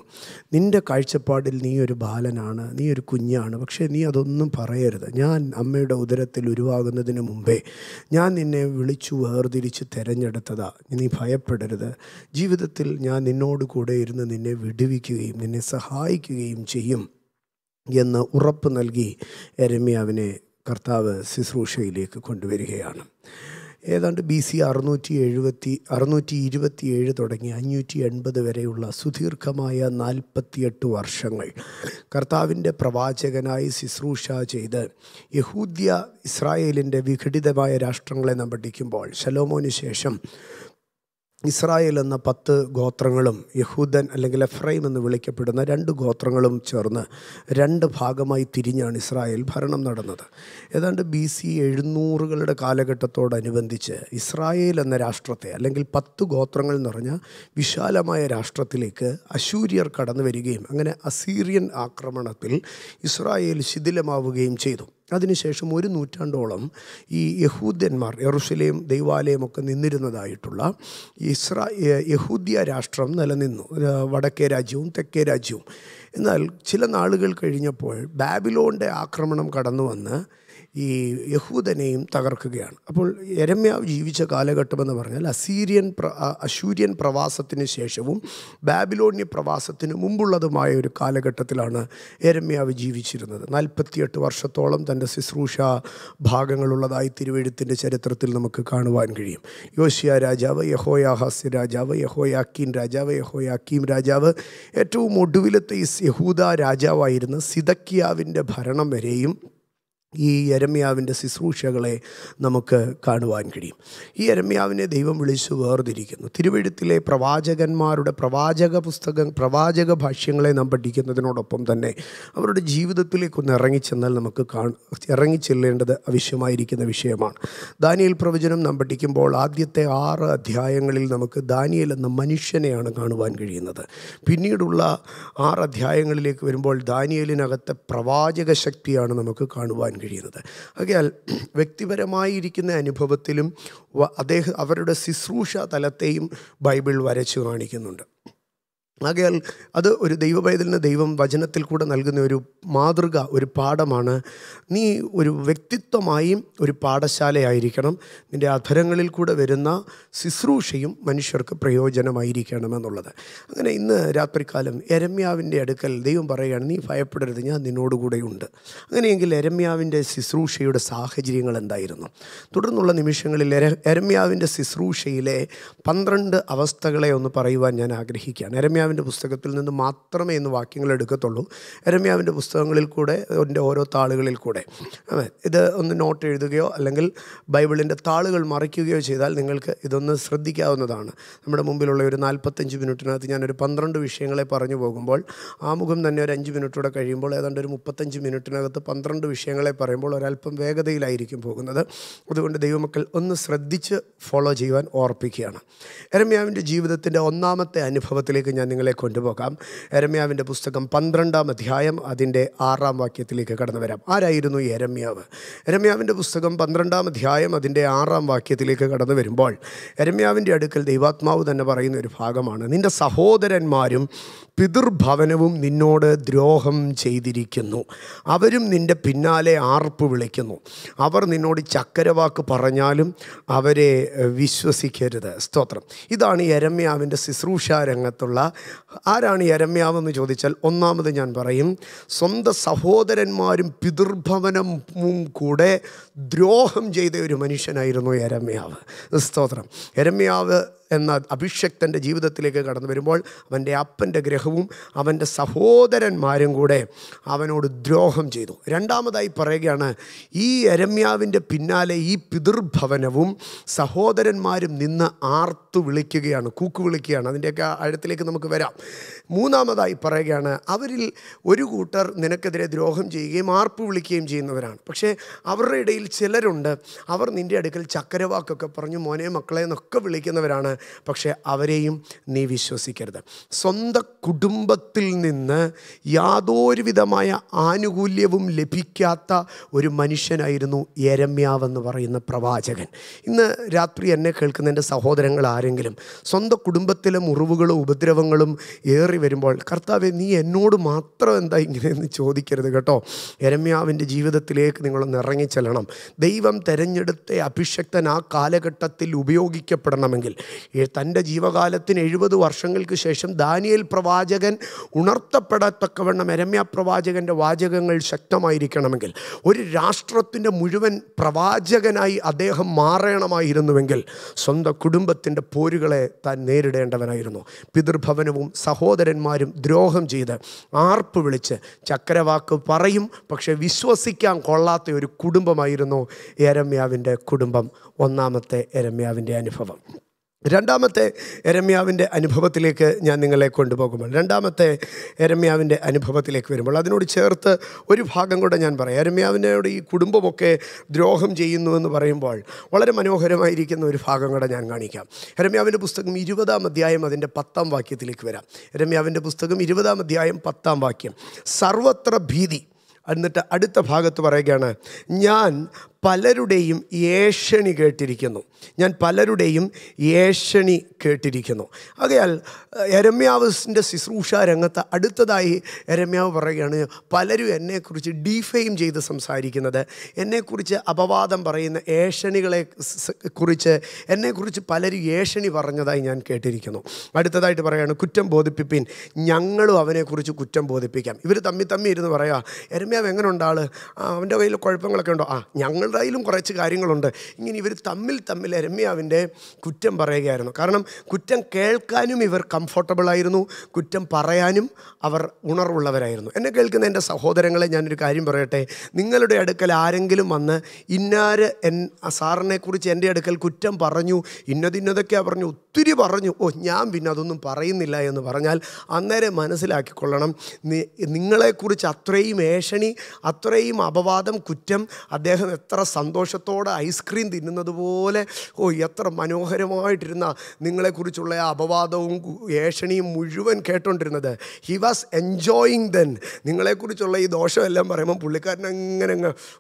നിൻ്റെ കാഴ്ചപ്പാടിൽ നീ ഒരു ബാലനാണ്, നീ ഒരു കുഞ്ഞാണ്. പക്ഷേ നീ അതൊന്നും പറയരുത്. ഞാൻ അമ്മയുടെ ഉദരത്തിൽ ഉരുവാകുന്നതിന് മുമ്പേ ഞാൻ നിന്നെ വിളിച്ചു വേർതിരിച്ച് തിരഞ്ഞെടുത്തതാ. നീ ഭയപ്പെടരുത്. ജീവിതത്തിൽ ഞാൻ നിന്നോട് കൂടെ ഇരുന്ന് നിന്നെ വിടുവിക്കുകയും നിന്നെ സഹായിക്കുകയും ചെയ്യും എന്ന് ഉറപ്പ് നൽകി എരമ്യാവിനെ കർത്താവ് ശുശ്രൂഷയിലേക്ക് കൊണ്ടുവരികയാണ്. ഏതാണ്ട് BC 627 തുടങ്ങി 580 വരെയുള്ള സുദീർഘമായ 48 വർഷങ്ങൾ കർത്താവിൻ്റെ പ്രവാചകനായി ശുശ്രൂഷ ചെയ്ത് യഹൂദ്യ ഇസ്രായേലിൻ്റെ വിഘടിതമായ രാഷ്ട്രങ്ങളെ നാം പഠിക്കുമ്പോൾ, ശലോമോന് ശേഷം ഇസ്രായേൽ എന്ന 10 ഗോത്രങ്ങളും യഹൂദൻ അല്ലെങ്കിൽ എഫ്രൈം എന്ന് വിളിക്കപ്പെടുന്ന 2 ഗോത്രങ്ങളും ചേർന്ന് 2 ഭാഗമായി തിരിഞ്ഞാണ് ഇസ്രായേൽ ഭരണം നടന്നത്. ഏതാണ്ട് BC 700കളുടെ കാലഘട്ടത്തോടനുബന്ധിച്ച് ഇസ്രായേൽ എന്ന രാഷ്ട്രത്തെ അല്ലെങ്കിൽ 10 ഗോത്രങ്ങൾ നിറഞ്ഞ വിശാലമായ രാഷ്ട്രത്തിലേക്ക് അശൂര്യർ കടന്നു വരികയും അങ്ങനെ അസീറിയൻ ആക്രമണത്തിൽ ഇസ്രായേൽ ശിഥിലമാവുകയും ചെയ്തു. അതിനുശേഷം 100 നൂറ്റാണ്ടോളം ഈ യഹൂദന്മാർ യെറൂശലേം ദൈവാലയമൊക്കെ നിന്നിരുന്നതായിട്ടുള്ള യഹൂദ്യ രാഷ്ട്രം നിലനിന്നു, വടക്കേ രാജ്യവും തെക്കേ രാജ്യവും. എന്നാൽ ചില നാളുകൾ കഴിഞ്ഞപ്പോൾ ബാബിലോണിൻ്റെ ആക്രമണം കടന്നു വന്ന് ഈ യഹൂദനെയും തകർക്കുകയാണ്. അപ്പോൾ എരമ്യാവ് ജീവിച്ച കാലഘട്ടമെന്ന് പറഞ്ഞാൽ അശൂര്യൻ പ്രവാസത്തിന് ശേഷവും ബാബിലോണിയ പ്രവാസത്തിന് മുമ്പുള്ളതുമായ ഒരു കാലഘട്ടത്തിലാണ് എരമ്യാവ് ജീവിച്ചിരുന്നത്. 48 വർഷത്തോളം തൻ്റെ ശുശ്രൂഷ ഭാഗങ്ങളുള്ളതായി തിരുവെഴുത്തിൻ്റെ ചരിത്രത്തിൽ നമുക്ക് കാണുവാൻ കഴിയും. യോശിയ രാജാവ്, യഹോയാഹാസ് രാജാവ്, യഹോയാക്കീൻ രാജാവ്, യഹോയാക്കീം രാജാവ്, ഏറ്റവും ഒടുവിലത്തെ യഹൂദ രാജാവായിരുന്ന സിദക്കിയാവിൻ്റെ ഭരണം വരെയും ഈ എരമ്യാവിൻ്റെ ശുശ്രൂഷകളെ നമുക്ക് കാണുവാൻ കഴിയും. ഈ എരമ്യാവിനെ ദൈവം വിളിച്ചു വേർതിരിക്കുന്നു. തിരുവെഴുത്തിലെ പ്രവാചകന്മാരുടെ പ്രവാചക ഭാഷ്യങ്ങളെ നാം പഠിക്കുന്നതിനോടൊപ്പം തന്നെ അവരുടെ ജീവിതത്തിലേക്കൊന്ന് ഇറങ്ങിച്ചെന്നാൽ നമുക്ക് ഇറങ്ങിച്ചെല്ലേണ്ടത് ആവശ്യമായിരിക്കുന്ന വിഷയമാണ്. ദാനിയേൽ പ്രവചനം നാം പഠിക്കുമ്പോൾ ആദ്യത്തെ 6 അധ്യായങ്ങളിൽ നമുക്ക് ദാനിയേൽ എന്ന മനുഷ്യനെയാണ് കാണുവാൻ കഴിയുന്നത്. പിന്നീടുള്ള 6 അധ്യായങ്ങളിലേക്ക് വരുമ്പോൾ ദാനിയേലിനകത്തെ പ്രവാചക ശക്തിയാണ് നമുക്ക് കാണുവാൻ കഴിയുന്നത്. ആകയാൽ വ്യക്തിപരമായിരിക്കുന്ന അനുഭവത്തിലും അവരുടെ ശുശ്രൂഷ തലത്തെയും ബൈബിൾ വരച്ചു കാണിക്കുന്നുണ്ട്. ആകയാൽ അത് ഒരു ദൈവബൈബിളിന് ദൈവം വചനത്തിൽ കൂടെ നൽകുന്ന ഒരു മാതൃക, ഒരു പാഠമാണ്. നീ ഒരു വ്യക്തിത്വമായും ഒരു പാഠശാലയായിരിക്കണം. നിൻ്റെ അധരങ്ങളിൽ കൂടെ വരുന്ന ശുശ്രൂഷയും മനുഷ്യർക്ക് പ്രയോജനമായിരിക്കണമെന്നുള്ളത്. അങ്ങനെ ഇന്ന് രാത്രികാലം എരമ്യാവിൻ്റെ അടുക്കൽ ദൈവം പറയുകയാണ്, നീ ഭയപ്പെടരുത്, ഞാൻ നിന്നോടുകൂടെയുണ്ട്. അങ്ങനെയെങ്കിൽ എരമ്യാവിൻ്റെ ശുശ്രൂഷയുടെ സാഹചര്യങ്ങൾ എന്തായിരുന്നു? തുടർന്നുള്ള നിമിഷങ്ങളിൽ എരമ്യാവിൻ്റെ ശുശ്രൂഷയിലെ 12 അവസ്ഥകളെ ഒന്ന് പറയുവാൻ ഞാൻ ആഗ്രഹിക്കുകയാണ്. എരമ്യാവിൻ്റെ പുസ്തകത്തിൽ നിന്ന് മാത്രമേ ഇന്ന് വാക്യങ്ങൾ എടുക്കത്തുള്ളൂ. എരമ്യാവിൻ്റെ പുസ്തകങ്ങളിൽ കൂടെ അതിൻ്റെ ഓരോ താളുകളിൽ കൂടെ ഇത് ഒന്ന് നോട്ട് എഴുതുകയോ അല്ലെങ്കിൽ ബൈബിളിൻ്റെ താളുകൾ മറിക്കുകയോ ചെയ്താൽ നിങ്ങൾക്ക് ഇതൊന്ന് ശ്രദ്ധിക്കാവുന്നതാണ്. നമ്മുടെ മുമ്പിലുള്ള ഒരു 45 മിനിറ്റിനകത്ത് ഞാനൊരു 12 വിഷയങ്ങളെ പറഞ്ഞു പോകുമ്പോൾ ആമുഖം തന്നെ ഒരു 5 മിനിറ്റോടെ കഴിയുമ്പോൾ ഏതാണ്ട് ഒരു 35 മിനിറ്റിനകത്ത് 12 വിഷയങ്ങളെ പറയുമ്പോൾ ഒരല്പം വേഗതയിലായിരിക്കും പോകുന്നത്. അതുകൊണ്ട് ദൈവമക്കൾ ഒന്ന് ശ്രദ്ധിച്ച് ഫോളോ ചെയ്യുവാൻ ഓർപ്പിക്കുകയാണ്. എരമ്യാവിൻ്റെ ജീവിതത്തിൻ്റെ 1-മത്തെ അനുഭവത്തിലേക്ക് ഞാൻ നിങ്ങളെ കൊണ്ടുപോകാം. എരമ്യാവിൻ്റെ പുസ്തകം 12-ാം അധ്യായം അതിൻ്റെ 6-ാം വാക്യത്തിലേക്ക് കടന്നു വരാം. ആരായിരുന്നു എരമ്യാവ്? എരമ്യാവിൻ്റെ പുസ്തകം 12-ാം അധ്യായം അതിൻ്റെ 6-ാം വാക്യത്തിലേക്ക് കടന്നു വരുമ്പോൾ എരമ്യാവിൻ്റെ അടുക്കൽ ദൈവാത്മാവ് തന്നെ പറയുന്ന ഒരു ഭാഗമാണ്. നിൻ്റെ സഹോദരന്മാരും പിതൃഭവനവും നിന്നോട് ദ്രോഹം ചെയ്തിരിക്കുന്നു, അവരും നിൻ്റെ പിന്നാലെ ആർപ്പ് വിളിക്കുന്നു. അവർ നിന്നോട് ചക്കരവാക്ക് പറഞ്ഞാലും അവരെ വിശ്വസിക്കരുത്. സ്തോത്രം. ഇതാണ് യെരമ്യാവിൻ്റെ ശുശ്രൂഷ രംഗത്തുള്ള. ആരാണ് യെരമ്യാവെന്ന് ചോദിച്ചാൽ ഒന്നാമത് ഞാൻ പറയും, സ്വന്തം സഹോദരന്മാരും പിതൃഭവനവും കൂടെ ദ്രോഹം ചെയ്ത ഒരു മനുഷ്യനായിരുന്നു യെരമ്യാവ്. സ്തോത്രം. യെരമ്യാവ് എന്ന അഭിഷക്തൻ്റെ ജീവിതത്തിലേക്ക് കടന്നു വരുമ്പോൾ അവൻ്റെ അപ്പൻ്റെ ഗ്രഹവും അവൻ്റെ സഹോദരന്മാരും കൂടെ അവനോട് ദ്രോഹം ചെയ്തു. രണ്ടാമതായി പറയുകയാണ്, ഈ യെരമ്യാവിൻ്റെ പിന്നാലെ ഈ പിതൃഭവനവും സഹോദരന്മാരും നിന്ന് ആർത്തു വിളിക്കുകയാണ്, കൂക്കുവിളിക്കുകയാണ്. അതിൻ്റെയൊക്കെ ആഴത്തിലേക്ക് നമുക്ക് വരാം. മൂന്നാമതായി പറയുകയാണ്, അവരിൽ ഒരു കൂട്ടർ നിനക്കെതിരെ ദ്രോഹം ചെയ്യുകയും ആർപ്പ് വിളിക്കുകയും ചെയ്യുന്നവരാണ്. പക്ഷേ അവരുടെ ഇടയിൽ ചിലരുണ്ട്, അവർ നിൻ്റെ അടുക്കൽ ചക്കരവാക്കൊക്കെ പറഞ്ഞു മോനെ മക്കളെ എന്നൊക്കെ വിളിക്കുന്നവരാണ്. പക്ഷേ അവരെയും നീ വിശ്വസിക്കരുത്. സ്വന്തം കുടുംബത്തിൽ നിന്ന് യാതൊരുവിധമായ ആനുകൂല്യവും ലഭിക്കാത്ത ഒരു മനുഷ്യനായിരുന്നു യെരമ്യാവെന്ന് പറയുന്ന പ്രവാചകൻ. ഇന്ന് രാത്രി എന്നെ കേൾക്കുന്ന എൻ്റെ സഹോദരങ്ങൾ ആരെങ്കിലും സ്വന്തം കുടുംബത്തിലെ മുറിവുകളും ഉപദ്രവങ്ങളും ഏറി വരുമ്പോൾ കർത്താവെ നീ എന്നോട് മാത്രം എന്താ ഇങ്ങനെയെന്ന് ചോദിക്കരുത് കേട്ടോ. യെരമ്യാവിൻ്റെ ജീവിതത്തിലേക്ക് നിങ്ങളൊന്ന് ഇറങ്ങിച്ചെല്ലണം. ദൈവം തെരഞ്ഞെടുത്ത അഭിഷക്തൻ ആ കാലഘട്ടത്തിൽ ഉപയോഗിക്കപ്പെടണമെങ്കിൽ തൻ്റെ ജീവകാലത്തിന് 70 വർഷങ്ങൾക്ക് ശേഷം ദാനിയേൽ പ്രവാചകൻ ഉണർത്തപ്പെടത്തക്കവണ്ണം യെരമ്യാ പ്രവാചകൻ്റെ വാചകങ്ങൾ ശക്തമായിരിക്കണമെങ്കിൽ, ഒരു രാഷ്ട്രത്തിൻ്റെ മുഴുവൻ പ്രവാചകനായി അദ്ദേഹം മാറണമായിരുന്നുവെങ്കിൽ സ്വന്തം കുടുംബത്തിൻ്റെ പോരുകളെ താൻ നേരിടേണ്ടവനായിരുന്നു. പിതൃഭവനവും സഹോദരന്മാരും ദ്രോഹം ചെയ്ത് ആർപ്പ് വിളിച്ച് ചക്കരവാക്ക് പറയും പക്ഷെ വിശ്വസിക്കാൻ കൊള്ളാത്ത ഒരു കുടുംബമായിരുന്നു യെരമ്യാവിൻ്റെ കുടുംബം. ഒന്നാമത്തെ യെരമ്യാവിൻ്റെ അനുഭവം. രണ്ടാമത്തെ യെരമ്യാവിൻ്റെ അനുഭവത്തിലേക്ക് ഞാൻ നിങ്ങളെ കൊണ്ടുപോകുമ്പോൾ, രണ്ടാമത്തെ യെരമ്യാവിൻ്റെ അനുഭവത്തിലേക്ക് വരുമ്പോൾ അതിനോട് ചേർത്ത് ഒരു ഭാഗം കൂടെ ഞാൻ പറയാം. യെരമ്യാവിനോട് ഈ കുടുംബമൊക്കെ ദ്രോഹം ചെയ്യുന്നുവെന്ന് പറയുമ്പോൾ വളരെ മനോഹരമായിരിക്കുന്ന ഒരു ഭാഗം കൂടെ ഞാൻ കാണിക്കാം. യെരമ്യാവിൻ്റെ പുസ്തകം 20-ാം അധ്യായം അതിൻ്റെ 10-ാം വാക്യത്തിലേക്ക് വരാം. യെരമ്യാവിൻ്റെ പുസ്തകം 20-ാം അധ്യായം 10-ാം വാക്യം. സർവത്ര ഭീതി. എന്നിട്ട് അടുത്ത ഭാഗത്ത് പറയുകയാണ്, ഞാൻ പലരുടെയും ഏഷണി കേട്ടിരിക്കുന്നു. ആകയാൽ യെരമ്യാവിൻ്റെ ശുശ്രൂഷ രംഗത്ത് അടുത്തതായി യെരമ്യാവ് പറയുകയാണ്, പലരും എന്നെക്കുറിച്ച് ഡീഫെയിം ചെയ്ത് സംസാരിക്കുന്നത്, എന്നെക്കുറിച്ച് അപവാദം പറയുന്ന ഏഷണികളെ കുറിച്ച് എന്നെക്കുറിച്ച് പലരും ഏഷണി പറഞ്ഞതായി ഞാൻ കേട്ടിരിക്കുന്നു. അടുത്തതായിട്ട് പറയുകയാണ്, കുറ്റം ബോധിപ്പിപ്പിൻ, ഞങ്ങളും അവനെക്കുറിച്ച് കുറ്റം ബോധിപ്പിക്കാം. ഇവർ തമ്മിൽ ഇരുന്ന് പറയുക, യെരമ്യാവ് എങ്ങനെ ഉണ്ടാൾ, അവൻ്റെ കയ്യിൽ കുഴപ്പങ്ങളൊക്കെ ഉണ്ടോ, ആ ഞങ്ങളുടെ കയ്യിലും കുറച്ച് കാര്യങ്ങളുണ്ട്. ഇങ്ങനെ ഇവർ തമ്മിൽ യെരമ്യാവിൻ്റെ കുറ്റം പറയുകയായിരുന്നു. കാരണം കുറ്റം കേൾക്കാനും ഇവർ കംഫർട്ടബിളായിരുന്നു, കുറ്റം പറയാനും അവർ ഉണർവുള്ളവരായിരുന്നു. എന്നെ കേൾക്കുന്ന എൻ്റെ സഹോദരങ്ങളെ ഞാനൊരു കാര്യം പറയട്ടെ, നിങ്ങളുടെ അടുക്കൽ ആരെങ്കിലും വന്ന് ഇന്നാര് സാറിനെക്കുറിച്ച് എൻ്റെ അടുക്കൽ കുറ്റം പറഞ്ഞു, ഇന്നതൊക്കെയാ പറഞ്ഞു, ഒത്തിരി പറഞ്ഞു, ഓ ഞാൻ പിന്നെ അതൊന്നും പറയുന്നില്ല എന്ന് പറഞ്ഞാൽ അന്നേരം മനസ്സിലാക്കിക്കൊള്ളണം, നിങ്ങളെക്കുറിച്ച് അത്രയും ഏഷണി, അത്രയും അപവാദം, കുറ്റം അദ്ദേഹം എത്ര സന്തോഷത്തോടെ ഐസ്ക്രീം തിന്നുന്നത് പോലെ, ഓ എത്ര മനോഹരമായിട്ടിരുന്ന നിങ്ങളെക്കുറിച്ചുള്ള ആ അപവാദവും ഏഷണിയും മുഴുവൻ കേട്ടോണ്ടിരുന്നത്. He was enjoying then. നിങ്ങളെക്കുറിച്ചുള്ള ഈ ദോഷമെല്ലാം പറയുമ്പം പുള്ളിക്കാരൻ അങ്ങനെ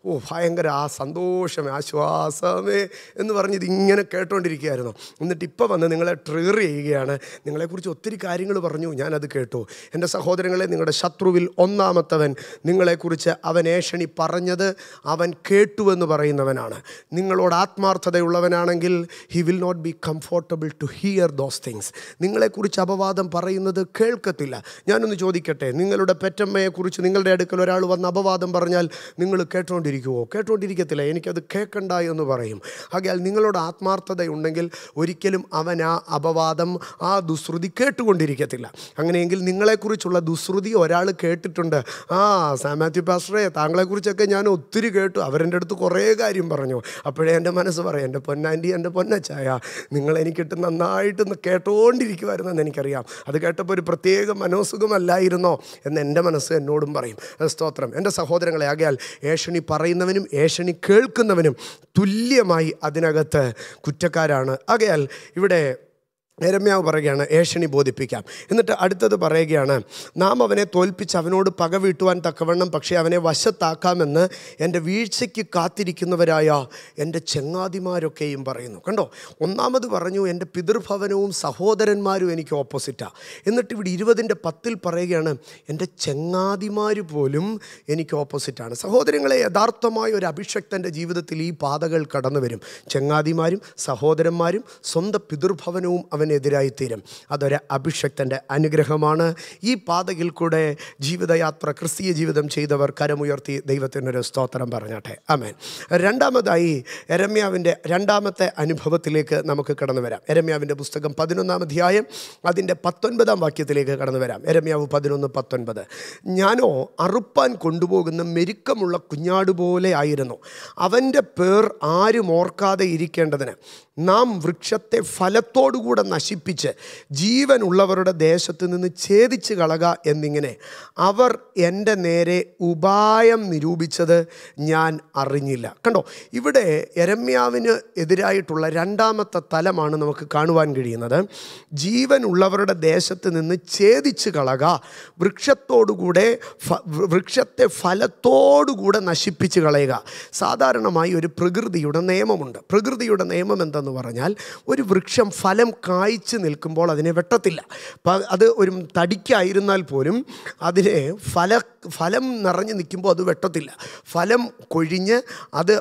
ഓ ഭയങ്കര ആ സന്തോഷമേ ആശ്വാസമേ എന്ന് പറഞ്ഞത് ഇങ്ങനെ കേട്ടോണ്ടിരിക്കുകയായിരുന്നു. എന്നിട്ട് ഇപ്പം വന്ന് നിങ്ങളെ ട്രിഗർ ചെയ്യുകയാണ്, നിങ്ങളെക്കുറിച്ച് ഒത്തിരി കാര്യങ്ങൾ പറഞ്ഞു, ഞാനത് കേട്ടു. എൻ്റെ സഹോദരങ്ങളെ, നിങ്ങളുടെ ശത്രുവിൽ ഒന്നാമത്തവൻ നിങ്ങളെക്കുറിച്ച് അവൻ ഏഷണി പറഞ്ഞത് അവൻ കേട്ടുവെന്ന് പറയുന്നവനാണ്. നിങ്ങളോട് ആത്മാർത്ഥതയുള്ളവനാണെങ്കിൽ he will not be comfortable to hear those things. നിങ്ങളെക്കുറിച്ച് അപവാദം പറയുന്നത് കേൾക്കത്തില്ല. ഞാനൊന്ന് ചോദിക്കട്ടെ, നിങ്ങളുടെ പെറ്റമ്മയെക്കുറിച്ച് നിങ്ങളുടെ അടുക്കൽ ഒരാൾ വന്ന് അപവാദം പറഞ്ഞാൽ നിങ്ങൾ കേട്ടോണ്ടിരിക്കുമോ? കേട്ടോണ്ടിരിക്കത്തില്ല. എനിക്കത് കേൾക്കണ്ട എന്ന് പറയും. ആകയാൽ നിങ്ങളോട് ആത്മാർത്ഥതയുണ്ടെങ്കിൽ ഒരിക്കലും അവൻ ആ അപവാദം, ആ ദുശ്രുതി കേട്ടുകൊണ്ടിരിക്കത്തില്ല. അങ്ങനെയെങ്കിൽ നിങ്ങളെക്കുറിച്ചുള്ള ദുശ്രുതി ഒരാൾ കേട്ടിട്ടുണ്ട്, ആ മാത്യു പാസ്റ്ററെ താങ്കളെക്കുറിച്ചൊക്കെ ഞാൻ ഒത്തിരി കേട്ടു, അവരെൻ്റെ അടുത്ത് കുറേ കാര്യം പറഞ്ഞു, അപ്പോഴേ എൻ്റെ മനസ്സ് പറയാം എൻ്റെ പൊന്നാൻ്റി എൻ്റെ പൊന്നച്ചായ നിങ്ങളെനിക്കിട്ട് നന്നായിട്ട് കേട്ടോണ്ടിരിക്കുമായിരുന്നെന്ന് എനിക്കറിയാം, അത് കേട്ടപ്പോൾ ഒരു പ്രത്യേക മനോസുഖമല്ലായിരുന്നോ എന്ന് എൻ്റെ മനസ്സ് എന്നോടും പറയും. സ്തോത്രം. എൻ്റെ സഹോദരങ്ങളെ, ആകയാൽ ഏഷണി പറയുന്നവനും ഏഷണി കേൾക്കുന്നവനും തുല്യമായി അതിനകത്ത് കുറ്റക്കാരാണ്. ആകയാൽ ഇവിടെ Eremia Baragana, Ashani Bodhipikam. In the Adita Baragana, Namavane Tolpichavano, Pagavitu and Takavanam Pakshavane, Vasatakam, and the Vitsiki Kati Kinovaraya, and the Chengadi Mario K. in Barano. Kondo, Unamadu Varanu, and the Pidur Pavanum, Sahoder and Mario and Opposita. In the Tividiva in the Patil Paragana, and the Chengadi Mario Polum, any oppositana. Sahoderingle, Dartama, or Abishak and the Jiva Tili, Padagal Kadanaverim, Chengadi Marium, Sahoder and Marium, Sunda Pidur Pavanum. Adore Abhishek and Anigrahamana, Ye Pada Gilkude, Jivadayat Prakrisi, Jivadam Chedavar Karamurti, Devatin Stotter and Baranate. Amen. Randamadai, Eremia Vinde, Randamate, Anipavatileka, Namaka Karanavera, Eremia Vinde Bustakam Padinamadiayam, Adin de Patun Badam Vakitileka Karanavera, Eremia Padin the Patun Bada. Nyano, Arupan Kundubogan, the Merikamula Kunyadu Bole, Irano, Avende Per Ari Morka, the Irikandana. Nam Vrikshate Falatodu would a Nashipiche, Jeev and Ullavarada Deshatan in the Chedichi Galaga ending in a our end and ere Ubayam Nirubichada Nyan Arinilla. Kando, if a day Eremia Vina Edirai to Laranda Matatalamana Kanuan Girinada, Jeev and Ullavarada Deshatan in the Chedichi Galaga, Vrikshatodu Gude, Vrikshate Falatodu Guda Nashipichi Galaga, Sadar and Amay, Prigger the Udanamunda, Prigger the Udanamunda. ഒരു വൃക്ഷം ഫലം കായ്ച്ചു നിൽക്കുമ്പോൾ അതിനെ വെട്ടത്തില്ല അത് ഒരു തടിക്കായിരുന്നാൽ പോലും അതിനെ ഫലം നിറഞ്ഞു നിൽക്കുമ്പോൾ അത് വെട്ടത്തില്ല ഫലം കൊഴിഞ്ഞ് അത്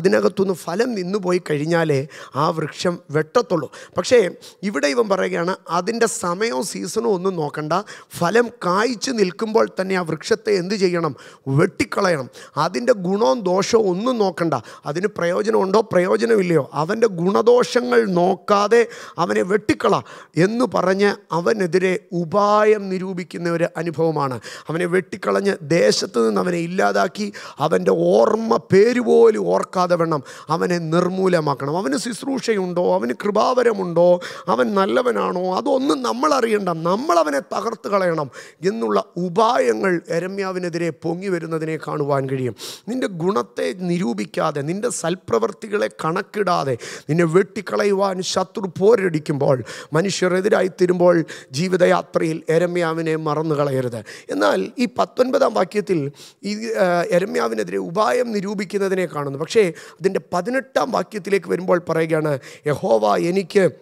അതിനകത്തുനിന്ന് ഫലം നിന്നു പോയി കഴിഞ്ഞാലേ ആ വൃക്ഷം വെട്ടത്തുള്ളൂ പക്ഷേ ഇവിടെ ഇവൻ പറയുകയാണ് അതിന്റെ സമയവും സീസണും ഒന്നും നോക്കണ്ട ഫലം കായ്ച്ചു നിൽക്കുമ്പോൾ തന്നെ ആ വൃക്ഷത്തെ എന്തു ചെയ്യണം വെട്ടിക്കളയണം അതിന്റെ ഗുണവും ദോഷവും ഒന്നും നോക്കണ്ട അതിന് പ്രയോജനമുണ്ടോ പ്രയോജനമില്ലയോ Gunadosangal Nokade, Avane Veticala, Yenu Paranya, Avanedre, Ubayam Nirubikinere Anipomana, Avane Veticalanya, Desatan, Avane Iladaki, Avende Orma Perivoli, Orca Venam, Avane Nurmula Makanam, Avane Sisrusha Undo, Avane Kribavere Mundo, Avan Nalavanano, Adon Namalariandam, Namalavane Pakartakalanam, Yenula Ubayangal, Eremia Venedre, Pongi Vedana Kanuan Gidium, Ninda Gunate Nirubika, Ninda Salpraverticale Kanakida. In a vertical Ivan Shatur poor Dickimball, Manisharedi Tirimball, Jiva April, Eremiavine Marangalairda. And I'll Ipatun Badam Vakitil, Eremiavine, Ubayam, the Rubikina, the Nekaran, the Bakshe, then the Padinatam Vakitilek, Vimball Paragana, Yehova, Yenike.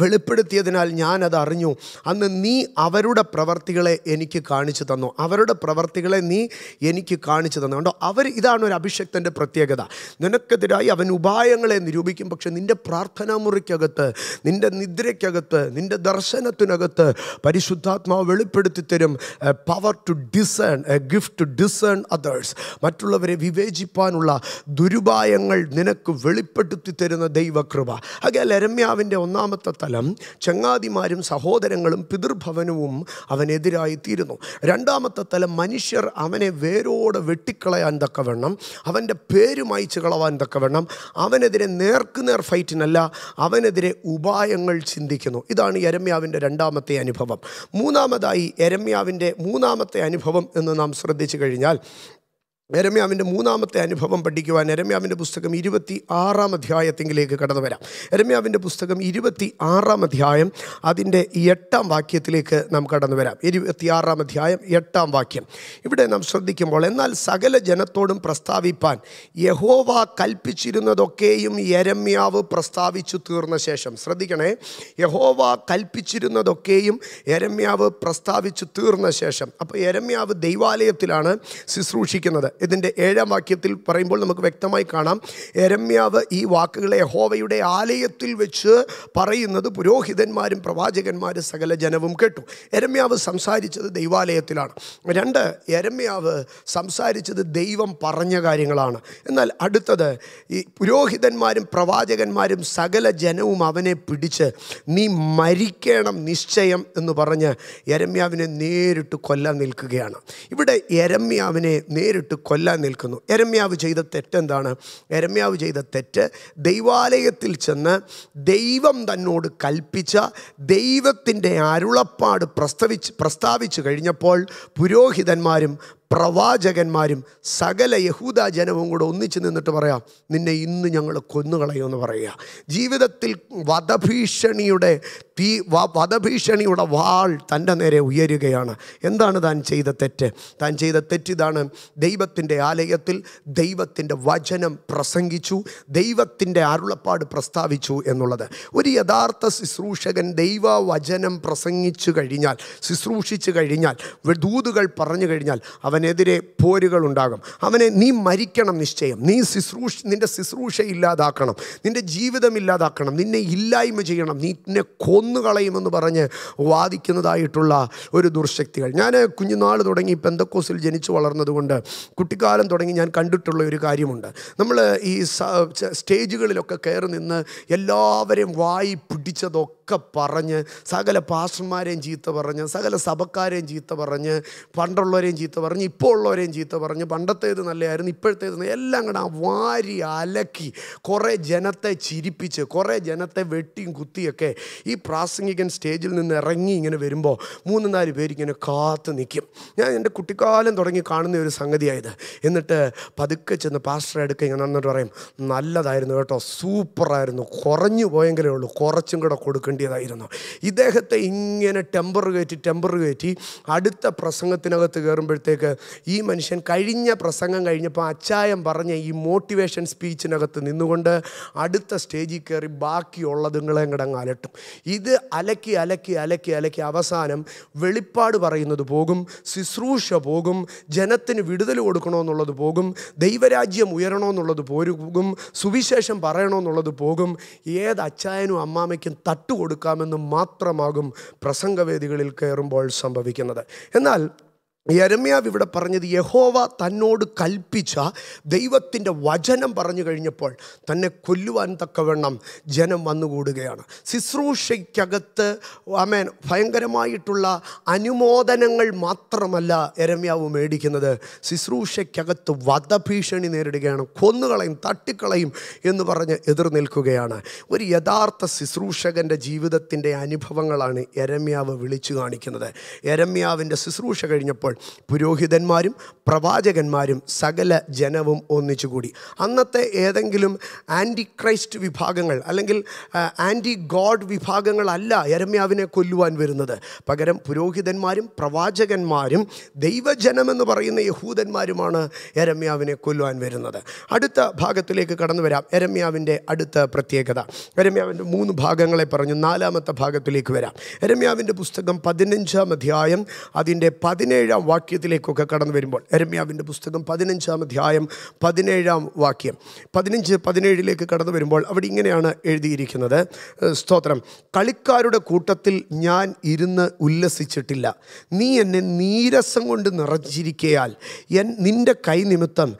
വെളിപ്പെടുത്തിയതിനാൽ ഞാൻ അത് അറിഞ്ഞു അന്ന് നീ അവരുടെ പ്രവർത്തികളെ എനിക്ക് കാണിച്ചു തന്നു അവരുടെ പ്രവർത്തികളെ നീ എനിക്ക് കാണിച്ചു തന്നു കണ്ടോ അവർ ഇതാണ് ഒരു അഭിഷക്തന്റെ പ്രത്യേകത നിനക്കെതിരായി അവൻ ഉപായങ്ങളെ നിരൂപിക്കും പക്ഷേ നിന്റെ പ്രാർത്ഥനാമുറിക്കകത്ത് നിന്റെ നിദ്രയ്ക്കകത്ത് നിന്റെ ദർശനത്തിനകത്ത് പരിശുദ്ധാത്മാവ് വെളിപ്പെടുത്തി തരും power to discern a gift to discern others മറ്റുള്ളവരെ വിവേചിപ്പാനുള്ള ദുരുപായങ്ങൾ നിനക്ക് വെളിപ്പെടുത്തി തരുന്ന ദൈവകൃപ അകൽ എരമ്യാവിന്റെ ഒന്നാമത്തെ Changadi Marium Sahoder Angalum Pidur Pavanum Avanedira Tirano. Randamatala Manishar Avene Vero Veticala and the Cavernum, Avanda Perumai Chicala and the Cavernum, Avenedre Nerkuner fight in Allah, Avenedre Uba Angle Sindicano, Idani Eremia Vinde Randamate and Pabam. Munamadai Eremia Vinde Munamate and Pabam in the Namsra de Chicarinal. Eremia in the Munamate and Pabam Padiko and Eremia in the Pustakam Idivati Ara Mathia Tinglake Katavera. Eremia in the Pustakam Idivati Ara Mathiam Adinde Yetam Vakitilake Namkatanavera. Idivati Ara Mathiam Yetam Vakim. If it am Sodikim Bolenal Sagala Janatodum Prastavi Pan Yehova Kalpichiruna Dokeum Yeremiavu Prastavi Chuturna Sesham. Sradikane Yehova Kalpichiruna Dokeum Yeremiavu Prastavi Chuturna Sesham. Up Yeremiavu Devali Tilana Sisrushikanada. ഇതിന്റെ ഏഴാം വാക്യത്തിൽ പറയുമ്പോൾ നമുക്ക് വ്യക്തമായി കാണാം എരമ്യാവ് ഈ വാക്കുകളെ യഹോവയുടെ ആലയത്തിൽ വെച്ച് പറയുന്നത് പുരോഹിതന്മാരും പ്രവാചകന്മാരും സകല ജനവും കേട്ടു എരമ്യാവ് സംസാരിച്ചത് ദൈവാലയത്തിലാണ് രണ്ട് എരമ്യാവ് സംസാരിച്ചത് ദൈവം പറഞ്ഞ കാര്യങ്ങളാണ് എന്നാൽ അടുത്തത് ഈ പുരോഹിതന്മാരും പ്രവാചകന്മാരും സകല ജനവും അവനെ പിടിച്ച് നീ മരിക്കണം നിശ്ചയം എന്ന് പറഞ്ഞ് എരമ്യാവിനെ നേരിട്ട് കൊല്ലാൻ നിൽക്കുകയാണ് ഇവിടെ എരമ്യാവിനെ നേരിട്ട് കൊല്ലാൻ നിൽക്കുന്നു എരമ്യാവ് ചെയ്ത തെറ്റ് എന്താണ് എരമ്യാവ് ചെയ്ത തെറ്റ് ദൈവാലയത്തിൽ ചെന്ന് ദൈവം തന്നോട് കൽപ്പിച്ച ദൈവത്തിൻ്റെ അരുളപ്പാട് പ്രസ്താവിച്ചു കഴിഞ്ഞപ്പോൾ പുരോഹിതന്മാരും പ്രവാചകന്മാരും സകല യഹൂദ ജനവും കൂടെ ഒന്നിച്ച് നിന്നിട്ട് പറയാം, നിന്നെ ഇന്ന് ഞങ്ങൾ കൊന്നുകളയുമെന്ന് പറയുക. ജീവിതത്തിൽ വധഭീഷണിയുടെ വാൾ തൻ്റെ നേരെ ഉയരുകയാണ്. എന്താണ് താൻ ചെയ്ത തെറ്റ്? താൻ ചെയ്ത തെറ്റിതാണ്. ദൈവത്തിൻ്റെ ആലയത്തിൽ ദൈവത്തിൻ്റെ വചനം പ്രസംഗിച്ചു, ദൈവത്തിൻ്റെ അരുളപ്പാട് പ്രസ്താവിച്ചു എന്നുള്ളത്. ഒരു യഥാർത്ഥ ശുശ്രൂഷകൻ ദൈവവചനം പ്രസംഗിച്ചു കഴിഞ്ഞാൽ, ശുശ്രൂഷിച്ചു കഴിഞ്ഞാൽ, ദൂതുകൾ പറഞ്ഞു കഴിഞ്ഞാൽ അവനെതിരെ പോരുകളുണ്ടാകും. അവനെ നീ മരിക്കണം നിശ്ചയം, നീ നിൻ്റെ ശുശ്രൂഷ ഇല്ലാതാക്കണം, നിൻ്റെ ജീവിതം ഇല്ലാതാക്കണം, നിന്നെ ഇല്ലായ്മ ചെയ്യണം, നിന്നെ കൊന്നുകളയുമെന്ന് പറഞ്ഞ് വാദിക്കുന്നതായിട്ടുള്ള ഒരു ദുർശക്തികൾ. ഞാൻ കുഞ്ഞുനാൾ തുടങ്ങി പെന്തക്കോസിൽ ജനിച്ചു വളർന്നതുകൊണ്ട് കുട്ടിക്കാലം തുടങ്ങി ഞാൻ കണ്ടിട്ടുള്ള ഒരു കാര്യമുണ്ട്. നമ്മൾ ഈ സ്റ്റേജുകളിലൊക്കെ കയറി നിന്ന് എല്ലാവരെയും വായി പിടിച്ചതൊക്കെ പറഞ്ഞ്, സകല പാസ്റ്റർമാരെയും ചീത്ത പറഞ്ഞ്, സകല സഭക്കാരെയും ചീത്ത പറഞ്ഞ്, പണ്ടുള്ളവരെയും ചീത്ത പറഞ്ഞ്, ഇപ്പോൾ ഉള്ളവരെയും ചീത്ത പറഞ്ഞ്, പണ്ടത്തേത് നല്ലതായിരുന്നു ഇപ്പോഴത്തേത് എല്ലാം കൂടെ വാരി അലക്കി കുറേ ജനത്തെ ചിരിപ്പിച്ച് കുറേ ജനത്തെ വെട്ടിയും കുത്തിയൊക്കെ ഈ പ്രാസംഗികൻ സ്റ്റേജിൽ നിന്ന് ഇറങ്ങി ഇങ്ങനെ വരുമ്പോൾ മൂന്ന് നാല് പേരിങ്ങനെ കാത്തു നിൽക്കും. ഞാൻ എൻ്റെ കുട്ടിക്കാലം തുടങ്ങി കാണുന്ന ഒരു സംഗതിയായത്. എന്നിട്ട് പതുക്കെ ചെന്ന് പാസ്റ്റർ എടുക്കുക ഇങ്ങനെ എന്നിട്ട് പറയും, നല്ലതായിരുന്നു കേട്ടോ, സൂപ്പറായിരുന്നു, കുറഞ്ഞു പോയെങ്കിലേ ഉള്ളൂ, കുറച്ചും കൂടെ കൊടുക്കേണ്ടതായിരുന്നു. ഇദ്ദേഹത്തെ ഇങ്ങനെ ടെമ്പർ കയറ്റി അടുത്ത പ്രസംഗത്തിനകത്ത് കയറുമ്പോഴത്തേക്ക് ഈ മനുഷ്യൻ കഴിഞ്ഞ പ്രസംഗം കഴിഞ്ഞപ്പോൾ അച്ചായം പറഞ്ഞ ഈ മോട്ടിവേഷൻ സ്പീച്ചിനകത്ത് നിന്നുകൊണ്ട് അടുത്ത സ്റ്റേജിൽ കയറി ബാക്കിയുള്ളതുങ്ങളെയും കിടങ്ങ് അലട്ടും. ഇത് അലക്കി അവസാനം വെളിപ്പാട് പറയുന്നത് പോകും, ശുശ്രൂഷ പോകും, ജനത്തിന് വിടുതൽ കൊടുക്കണമെന്നുള്ളത് പോകും, ദൈവരാജ്യം ഉയരണമെന്നുള്ളത് പോകും, സുവിശേഷം പറയണമെന്നുള്ളത് പോകും. ഏത് അച്ചായനും അമ്മാമയ്ക്കും തട്ടുകൊടുക്കാമെന്ന് മാത്രമാകും പ്രസംഗവേദികളിൽ കയറുമ്പോൾ സംഭവിക്കുന്നത്. എന്നാൽ യെരമ്യാവ് ഇവിടെ പറഞ്ഞത് യഹോവ തന്നോട് കൽപ്പിച്ച ദൈവത്തിൻ്റെ വചനം പറഞ്ഞു കഴിഞ്ഞപ്പോൾ തന്നെ കൊല്ലുവാൻ തക്കവണ്ണം ജനം വന്നുകൂടുകയാണ്. ശുശ്രൂഷയ്ക്കകത്ത് ആമേൻ ഭയങ്കരമായിട്ടുള്ള അനുമോദനങ്ങൾ മാത്രമല്ല യെരമ്യാവ് മേടിക്കുന്നത്, ശുശ്രൂഷയ്ക്കകത്ത് വധഭീഷണി നേരിടുകയാണ്. കൊന്നുകളയും തട്ടിക്കളയും എന്ന് പറഞ്ഞ് എതിർനിൽക്കുകയാണ്. ഒരു യഥാർത്ഥ ശുശ്രൂഷകൻ്റെ ജീവിതത്തിൻ്റെ അനുഭവങ്ങളാണ് യെരമ്യാവ് വിളിച്ചു കാണിക്കുന്നത്. യെരമ്യാവിൻ്റെ ശുശ്രൂഷ കഴിഞ്ഞപ്പോൾ പുരോഹിതന്മാരും പ്രവാചകന്മാരും സകല ജനവും ഒന്നിച്ചുകൂടി. അന്നത്തെ ഏതെങ്കിലും ആൻറ്റി ക്രൈസ്റ്റ് വിഭാഗങ്ങൾ അല്ലെങ്കിൽ ആൻറ്റി ഗോഡ് വിഭാഗങ്ങളല്ല യെരമ്യാവിനെ കൊല്ലുവാൻ വരുന്നത്. പകരം പുരോഹിതന്മാരും പ്രവാചകന്മാരും ദൈവജനമെന്ന് പറയുന്ന യഹൂദന്മാരുമാണ് യെരമ്യാവിനെ കൊല്ലുവാൻ വരുന്നത്. അടുത്ത ഭാഗത്തിലേക്ക് കടന്നു വരാം. യെരമ്യാവിൻ്റെ അടുത്ത പ്രത്യേകത, യെരമ്യാവിൻ്റെ മൂന്ന് ഭാഗങ്ങളെ പറഞ്ഞു, നാലാമത്തെ ഭാഗത്തിലേക്ക് വരാം. യെരമ്യാവിൻ്റെ പുസ്തകം 15-ാം അധ്യായം അതിൻ്റെ 17-ാം വാക്യത്തിലേക്കൊക്കെ കടന്നു വരുമ്പോൾ, യെരമ്യാവിൻ്റെ പുസ്തകം 15-ാം അധ്യായം 17-ാം വാക്യം 15-17ലേക്ക് കടന്നു വരുമ്പോൾ അവിടെ ഇങ്ങനെയാണ് എഴുതിയിരിക്കുന്നത്. സ്തോത്രം. കളിക്കാരുടെ കൂട്ടത്തിൽ ഞാൻ ഇരുന്ന് ഉല്ലസിച്ചിട്ടില്ല, നീ എന്നെ നീരസം കൊണ്ട് നിറച്ചിരിക്കയാൽ നിൻ്റെ കൈ നിമിത്തം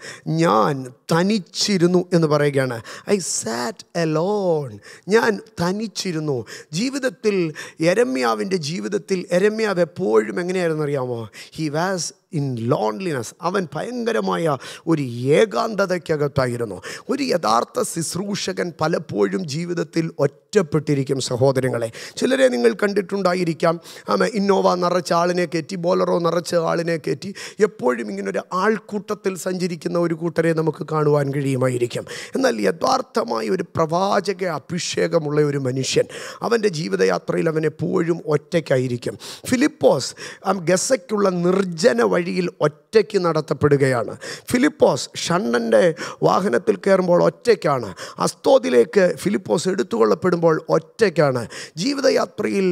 ഞാൻ തനിച്ചിരുന്നു എന്ന് പറയുകയാണ്. ഐ സാറ്റ് എലോൺ, ഞാൻ തനിച്ചിരുന്നു. ജീവിതത്തിൽ യെരമ്യാവിൻ്റെ ജീവിതത്തിൽ യെരമ്യാവ് എപ്പോഴും എങ്ങനെയായിരുന്നു അറിയാമോ? He was in loneliness. അവൻ ഭയങ്കരമായ ഒരു ഏകാന്തതയ്ക്കകത്തായിരുന്നു. ഒരു യഥാർത്ഥ ശുശ്രൂഷകൻ പലപ്പോഴും ജീവിതത്തിൽ ഒറ്റപ്പെട്ടിരിക്കും സഹോദരങ്ങളെ. ചിലരെ നിങ്ങൾ കണ്ടിട്ടുണ്ടായിരിക്കാം, ഇന്നോവ നിറച്ച ആളിനെ കയറ്റി, ബോലറോ നിറച്ച ആളിനെ കയറ്റി എപ്പോഴും ഇങ്ങനൊരു ആൾക്കൂട്ടത്തിൽ സഞ്ചരിക്കുന്ന ഒരു കൂട്ടരെ നമുക്ക് കാണുവാൻ കഴിയുമായിരിക്കും. എന്നാൽ യഥാർത്ഥമായ ഒരു പ്രവാചക അഭിഷേകമുള്ള ഒരു മനുഷ്യൻ അവൻ്റെ ജീവിതയാത്രയിൽ അവൻ എപ്പോഴും ഒറ്റയ്ക്കായിരിക്കും. ഫിലിപ്പോസ് ഗസയ്ക്കുള്ള നിർജ്ജന വഴിയിൽ ഒറ്റയ്ക്ക് നടത്തപ്പെടുകയാണ്. ഫിലിപ്പോസ് ഷണ്ണൻ്റെ വാഹനത്തിൽ കയറുമ്പോൾ ഒറ്റയ്ക്കാണ്. അസ്തോദിലേക്ക് ഫിലിപ്പോസ് എടുത്തുകൊള്ളപ്പെടുമ്പോൾ ഒറ്റയ്ക്കാണ്. ജീവിതയാത്രയിൽ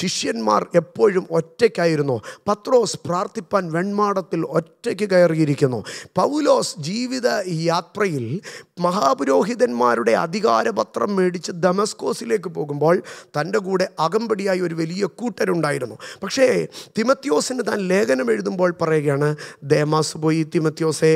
ശിഷ്യന്മാർ എപ്പോഴും ഒറ്റയ്ക്കായിരുന്നു. പത്രോസ് പ്രാർത്ഥിപ്പാൻ വെൺമാടത്തിൽ ഒറ്റയ്ക്ക് കയറിയിരിക്കുന്നു. പൗലോസ് ജീവിതയാത്രയിൽ മഹാപുരോഹിതന്മാരുടെ അധികാരപത്രം മേടിച്ച് ദമസ്കോസിലേക്ക് പോകുമ്പോൾ തൻ്റെ കൂടെ അകമ്പടിയായി ഒരു വലിയ കൂട്ടരുണ്ടായിരുന്നു. പക്ഷേ തിമത്യോസിന് താൻ ലേഖനം എഴുതുമ്പോൾ പറയുകയാണ്, ദേമാസ് പോയി, തിമത്യോസെ,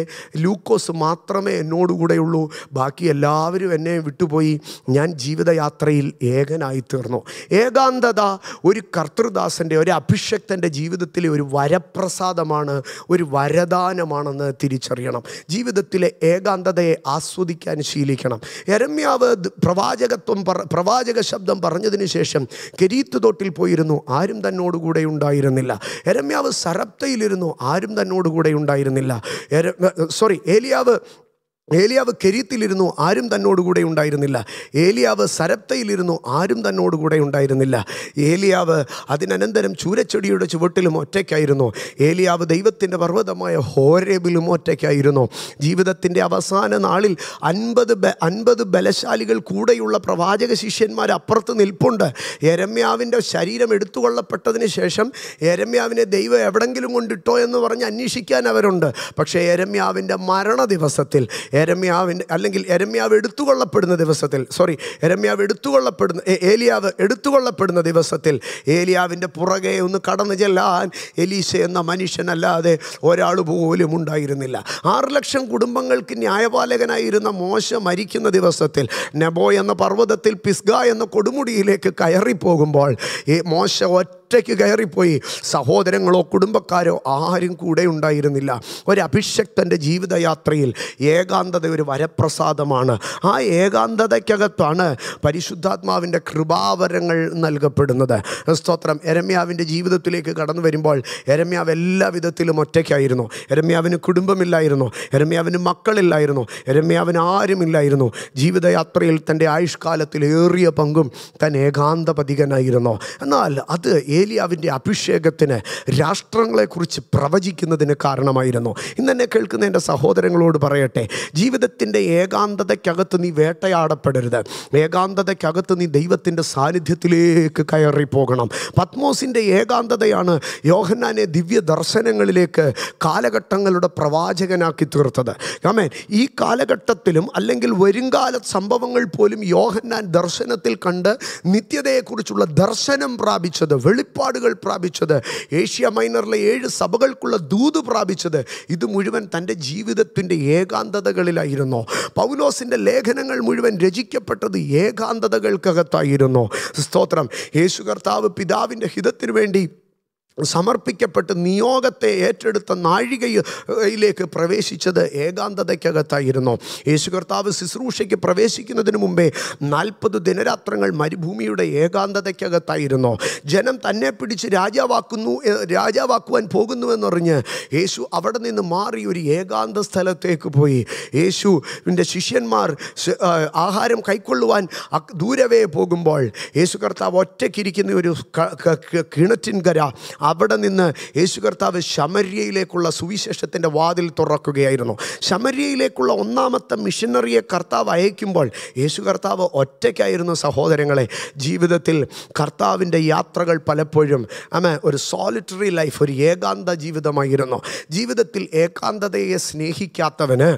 ലൂക്കോസ് മാത്രമേ എന്നോടുകൂടെയുള്ളൂ, ബാക്കി എല്ലാവരും എന്നെ വിട്ടുപോയി, ഞാൻ ജീവിതയാത്രയിൽ ഏകനായിത്തീർന്നു. ഏകാന്തത ഒരു കർത്തൃദാസൻ്റെ, ഒരു അഭിഷക്തൻ്റെ ജീവിതത്തിലെ ഒരു വരപ്രസാദമാണ്, ഒരു വരദാനമാണെന്ന് തിരിച്ചറിയണം. ജീവിതത്തിലെ ഏകാന്തതയെ ആസ്വദിക്കാൻ ശീലിക്കണം. യെരമ്യാവ് പ്രവാചക ശബ്ദം പറഞ്ഞതിന് ശേഷം കെരീത്ത് തോട്ടിൽ പോയിരുന്നു, ആരും തന്നോടുകൂടെ ഉണ്ടായിരുന്നില്ല. യെരമ്യാവ് സരപ്തയിലിരുന്നു ഉണ്ടായിരുന്നു, ആരും തന്നോടുകൂടെ ഉണ്ടായിരുന്നില്ല. ഏലിയാവ് കെരീത്തിലിരുന്നു, ആരും തന്നോടുകൂടെ ഉണ്ടായിരുന്നില്ല. ഏലിയാവ് സരപ്തയിലിരുന്നു, ആരും തന്നോടുകൂടെ ഉണ്ടായിരുന്നില്ല. ഏലിയാവ് അതിനനന്തരം ചൂരച്ചെടിയുടെ ചുവട്ടിലും ഒറ്റയ്ക്കായിരുന്നു. ഏലിയാവ് ദൈവത്തിൻ്റെ പർവ്വതമായ ഹോരേബിലും ഒറ്റയ്ക്കായിരുന്നു. ജീവിതത്തിൻ്റെ അവസാന നാളിൽ 50 ബലശാലികൾ കൂടെയുള്ള പ്രവാചക ശിഷ്യന്മാർ അപ്പുറത്ത് നിൽപ്പുണ്ട്. യെരമ്യാവിൻ്റെ ശരീരം എടുത്തുകൊള്ളപ്പെട്ടതിന് ശേഷം യെരമ്യാവിനെ ദൈവം എവിടെങ്കിലും കൊണ്ടിട്ടോ എന്ന് പറഞ്ഞ് അന്വേഷിക്കാൻ അവരുണ്ട്. പക്ഷേ യെരമ്യാവിൻ്റെ മരണ ദിവസത്തിൽ, യെരമ്യാവ് എടുത്തുകൊള്ളപ്പെടുന്ന ദിവസത്തിൽ, ഏലിയാവ് എടുത്തുകൊള്ളപ്പെടുന്ന ദിവസത്തിൽ ഏലിയാവിൻ്റെ പുറകെ ഒന്ന് കടന്നു ചെല്ലാൻ എലീശ എന്ന മനുഷ്യനല്ലാതെ ഒരാൾ പോലും ഉണ്ടായിരുന്നില്ല. 6 ലക്ഷം കുടുംബങ്ങൾക്ക് ന്യായപാലകനായിരുന്ന മോശ മരിക്കുന്ന ദിവസത്തിൽ നെബോ എന്ന പർവ്വതത്തിൽ പിസ്ഗ എന്ന കൊടുമുടിയിലേക്ക് കയറിപ്പോകുമ്പോൾ ഈ മോശ ഒറ്റയ്ക്ക് കയറിപ്പോയി. സഹോദരങ്ങളോ കുടുംബക്കാരോ ആരും കൂടെ ഉണ്ടായിരുന്നില്ല. ഒരു അഭിഷക്തൻ്റെ ജീവിതയാത്രയിൽ ഏകാന്തത ഒരു വരപ്രസാദമാണ്. ആ ഏകാന്തതയ്ക്കകത്താണ് പരിശുദ്ധാത്മാവിൻ്റെ കൃപാവരങ്ങൾ നൽകപ്പെടുന്നത്. സ്തോത്രം. യെരമ്യാവിൻ്റെ ജീവിതത്തിലേക്ക് കടന്നു വരുമ്പോൾ യെരമ്യാവ് എല്ലാ വിധത്തിലും ഒറ്റയ്ക്കായിരുന്നു. യെരമ്യാവിന് കുടുംബമില്ലായിരുന്നു, യെരമ്യാവിന് മക്കളില്ലായിരുന്നു, യെരമ്യാവിന് ആരുമില്ലായിരുന്നു. ജീവിതയാത്രയിൽ തൻ്റെ ആയുഷ്കാലത്തിൽ ഏറിയ പങ്കും താൻ ഏകാന്ത പതികനായിരുന്നു. എന്നാൽ അത് ഏലിയാവിൻ്റെ അഭിഷേകത്തിന് രാഷ്ട്രങ്ങളെക്കുറിച്ച് പ്രവചിക്കുന്നതിന് കാരണമായിരുന്നു. ഇന്നെന്നെ കേൾക്കുന്ന എൻ്റെ സഹോദരങ്ങളോട് പറയട്ടെ, ജീവിതത്തിൻ്റെ ഏകാന്തതയ്ക്കകത്ത് നീ വേട്ടയാടപ്പെടരുത്. ഏകാന്തതയ്ക്കകത്ത് നീ ദൈവത്തിൻ്റെ സാന്നിധ്യത്തിലേക്ക് കയറിപ്പോകണം. പത്മോസിൻ്റെ ഏകാന്തതയാണ് യോഹന്നാനെ ദിവ്യ ദർശനങ്ങളിലേക്ക് കാലഘട്ടങ്ങളുടെ പ്രവാചകനാക്കി തീർത്തത്. ആമേൻ. ഈ കാലഘട്ടത്തിലും അല്ലെങ്കിൽ വരുംകാല സംഭവങ്ങൾ പോലും യോഹന്നാൻ ദർശനത്തിൽ കണ്ട് നിത്യതയെക്കുറിച്ചുള്ള ദർശനം പ്രാപിച്ചത്, വെളിപ്പാടുകൾ പ്രാപിച്ചത്, ഏഷ്യ മൈനറിലെ 7 സഭകൾക്കുള്ള ദൂത് പ്രാപിച്ചത്, ഇത് മുഴുവൻ തൻ്റെ ജീവിതത്തിൻ്റെ ഏകാന്തതകളിലായിരുന്നു. പൗലോസിൻ്റെ ലേഖനങ്ങൾ മുഴുവൻ രചിക്കപ്പെട്ടത് ഏകാന്തതകൾക്കകത്തായിരുന്നു. സ്തോത്രം. യേശു കർത്താവ് പിതാവിൻ്റെ ഹിതത്തിനു വേണ്ടി സമർപ്പിക്കപ്പെട്ട് നിയോഗത്തെ ഏറ്റെടുത്ത നാഴികയിലേക്ക് പ്രവേശിച്ചത് ഏകാന്തതയ്ക്കകത്തായിരുന്നു. യേശു കർത്താവ് ശുശ്രൂഷയ്ക്ക് പ്രവേശിക്കുന്നതിന് മുമ്പേ 40 ദിനരാത്രങ്ങൾ മരുഭൂമിയുടെ ഏകാന്തതയ്ക്കകത്തായിരുന്നു. ജനം തന്നെ പിടിച്ച് രാജാവാക്കുവാൻ പോകുന്നുവെന്നറിഞ്ഞ് യേശു അവിടെ നിന്ന് മാറി ഒരു ഏകാന്ത സ്ഥലത്തേക്ക് പോയി. യേശുവിൻ്റെ ശിഷ്യന്മാർ ആഹാരം കൈക്കൊള്ളുവാൻ ദൂരവേ പോകുമ്പോൾ യേശു കർത്താവ് ഒറ്റയ്ക്കിരിക്കുന്ന ഒരു കിണറ്റിൻകര, അവിടെ നിന്ന് യേശു കർത്താവ് ശമര്യയിലേക്കുള്ള സുവിശേഷത്തിൻ്റെ വാതിൽ തുറക്കുകയായിരുന്നു. ശമര്യയിലേക്കുള്ള 1ാമത്തെ മിഷനറിയെ കർത്താവ് അയക്കുമ്പോൾ യേശു കർത്താവ് ഒറ്റയ്ക്കായിരുന്നു. സഹോദരങ്ങളെ, ജീവിതത്തിൽ കർത്താവിൻ്റെ യാത്രകൾ പലപ്പോഴും ഒരു സോളിറ്ററി ലൈഫ്, ഒരു ഏകാന്ത ജീവിതമായിരുന്നു. ജീവിതത്തിൽ ഏകാന്തതയെ സ്നേഹിക്കാത്തവന്,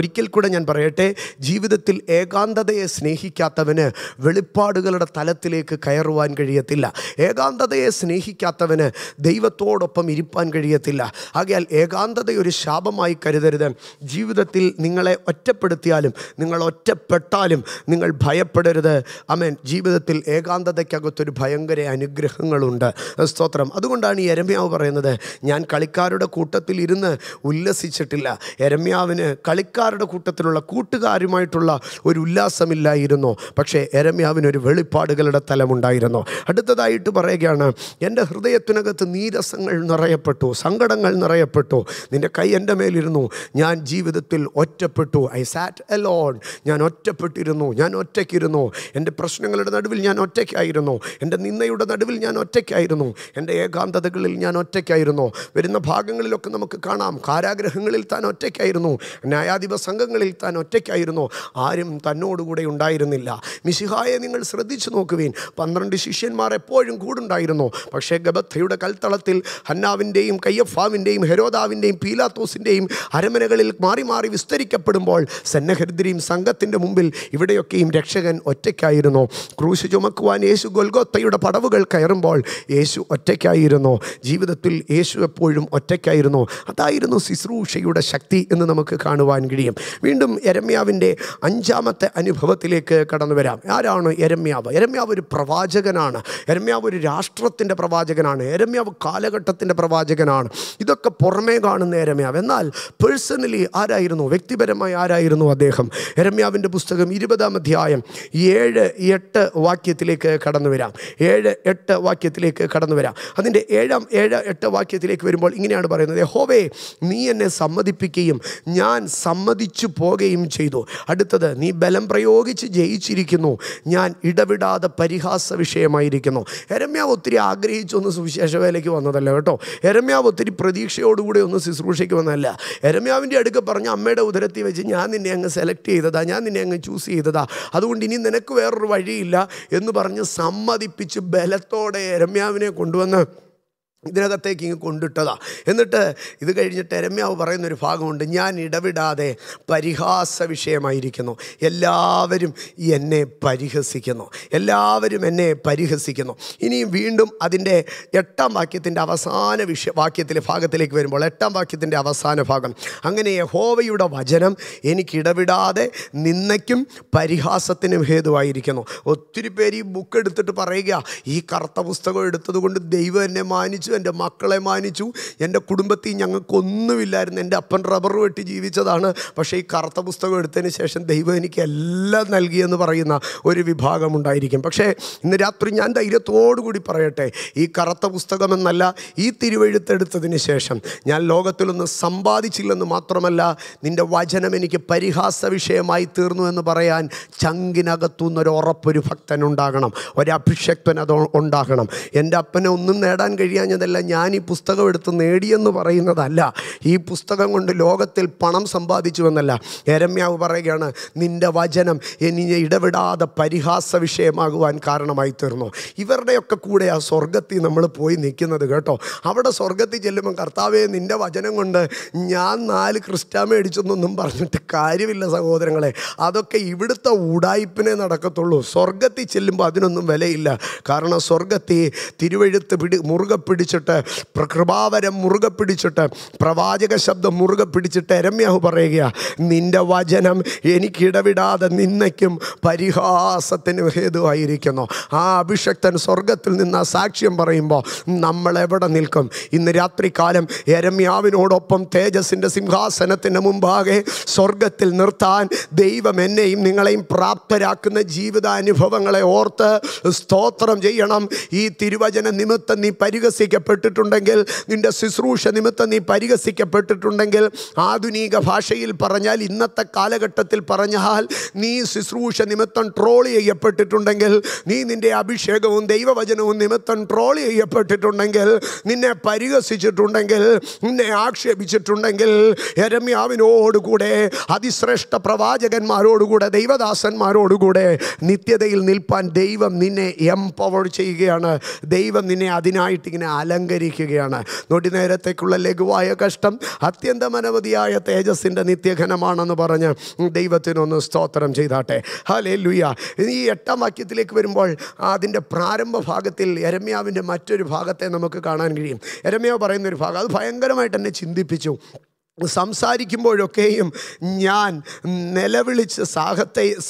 ഒരിക്കൽ കൂടെ ഞാൻ പറയട്ടെ, ജീവിതത്തിൽ ഏകാന്തതയെ സ്നേഹിക്കാത്തവന് വെളിപ്പാടുകളുടെ തലത്തിലേക്ക് കയറുവാൻ കഴിയത്തില്ല. ഏകാന്തതയെ സ്നേഹിക്കാത്തവന് ദൈവത്തോടൊപ്പം ഇരിപ്പാൻ കഴിയത്തില്ല. ആകയാൽ ഏകാന്തതയൊരു ശാപമായി കരുതരുത്. ജീവിതത്തിൽ നിങ്ങളെ ഒറ്റപ്പെടുത്തിയാലും നിങ്ങൾ ഒറ്റപ്പെട്ടാലും നിങ്ങൾ ഭയപ്പെടരുത്. ആമേൻ. ജീവിതത്തിൽ ഏകാന്തതയ്ക്കകത്തൊരു ഭയങ്കര അനുഗ്രഹങ്ങളുണ്ട്. സ്തോത്രം. അതുകൊണ്ടാണ് യെരമ്യാവ് പറയുന്നത്, ഞാൻ കളിക്കാരുടെ കൂട്ടത്തിൽ ഇരുന്ന് ഉല്ലസിച്ചിട്ടില്ല. യെരമ്യാവിന് കളിക്കാരുടെ കൂട്ടത്തിലുള്ള കൂട്ടുകാരുമായിട്ടുള്ള ഒരു ഉല്ലാസമില്ലായിരുന്നു. പക്ഷേ യെരമ്യാവിനൊരു വെളിപ്പാടുകളുടെ തലമുണ്ടായിരുന്നു. അടുത്തതായിട്ട് പറയുകയാണ്, എൻ്റെ ഹൃദയത്തിന് നീരസങ്ങൾ നിറയപ്പെട്ടു, സങ്കടങ്ങൾ നിറയപ്പെട്ടു, നിൻ്റെ കൈ എൻ്റെ മേലിരുന്നു, ഞാൻ ജീവിതത്തിൽ ഒറ്റപ്പെട്ടു. I sat alone. ഞാൻ ഒറ്റപ്പെട്ടിരുന്നു, ഞാൻ ഒറ്റയ്ക്കിരുന്നു. എൻ്റെ പ്രശ്നങ്ങളുടെ നടുവിൽ ഞാൻ ഒറ്റയ്ക്കായിരുന്നു, എൻ്റെ നിന്ദയുടെ നടുവിൽ ഞാൻ ഒറ്റയ്ക്കായിരുന്നു, എൻ്റെ ഏകാന്തതകളിൽ ഞാൻ ഒറ്റയ്ക്കായിരുന്നു. വരുന്ന ഭാഗങ്ങളിലൊക്കെ നമുക്ക് കാണാം, കാരാഗ്രഹങ്ങളിൽ താൻ ഒറ്റയ്ക്കായിരുന്നു, ന്യായാധിപ സംഘങ്ങളിൽ താൻ ഒറ്റയ്ക്കായിരുന്നു, ആരും തന്നോടുകൂടെ ഉണ്ടായിരുന്നില്ല. മിശിഹായെ നിങ്ങൾ ശ്രദ്ധിച്ചു നോക്കുവിൻ. 12 ശിഷ്യന്മാർ എപ്പോഴും കൂടുണ്ടായിരുന്നു. പക്ഷേ ഗബഥയുടെ കൽത്തളത്തിൽ ഹന്നാവിൻ്റെയും കയ്യഫാവിൻ്റെയും ഹെരോദാവിൻ്റെയും പീലാത്തോസിൻ്റെയും അരമനകളിൽ മാറി മാറി വിസ്തരിക്കപ്പെടുമ്പോൾ സന്നഹരിദ്രീം സംഘത്തിൻ്റെ മുമ്പിൽ ഇവിടെയൊക്കെയും രക്ഷകൻ ഒറ്റയ്ക്കായിരുന്നു. ക്രൂശ് ചുമക്കുവാൻ യേശു ഗൊൽഗോത്തയുടെ പടവുകൾ കയറുമ്പോൾ യേശു ഒറ്റയ്ക്കായിരുന്നു. ജീവിതത്തിൽ യേശു എപ്പോഴും ഒറ്റയ്ക്കായിരുന്നു. അതായിരുന്നു ശുശ്രൂഷയുടെ ശക്തി എന്ന് നമുക്ക് കാണുവാൻ കഴിയും. വീണ്ടും യെരമ്യാവിൻ്റെ 5ാമത്തെ അനുഭവത്തിലേക്ക് കടന്നു വരാം. ആരാണ് യെരമ്യാവ്? യെരമ്യാവ് ഒരു പ്രവാചകനാണ്. യെരമ്യാവ് ഒരു രാഷ്ട്രത്തിൻ്റെ പ്രവാചകനാണ്. യെരമ്യാവ് കർത്താവ് കാലഘട്ടത്തിൻ്റെ പ്രവാചകനാണ്. ഇതൊക്കെ പുറമേ കാണുന്ന എരമ്യാവ്. എന്നാൽ പേഴ്സണലി ആരായിരുന്നു, വ്യക്തിപരമായി ആരായിരുന്നു അദ്ദേഹം? എരമ്യാവിൻ്റെ പുസ്തകം 20-ാം അധ്യായം 7-8 വാക്യത്തിലേക്ക് കടന്നു വരാം. 7-8 വാക്യത്തിലേക്ക് കടന്നു വരാം. അതിൻ്റെ 7-8 വാക്യത്തിലേക്ക് വരുമ്പോൾ ഇങ്ങനെയാണ് പറയുന്നത്: യഹോവേ, നീ എന്നെ സമ്മതിപ്പിക്കുകയും ഞാൻ സമ്മതിച്ചു പോകുകയും ചെയ്തു. അടുത്തത്, നീ ബലം പ്രയോഗിച്ച് ജയിച്ചിരിക്കുന്നു, ഞാൻ ഇടവിടാതെ പരിഹാസ വിഷയമായിരിക്കുന്നു. എരമ്യാവ് ഒത്തിരി ആഗ്രഹിച്ചൊന്ന് സുവിശേഷ വേലയ്ക്ക് വന്നതല്ല കേട്ടോ. എരമ്യാവ് ഒത്തിരി പ്രതീക്ഷയോടുകൂടി ഒന്ന് ശുശ്രൂഷയ്ക്ക് വന്നതല്ല. എരമ്യാവിൻ്റെ അടുക്ക പറഞ്ഞ അമ്മയുടെ ഉദരത്തിൽ വെച്ച് ഞാൻ നിന്നെ അങ്ങ് സെലക്ട് ചെയ്തതാണ്, ഞാൻ നിന്നെ അങ്ങ് ചൂസ് ചെയ്തതാണ്, അതുകൊണ്ട് ഇനി നിനക്ക് വേറൊരു വഴിയില്ല എന്ന് പറഞ്ഞ് സമ്മതിപ്പിച്ച് ബലത്തോടെ എരമ്യാവിനെ കൊണ്ടുവന്ന് ഇതിനകത്തേക്ക് ഇങ്ങ് കൊണ്ടിട്ടതാ. എന്നിട്ട് ഇത് കഴിഞ്ഞിട്ട് എരമ്യാവ് പറയുന്നൊരു ഭാഗമുണ്ട്: ഞാൻ ഇടവിടാതെ പരിഹാസ വിഷയമായിരിക്കുന്നു, എല്ലാവരും എന്നെ പരിഹസിക്കുന്നു, എല്ലാവരും എന്നെ പരിഹസിക്കുന്നു. ഇനിയും വീണ്ടും അതിൻ്റെ 8-ാം വാക്യത്തിൻ്റെ അവസാന ഭാഗത്തിലേക്ക് വരുമ്പോൾ, 8-ാം വാക്യത്തിൻ്റെ അവസാന ഭാഗം, അങ്ങനെ യഹോവയുടെ വചനം എനിക്കിടവിടാതെ നിന്ദയ്ക്കും പരിഹാസത്തിനും ഹേതുവായിരിക്കുന്നു. ഒത്തിരി പേര് ഈ ബുക്ക് എടുത്തിട്ട് പറയുക, ഈ കറുത്ത പുസ്തകം എടുത്തതുകൊണ്ട് ദൈവം എന്നെ മാനിച്ചു, എൻ്റെ മക്കളെ മാനിച്ചു, എൻ്റെ കുടുംബത്തിൽ ഞങ്ങൾക്കൊന്നുമില്ലായിരുന്നു, എൻ്റെ അപ്പൻ റബ്ബർ വെട്ടി ജീവിച്ചതാണ്, പക്ഷേ ഈ കറുത്ത പുസ്തകം എടുത്തതിന് ശേഷം ദൈവം എനിക്ക് എല്ലാം നൽകിയെന്ന് പറയുന്ന ഒരു വിഭാഗമുണ്ടായിരിക്കും. പക്ഷേ ഇന്ന് രാത്രി ഞാൻ ധൈര്യത്തോടുകൂടി പറയട്ടെ, ഈ കറുത്ത പുസ്തകമെന്നല്ല, ഈ തിരുവെഴുത്തെടുത്തതിന് ശേഷം ഞാൻ ലോകത്തിലൊന്നും സമ്പാദിച്ചില്ലെന്ന് മാത്രമല്ല, നിൻ്റെ വചനം എനിക്ക് പരിഹാസ വിഷയമായി തീർന്നു എന്ന് പറയാൻ ചങ്കിനകത്തുനിന്നൊരു ഉറപ്പൊരു ഭക്തനുണ്ടാകണം, ഒരഭിഷക്തൻ അത് ഉണ്ടാകണം. എൻ്റെ അപ്പനെ ഒന്നും നേടാൻ കഴിയാഞ്ഞതല്ല, ഞാൻ ഈ പുസ്തകം എടുത്ത് നേടിയെന്ന് പറയുന്നതല്ല, ഈ പുസ്തകം കൊണ്ട് ലോകത്തിൽ പണം സമ്പാദിച്ചുവെന്നല്ല. എരമ്യാവ് പറയുകയാണ്, നിൻ്റെ വചനം എന്നെ ഇടവിടാതെ പരിഹാസ വിഷയമാകുവാൻ കാരണമായി തീർന്നു. ഇവരുടെയൊക്കെ കൂടെ ആ സ്വർഗത്തിൽ നമ്മൾ പോയി നിൽക്കുന്നത് കേട്ടോ. അവിടെ സ്വർഗത്തിൽ ചെല്ലുമ്പോൾ കർത്താവെ നിൻ്റെ വചനം കൊണ്ട് ഞാൻ 4 ക്രിസ്റ്റാമ അടിച്ചെന്നൊന്നും പറഞ്ഞിട്ട് കാര്യമില്ല സഹോദരങ്ങളെ, അതൊക്കെ ഇവിടുത്തെ ഉടായിപ്പിനെ നടക്കത്തുള്ളൂ. സ്വർഗത്തിൽ ചെല്ലുമ്പോൾ അതിനൊന്നും വിലയില്ല. കാരണം സ്വർഗത്തിൽ തിരുവെഴുത്ത് മുറുകെ പിടിച്ചിട്ട് കൃപാവരം മുറുകെ പിടിച്ചിട്ട് പ്രവാചക ശബ്ദം മുറുകെ പിടിച്ചിട്ട് എരമ്യാവ് പറയുകയാണ്, നിൻ്റെ വചനം എനിക്കിടവിടാതെ നിന്ദയ്ക്കും പരിഹാസത്തിനും ഹേതുവായിരിക്കുന്നു. ആ അഭിഷക്തൻ സ്വർഗത്തിൽ നിന്ന് ആ സാക്ഷ്യം പറയുമ്പോൾ നമ്മളെവിടെ നിൽക്കും? ഇന്ന് രാത്രികാലം എരമ്യാവിനോടൊപ്പം തേജസ്സിൻ്റെ സിംഹാസനത്തിന് മുമ്പാകെ സ്വർഗത്തിൽ നിർത്താൻ ദൈവം എന്നെയും നിങ്ങളെയും പ്രാപ്തരാക്കുന്ന ജീവിതാനുഭവങ്ങളെ ഓർത്ത് സ്തോത്രം ചെയ്യണം. ഈ തിരുവചന നിമിത്തം നീ പരിഹസിക്കപ്പെട്ടിട്ടുണ്ടെങ്കിൽ, നിൻ്റെ ശുശ്രൂഷ നിമിത്തം നീ പരിഹസിക്കപ്പെട്ടിട്ടുണ്ടെങ്കിൽ, ആധുനിക ഭാഷയിൽ പറഞ്ഞാൽ, ഇന്നത്തെ കാലഘട്ടത്തിൽ പറഞ്ഞാൽ, നീ ശുശ്രൂഷ നിമിത്തം ട്രോൾ ചെയ്യപ്പെട്ടിട്ടുണ്ടെങ്കിൽ, നീ നിൻ്റെ അഭിഷേകവും ദൈവവചനവും നിമിത്തം ട്രോൾ ചെയ്യപ്പെട്ടിട്ടുണ്ടെങ്കിൽ, നിന്നെ പരിഹസിച്ചിട്ടുണ്ടെങ്കിൽ, നിന്നെ ആക്ഷേപിച്ചിട്ടുണ്ടെങ്കിൽ, എരമ്യാവിനോടുകൂടെ അതിശ്രേഷ്ഠ പ്രവാചകന്മാരോടുകൂടെ ദൈവദാസന്മാരോടുകൂടെ നിത്യതയിൽ നിൽപ്പാൻ ദൈവം നിന്നെ എംപവർ ചെയ്യുകയാണ്. ദൈവം നിന്നെ അതിനായിട്ടിങ്ങനെ അലങ്കരിക്കുകയാണ്. നൊടി നേരത്തേക്കുള്ള ലഘുവായ കഷ്ടം അത്യന്തം അനവധിയായ തേജസ്സിൻ്റെ നിത്യഘനമാണെന്ന് പറഞ്ഞ് ദൈവത്തിനൊന്ന് സ്തോത്രം ചെയ്താട്ടെ. ഹല്ലേലൂയ. ഈ 8-ാം വാക്യത്തിലേക്ക് വരുമ്പോൾ അതിൻ്റെ പ്രാരംഭ ഭാഗത്തിൽ എരമ്യാവിൻ്റെ മറ്റൊരു ഭാഗത്തെ നമുക്ക് കാണാൻ കഴിയും. എരമ്യാവ് പറയുന്നൊരു ഭാഗം അത് ഭയങ്കരമായിട്ട് എന്നെ ചിന്തിപ്പിച്ചു. സംസാരിക്കുമ്പോഴൊക്കെയും ഞാൻ നിലവിളിച്ച്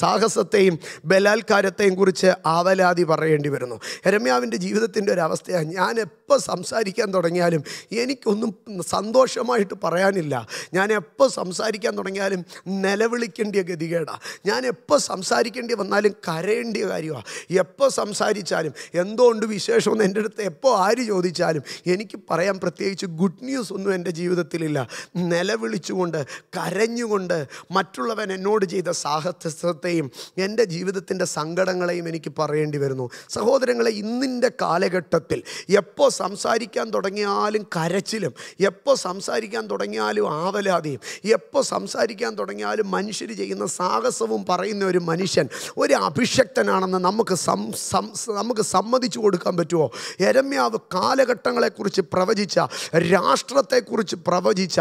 സാഹസത്തെയും ബലാത്കാരത്തെയും കുറിച്ച് ആവലാതി പറയേണ്ടി വരുന്നു. എരമ്യാവിൻ്റെ ജീവിതത്തിൻ്റെ ഒരു അവസ്ഥയാണ്, ഞാൻ എപ്പോൾ സംസാരിക്കാൻ തുടങ്ങിയാലും എനിക്കൊന്നും സന്തോഷമായിട്ട് പറയാനില്ല, ഞാൻ എപ്പോൾ സംസാരിക്കാൻ തുടങ്ങിയാലും നിലവിളിക്കേണ്ടിയ ഗതികേടാണ്, ഞാൻ എപ്പോൾ സംസാരിക്കേണ്ടി വന്നാലും കരയേണ്ടിയ കാര്യമാണ്, എപ്പോൾ സംസാരിച്ചാലും എന്തുകൊണ്ട് വിശേഷമെന്ന് എൻ്റെ അടുത്ത് എപ്പോൾ ആര് ചോദിച്ചാലും എനിക്ക് പറയാൻ പ്രത്യേകിച്ച് ഗുഡ് ന്യൂസ് ഒന്നും എൻ്റെ ജീവിതത്തിലില്ല. നിലവിളിച്ചുകൊണ്ട് കരഞ്ഞുകൊണ്ട് മറ്റുള്ളവൻ എന്നോട് ചെയ്ത സാഹസത്തെയും എൻ്റെ ജീവിതത്തിൻ്റെ സങ്കടങ്ങളെയും എനിക്ക് പറയേണ്ടി വരുന്നു. സഹോദരങ്ങളെ, ഇന്നിൻ്റെ കാലഘട്ടത്തിൽ എപ്പോൾ സംസാരിക്കാൻ തുടങ്ങിയാലും കരച്ചിലും, എപ്പോൾ സംസാരിക്കാൻ തുടങ്ങിയാലും ആവലാതിയും, എപ്പോൾ സംസാരിക്കാൻ തുടങ്ങിയാലും മനുഷ്യർ ചെയ്യുന്ന സാഹസവും പറയുന്ന ഒരു മനുഷ്യൻ ഒരു അഭിഷക്തനാണെന്ന് നമുക്ക് സമ്മതിച്ചു കൊടുക്കാൻ പറ്റുമോ? എരമ്യാവ് കാലഘട്ടങ്ങളെക്കുറിച്ച് പ്രവചിച്ച, രാഷ്ട്രത്തെക്കുറിച്ച് പ്രവചിച്ച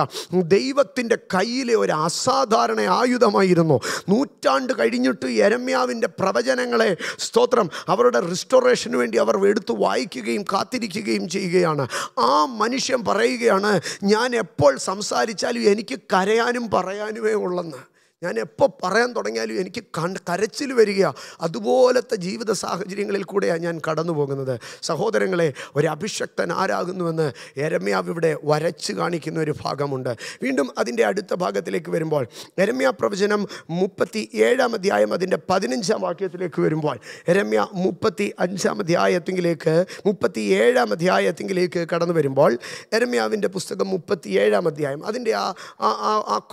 ദൈവത്തിൻ്റെ കയ്യിലെ ഒരു അസാധാരണ ആയുധമായിരുന്നു. 100 കഴിഞ്ഞിട്ട് എരമ്യാവിൻ്റെ പ്രവചനങ്ങളെ സ്തോത്രം അവരുടെ റിസ്റ്റോറേഷന് വേണ്ടി അവർ എടുത്ത് വായിക്കുകയും കാത്തിരിക്കുകയും ചെയ്യുകയാണ്. ആ മനുഷ്യൻ പറയുകയാണ്, ഞാൻ എപ്പോൾ സംസാരിച്ചാലും എനിക്ക് കരയാനും പറയാനുമേ ഉള്ളെന്ന്, ഞാൻ എപ്പോൾ പറയാൻ തുടങ്ങിയാലും എനിക്ക് കരച്ചിൽ വരിക. അതുപോലത്തെ ജീവിത സാഹചര്യങ്ങളിൽ കൂടെയാണ് ഞാൻ കടന്നു പോകുന്നത്. സഹോദരങ്ങളെ, ഒരു അഭിഷക്തൻ ആരാകുന്നുവെന്ന് യെരമ്യാവ് ഇവിടെ വരച്ച് കാണിക്കുന്ന ഒരു ഭാഗമുണ്ട്. വീണ്ടും അതിൻ്റെ അടുത്ത ഭാഗത്തിലേക്ക് വരുമ്പോൾ യെരമ്യാ പ്രവചനം 37 അതിൻ്റെ 15 വരുമ്പോൾ യെരമ്യാ 37 കടന്നു വരുമ്പോൾ യെരമ്യാവിൻ്റെ പുസ്തകം 37 അതിൻ്റെ ആ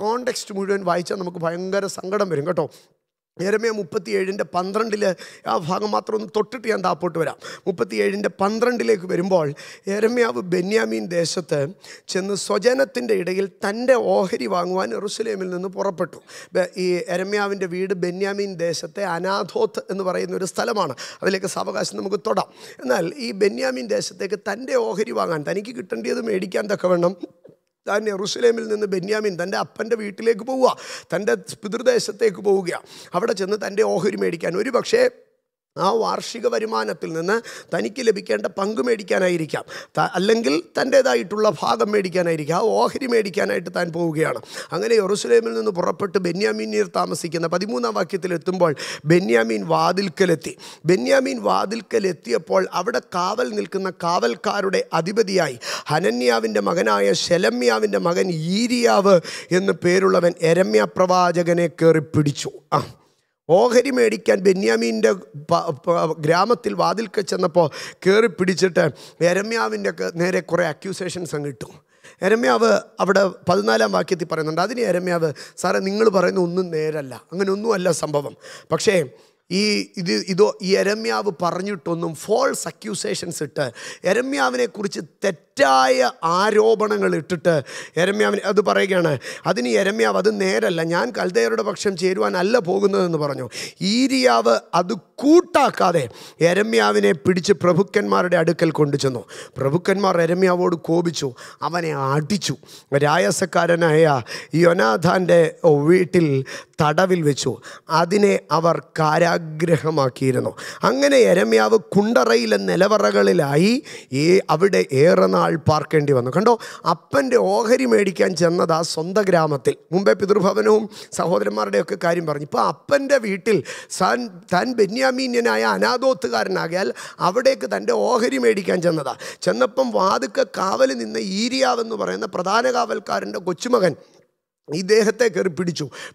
കോണ്ടെക്സ്റ്റ് മുഴുവൻ വായിച്ചാൽ നമുക്ക് ഭയങ്കര സങ്കടം വരും കേട്ടോ. യെരമ്യാ 37:12 ആ ഭാഗം മാത്രം ഒന്ന് തൊട്ടിട്ട് ഞാൻ താപ്പോട്ട് വരാം. 37:12 വരുമ്പോൾ യെരമ്യാവ് ബെന്യാമീൻ ദേശത്ത് ചെന്ന് സ്വജനത്തിൻ്റെ ഇടയിൽ തൻ്റെ ഓഹരി വാങ്ങുവാൻ യെറൂശലേമിൽ നിന്ന് പുറപ്പെട്ടു. ഈ യെരമ്യാവിൻ്റെ വീട് ബെന്യാമീൻ ദേശത്തെ അനാഥോത്ത് എന്ന് പറയുന്ന ഒരു സ്ഥലമാണ്. അതിലേക്ക് സാവകാശം നമുക്ക് തൊടാം. എന്നാൽ ഈ ബെന്യാമീൻ ദേശത്തേക്ക് തൻ്റെ ഓഹരി വാങ്ങാൻ, തനിക്ക് കിട്ടേണ്ടത് മേടിക്കാൻ തക്കവണ്ണം താൻ യെറൂശലേമിൽ നിന്ന് ബെന്യാമിൻ തൻ്റെ അപ്പൻ്റെ വീട്ടിലേക്ക് പോവുക, തൻ്റെ പിതൃദേശത്തേക്ക് പോവുകയാണ്. അവിടെ ചെന്ന് തൻ്റെ ഓഹരി മേടിക്കാൻ, ഒരു പക്ഷേ ആ വാർഷിക വരുമാനത്തിൽ നിന്ന് തനിക്ക് ലഭിക്കേണ്ട പങ്ക് മേടിക്കാനായിരിക്കാം, അല്ലെങ്കിൽ തൻ്റേതായിട്ടുള്ള ഭാഗം മേടിക്കാനായിരിക്കാം, ആ ഓഹരി മേടിക്കാനായിട്ട് താൻ പോവുകയാണ്. അങ്ങനെ യെറൂശലേമിൽ നിന്ന് പുറപ്പെട്ട് ബെന്യാമീനിയർ താമസിക്കുന്ന 13 ബെന്യാമീൻ വാതിൽക്കലെത്തിയപ്പോൾ അവിടെ കാവൽ നിൽക്കുന്ന കാവൽക്കാരുടെ അധിപതിയായി ഹനന്യാവിൻ്റെ മകനായ ശെലമ്യാവിൻ്റെ മകൻ ഈരിയാവ് എന്ന് പേരുള്ളവൻ യെരമ്യാ പ്രവാചകനെ കയറി പിടിച്ചു. ഓഹരി മേടിക്കാൻ ബെന്യാമീൻ്റെ ഗ്രാമത്തിൽ വാതിൽക്ക് ചെന്നപ്പോൾ കയറി പിടിച്ചിട്ട് യെരമ്യാവിൻ്റെ നേരെ കുറേ അക്യൂസേഷൻസ് അങ്ങ് ഇട്ടു. യെരമ്യാവ് അവിടെ 14 പറയുന്നുണ്ട്. അതിന് യെരമ്യാവ്, സാറേ നിങ്ങൾ പറയുന്ന ഒന്നും നേരല്ല, അങ്ങനെയൊന്നുമല്ല സംഭവം. പക്ഷേ ഈ യെരമ്യാവ് പറഞ്ഞിട്ടൊന്നും ഫോൾസ് അക്യൂസേഷൻസ് ഇട്ട് യെരമ്യാവിനെക്കുറിച്ച് തെറ്റായ ആരോപണങ്ങൾ ഇട്ടിട്ട് യെരമ്യാവിനെ അത് പറയുകയാണ്. അതിന് യെരമ്യാവ്, അത് നേരല്ല, ഞാൻ കൽദയരുടെ പക്ഷം ചേരുവാനല്ല പോകുന്നതെന്ന് പറഞ്ഞു. ഈരിയാവ് അത് കൂട്ടാക്കാതെ യെരമ്യാവിനെ പിടിച്ച് പ്രഭുക്കന്മാരുടെ അടുക്കൽ കൊണ്ടുചെന്നു. പ്രഭുക്കന്മാർ യെരമ്യാവോട് കോപിച്ചു, അവനെ അടിച്ചു. രായസക്കാരനായ യോനാഥാൻ്റെ വീട്ടിൽ തടവിൽ വെച്ചു. അതിനെ അവർ കാരാഗ്രഹമാക്കിയിരുന്നു. അങ്ങനെ യെരമ്യാവ് കുണ്ടറയിലെ നിലവറകളിലായി അവിടെ ഏറെ നാൾ പാർക്കേണ്ടി വന്നു. കണ്ടോ, അപ്പൻ്റെ ഓഹരി മേടിക്കാൻ ചെന്നത് ആ സ്വന്തം ഗ്രാമത്തിൽ, മുമ്പേ പിതൃഭവനവും സഹോദരന്മാരുടെയൊക്കെ കാര്യം പറഞ്ഞു, ഇപ്പോൾ അപ്പൻ്റെ വീട്ടിൽ താൻ ബെന്യാമീന്യനായ അനാഥോത്തുകാരനാകയാൽ അവിടേക്ക് തൻ്റെ ഓഹരി മേടിക്കാൻ ചെന്നതാണ്. ചെന്നപ്പം വാതുക്ക കാവൽ നിന്ന് ഈരിയാവെന്ന് പറയുന്ന പ്രധാന കാവൽക്കാരൻ്റെ കൊച്ചുമകൻ ഇദ്ദേഹത്തെ കയറി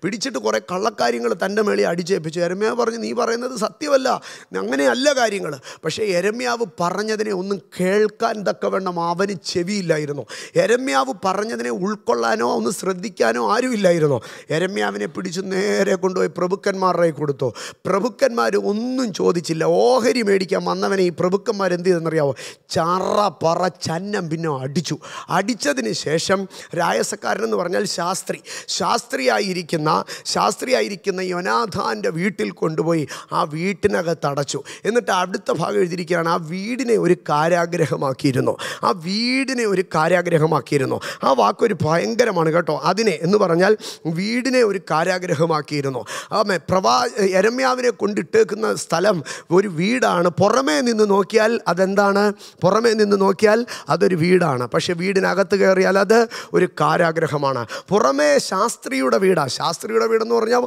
പിടിച്ചിട്ട് കുറേ കള്ളക്കാര്യങ്ങൾ തൻ്റെ മേളിൽ അടിച്ചേൽപ്പിച്ചു. യെരമ്യാവ് പറഞ്ഞു, നീ പറയുന്നത് സത്യമല്ല, അങ്ങനെയല്ല കാര്യങ്ങൾ. പക്ഷേ യെരമ്യാവ് പറഞ്ഞതിനെ ഒന്നും കേൾക്കാൻ തക്കവണ്ണം അവന് ചെവിയില്ലായിരുന്നു. യെരമ്യാവ് പറഞ്ഞതിനെ ഉൾക്കൊള്ളാനോ ഒന്ന് ശ്രദ്ധിക്കാനോ ആരുമില്ലായിരുന്നു. യെരമ്യാവിനെ പിടിച്ച് നേരെ കൊണ്ടുപോയി പ്രഭുക്കന്മാരുടെ കൊടുത്തു. പ്രഭുക്കന്മാർ ഒന്നും ചോദിച്ചില്ല. ഓഹരി മേടിക്കാൻ വന്നവനെ ഈ പ്രഭുക്കന്മാർ എന്ത് ചെയ്തെന്നറിയാമോ? ചറ പറ ചന്നം പിന്നെ അടിച്ചു. അടിച്ചതിന് ശേഷം രായസക്കാരനെന്ന് പറഞ്ഞാൽ ശാസ്ത്രിയായിരിക്കുന്ന യോനാഥാൻ്റെ വീട്ടിൽ കൊണ്ടുപോയി ആ വീട്ടിനകത്ത് അടച്ചു. എന്നിട്ട് അടുത്ത ഭാഗം എഴുതിയിരിക്കുകയാണ്, ആ വീടിനെ ഒരു കാരാഗ്രഹമാക്കിയിരുന്നു. ആ വാക്കൊരു ഭയങ്കരമാണ് കേട്ടോ. അതിനെ എന്ന് പറഞ്ഞാൽ വീടിനെ ഒരു കാരാഗ്രഹമാക്കിയിരുന്നു. യെരമ്യാവിനെ കൊണ്ടിട്ടേക്കുന്ന സ്ഥലം ഒരു വീടാണ്. പുറമേ നിന്ന് നോക്കിയാൽ അതൊരു വീടാണ്. പക്ഷേ വീടിനകത്ത് കയറിയാൽ അത് ഒരു കാരാഗ്രഹമാണ്. ശാസ്ത്രിയുടെ വീടെന്ന് പറഞ്ഞാൽ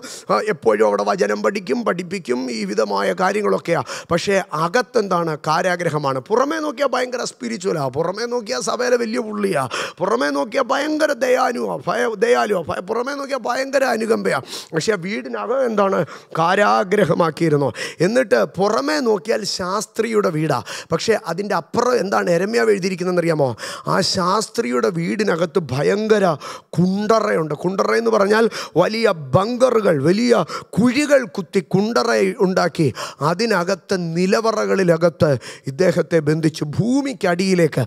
എപ്പോഴും അവിടെ വചനം പഠിപ്പിക്കും, ഈ വിധമായ കാര്യങ്ങളൊക്കെയാണ്. പക്ഷേ അകത്തെന്താണ്? കാരാഗ്രഹമാണ്. പുറമേ നോക്കിയാൽ ഭയങ്കര സ്പിരിച്വലാണ്, പുറമേ നോക്കിയാൽ സഭയിലെ വലിയ പുള്ളിയാണ്, പുറമേ നോക്കിയാൽ ഭയങ്കര ദയാലുവാണ്, പുറമേ നോക്കിയാൽ ഭയങ്കര അനുകമ്പയാണ്. പക്ഷേ ആ വീടിനകം എന്താണ്? കാരാഗ്രഹമാക്കിയിരുന്നു. എന്നിട്ട് പുറമേ നോക്കിയാൽ ശാസ്ത്രിയുടെ വീടാണ്. പക്ഷേ അതിൻ്റെ അപ്പുറം എന്താണ് യെരമ്യാവ് എഴുതിയിരിക്കുന്നതെന്ന് അറിയാമോ? ആ ശാസ്ത്രിയുടെ വീടിനകത്ത് ഭയങ്കര കുണ്ടറയുണ്ട്. കുണ്ടറ എന്ന് പറഞ്ഞാൽ വലിയ ബങ്കറുകൾ, വലിയ കുഴികൾ കുത്തി കുണ്ടറ ഉണ്ടാക്കി അതിനകത്ത് നിലവറകളിലകത്ത് ഇദ്ദേഹത്തെ ബന്ധിച്ചു ഭൂമിക്കടിയിലേക്ക്.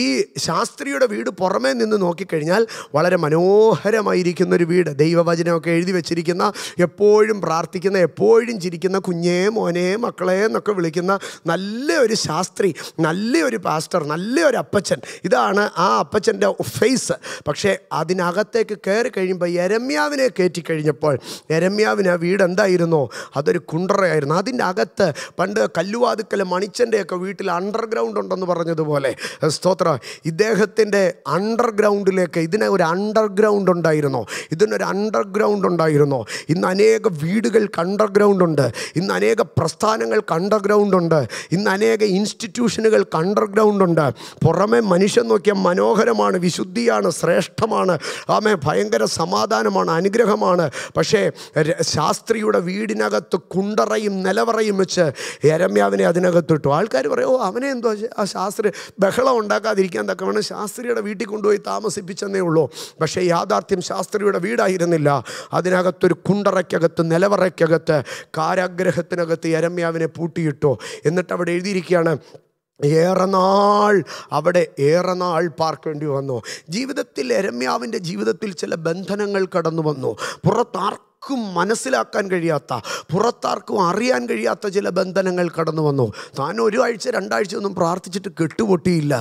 ഈ ശാസ്ത്രിയുടെ വീട് പുറമേ നിന്ന് നോക്കിക്കഴിഞ്ഞാൽ വളരെ മനോഹരമായിരിക്കുന്നൊരു വീട്, ദൈവവചനമൊക്കെ എഴുതി വെച്ചിരിക്കുന്ന, എപ്പോഴും പ്രാർത്ഥിക്കുന്ന, എപ്പോഴും ചിരിക്കുന്ന, കുഞ്ഞേ മോനെ മക്കളെ എന്നൊക്കെ വിളിക്കുന്ന നല്ലൊരു ശാസ്ത്രി, നല്ലൊരു പാസ്റ്റർ, നല്ലൊരു അപ്പച്ചൻ. ഇതാണ് ആ അപ്പച്ചൻ്റെ ഫേസ്. പക്ഷേ അതിനകത്തേക്ക് കയറി കഴിയുമ്പോൾ യെരമ്യാവിനെ കയറ്റി കഴിഞ്ഞപ്പോൾ യെരമ്യാവിന് ആ വീട് എന്തായിരുന്നോ അതൊരു കുണ്ടറയായിരുന്നു. അതിൻ്റെ അകത്ത് പണ്ട് കല്ലുവാതുക്കൽ മണിച്ചൻ്റെയൊക്കെ വീട്ടിൽ അണ്ടർഗ്രൗണ്ട് ഉണ്ടെന്ന് പറഞ്ഞതുപോലെ സ്തോത്രം ഇദ്ദേഹത്തിൻ്റെ അണ്ടർഗ്രൗണ്ടിലേക്ക് ഇതിനെ ഒരു അണ്ടർഗ്രൗണ്ട് ഉണ്ടായിരുന്നോ ഇതിനൊരു അണ്ടർഗ്രൗണ്ട് ഉണ്ടായിരുന്നോ. ഇന്ന് അനേക വീടുകൾക്ക് അണ്ടർഗ്രൗണ്ട് ഉണ്ട്, ഇന്ന് അനേക പ്രസ്ഥാനങ്ങൾക്ക് അണ്ടർഗ്രൗണ്ട് ഉണ്ട്, ഇന്ന് അനേക ഇൻസ്റ്റിറ്റ്യൂഷനുകൾക്ക് അണ്ടർഗ്രൗണ്ട് ഉണ്ട്. പുറമെ മനുഷ്യൻ നോക്കിയാൽ മനോഹരമാണ്, വിശുദ്ധിയാണ്, ശ്രേഷ്ഠമാണ്, ആമേ ഭയങ്കര സമാധാനമാണ്, അനുഗ്രഹമാണ്. പക്ഷേ ശാസ്ത്രിയുടെ വീടിനകത്ത് കുണ്ടറയും നിലവറയും വെച്ച് യെരമ്യാവിനെ അതിനകത്തിട്ടു. ആൾക്കാർ പറയും, ഓ അവനെ എന്തോ ആ ശാസ്ത്രി ബഹളം ഉണ്ടാക്കാതിരിക്കാൻ തക്കവണ്ണം ശാസ്ത്രിയുടെ വീട്ടിൽ കൊണ്ടുപോയി താമസിപ്പിച്ചെന്നേ ഉള്ളൂ. പക്ഷേ യാഥാർത്ഥ്യം ശാസ്ത്രിയുടെ വീടായിരുന്നില്ല, അതിനകത്തൊരു കുണ്ടറയ്ക്കകത്ത് നിലവറയ്ക്കകത്ത് കാരാഗ്രഹത്തിനകത്ത് യെരമ്യാവിനെ പൂട്ടിയിട്ടു. എന്നിട്ട് അവിടെ എഴുതിയിരിക്കുകയാണ്, ഏറെ നാൾ പാർക്കേണ്ടി വന്നു. ജീവിതത്തിൽ യെരമ്യാവിൻ്റെ ജീവിതത്തിൽ ചില ബന്ധനങ്ങൾ കടന്നു വന്നു. പുറത്താർക്കും മനസ്സിലാക്കാൻ കഴിയാത്ത, പുറത്താർക്കും അറിയാൻ കഴിയാത്ത ചില ബന്ധനങ്ങൾ കടന്നു വന്നു. താൻ ഒരാഴ്ച രണ്ടാഴ്ച ഒന്നും പ്രാർത്ഥിച്ചിട്ട് കെട്ടുപൊട്ടിയില്ല,